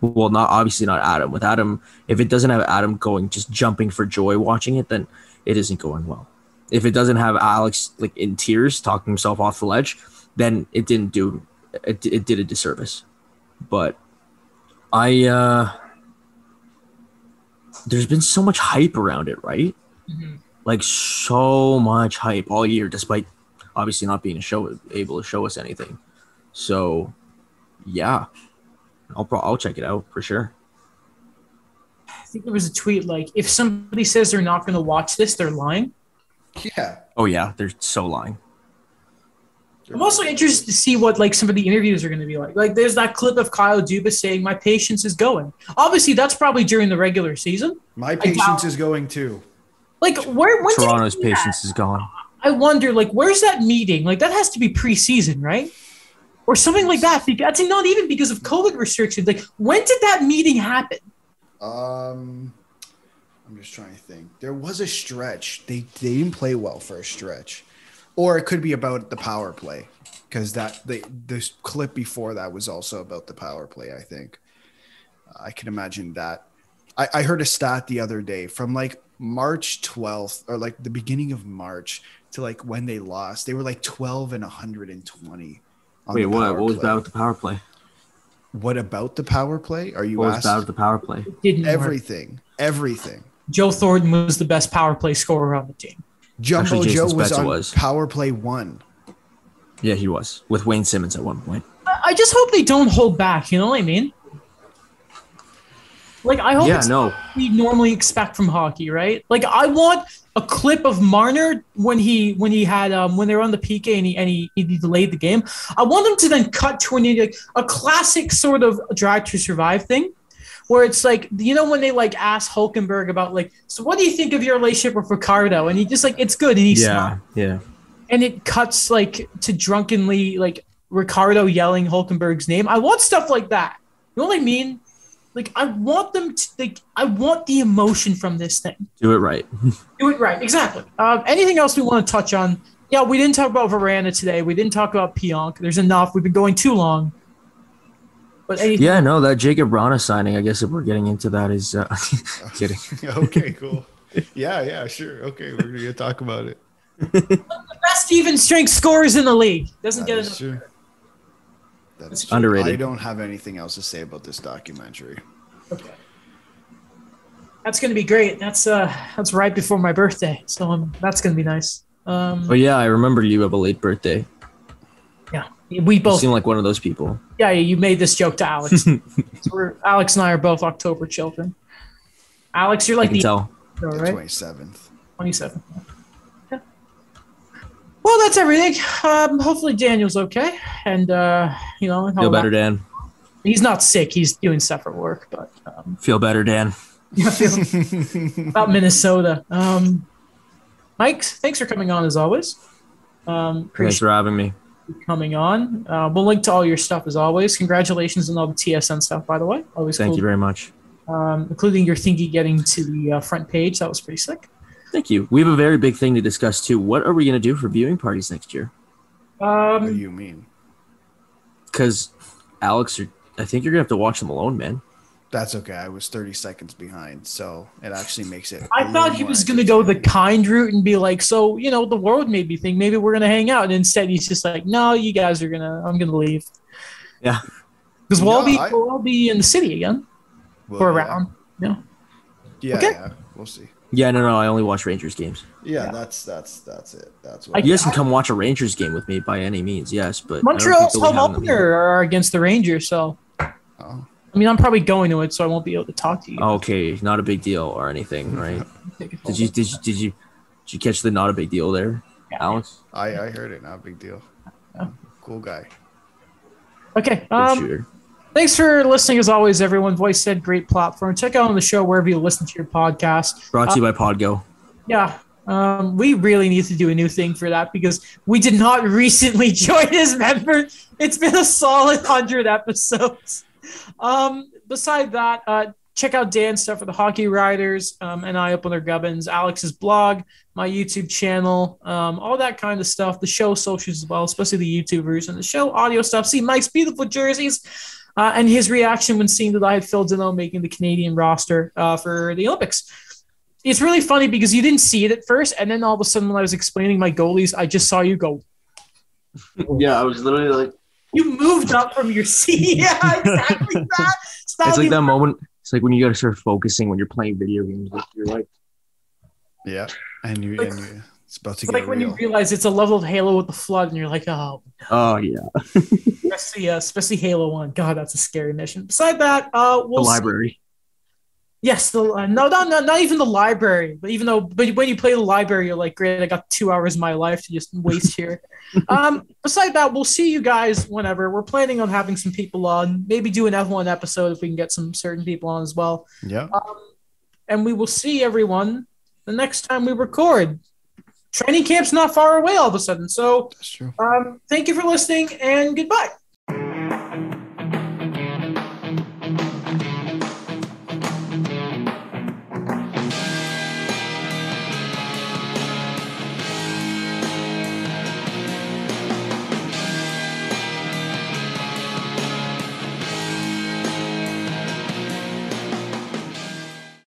well, not obviously not Adam. With Adam, if it doesn't have Adam going, just jumping for joy watching it, then it isn't going well. If it doesn't have Alex like in tears talking himself off the ledge, then it didn't do. It, it did a disservice. But I, uh, there's been so much hype around it, right? Mm-hmm. Like so much hype all year, despite obviously not being a show able to show us anything. So, yeah, I'll pro- I'll check it out for sure. I think there was a tweet like, if somebody says they're not going to watch this, they're lying. Yeah. Oh yeah, they're so lying. I'm also interested to see what like some of the interviews are going to be like. Like there's that clip of Kyle Dubas saying, my patience is going. Obviously, that's probably during the regular season. My patience is going too. Like where when Toronto's patience is gone. I wonder, like, where's that meeting? Like that has to be preseason, right? Or something like that. That's not even because of COVID restrictions. Like when did that meeting happen? Um, I'm just trying to think. There was a stretch. They, they didn't play well for a stretch. Or it could be about the power play, because that the this clip before that was also about the power play. I think I can imagine that. I, I heard a stat the other day from like March twelfth or like the beginning of March to like when they lost. They were like twelve and one hundred twenty. On Wait, what? What was play. Bad with the power play? What about the power play? Are you what asked? What was bad with the power play? Didn't everything. Work. Everything. Joe Thornton was the best power play scorer on the team. Jumbo Actually, Joe was on was. power play one. Yeah, he was with Wayne Simmons at one point. I just hope they don't hold back. You know what I mean? Like I hope yeah, it's no. what we normally expect from hockey, right? Like I want a clip of Marner when he when he had um, when they were on the P K and he and he, he delayed the game. I want them to then cut to an, like, a classic sort of drive to survive thing. Where it's like, you know, when they like ask Hulkenberg about like, so what do you think of your relationship with Ricardo? And he just like, it's good. And he's yeah, yeah. And it cuts like to drunkenly like Ricardo yelling Hulkenberg's name. I want stuff like that. You know what I mean? Like I want them to like, I want the emotion from this thing. Do it right. Do it right. Exactly. Um, anything else we want to touch on? Yeah, we didn't talk about Veranda today. We didn't talk about Pionk. There's enough. We've been going too long. Yeah, no, that Jacob Rana signing, I guess if we're getting into that is uh, kidding. Okay, cool. Yeah, yeah, sure. Okay, we're going to talk about it. The best even strength scorers in the league. Doesn't that get enough. True. That's underrated. True. I don't have anything else to say about this documentary. Okay. That's going to be great. That's uh, that's right before my birthday, so um, that's going to be nice. Um, oh, yeah, I remember you have a late birthday. Yeah. We both you seem like one of those people. Yeah, you made this joke to Alex. So we're, Alex and I are both October children. Alex, you're like the, tell. Though, right? twenty-seventh. twenty-seventh. Yeah. Well, that's everything. Um, hopefully Daniel's okay, and uh, you know, feel better, that. Dan. He's not sick. He's doing stuff at work, but um, feel better, Dan. About Minnesota. Um, Mike, thanks for coming on as always. Um, thanks for having me. Coming on. Uh, we'll link to all your stuff as always. Congratulations on all the T S N stuff, by the way. Always Thank cool. you very much. Um, including your thingy getting to the uh, front page. That was pretty sick. Thank you. We have a very big thing to discuss, too. What are we going to do for viewing parties next year? Um, what do you mean? Because, Alex, you're, I think you're going to have to watch them alone, man. That's okay. I was thirty seconds behind, so it actually makes it. I thought he was going to go the kind route and be like, so, you know, the world made me think maybe we're going to hang out. And instead, he's just like, no, you guys are going to, I'm going to leave. Yeah. Because we'll, no, be, I, we'll all be in the city again well, for a yeah. round. Yeah. Yeah, okay. yeah. We'll see. Yeah, no, no. I only watch Rangers games. Yeah, yeah. that's that's that's it. That's what I, I you guys can come watch a Rangers game with me by any means, yes. But Montreal's home opener are against the Rangers, so. Oh. I mean, I'm probably going to it, so I won't be able to talk to you. Okay, not a big deal or anything, right? did you did you did you did you catch the not a big deal there, yeah. Alex? I, I heard it, not a big deal. Yeah. Cool guy. Okay. Um, thanks for listening as always, everyone. Voicehead, great platform. Check out on the show wherever you listen to your podcast. Brought to um, you by Podgo. Yeah. Um, we really need to do a new thing for that because we did not recently join as members. It's been a solid hundred episodes. Um, beside that, uh, Check out Dan's stuff for the Hockey Riders, um, and I up on their gubbins, Alex's blog, my YouTube channel, um, all that kind of stuff, the show socials as well, especially the YouTubers and the show audio stuff. See Mike's beautiful jerseys uh, and his reaction when seeing that I had Phil Deneau making the Canadian roster uh, for the Olympics. It's really funny because you didn't see it at first, and then all of a sudden when I was explaining my goalies, I just saw you go. Yeah, I was literally like. You moved up from your seat. Yeah, exactly that. Stop it's like that moment. It's like when you got to start focusing when you're playing video games. You're like, yeah, and you, and you it's about to it's get like real. When you realize it's a level of Halo with the flood, and you're like, oh, no. Oh yeah, especially, uh, especially Halo One. God, that's a scary mission. Beside that, uh, we'll the library. See. Yes, the uh, no, no, no, not even the library. But even though, but when you play the library, you're like, great, I got two hours of my life to just waste here. um, beside that, we'll see you guys whenever. We're planning on having some people on, maybe do an F one episode if we can get some certain people on as well. Yeah. Um, and we will see everyone the next time we record. Training camp's not far away all of a sudden. So, that's true. Um, thank you for listening and goodbye.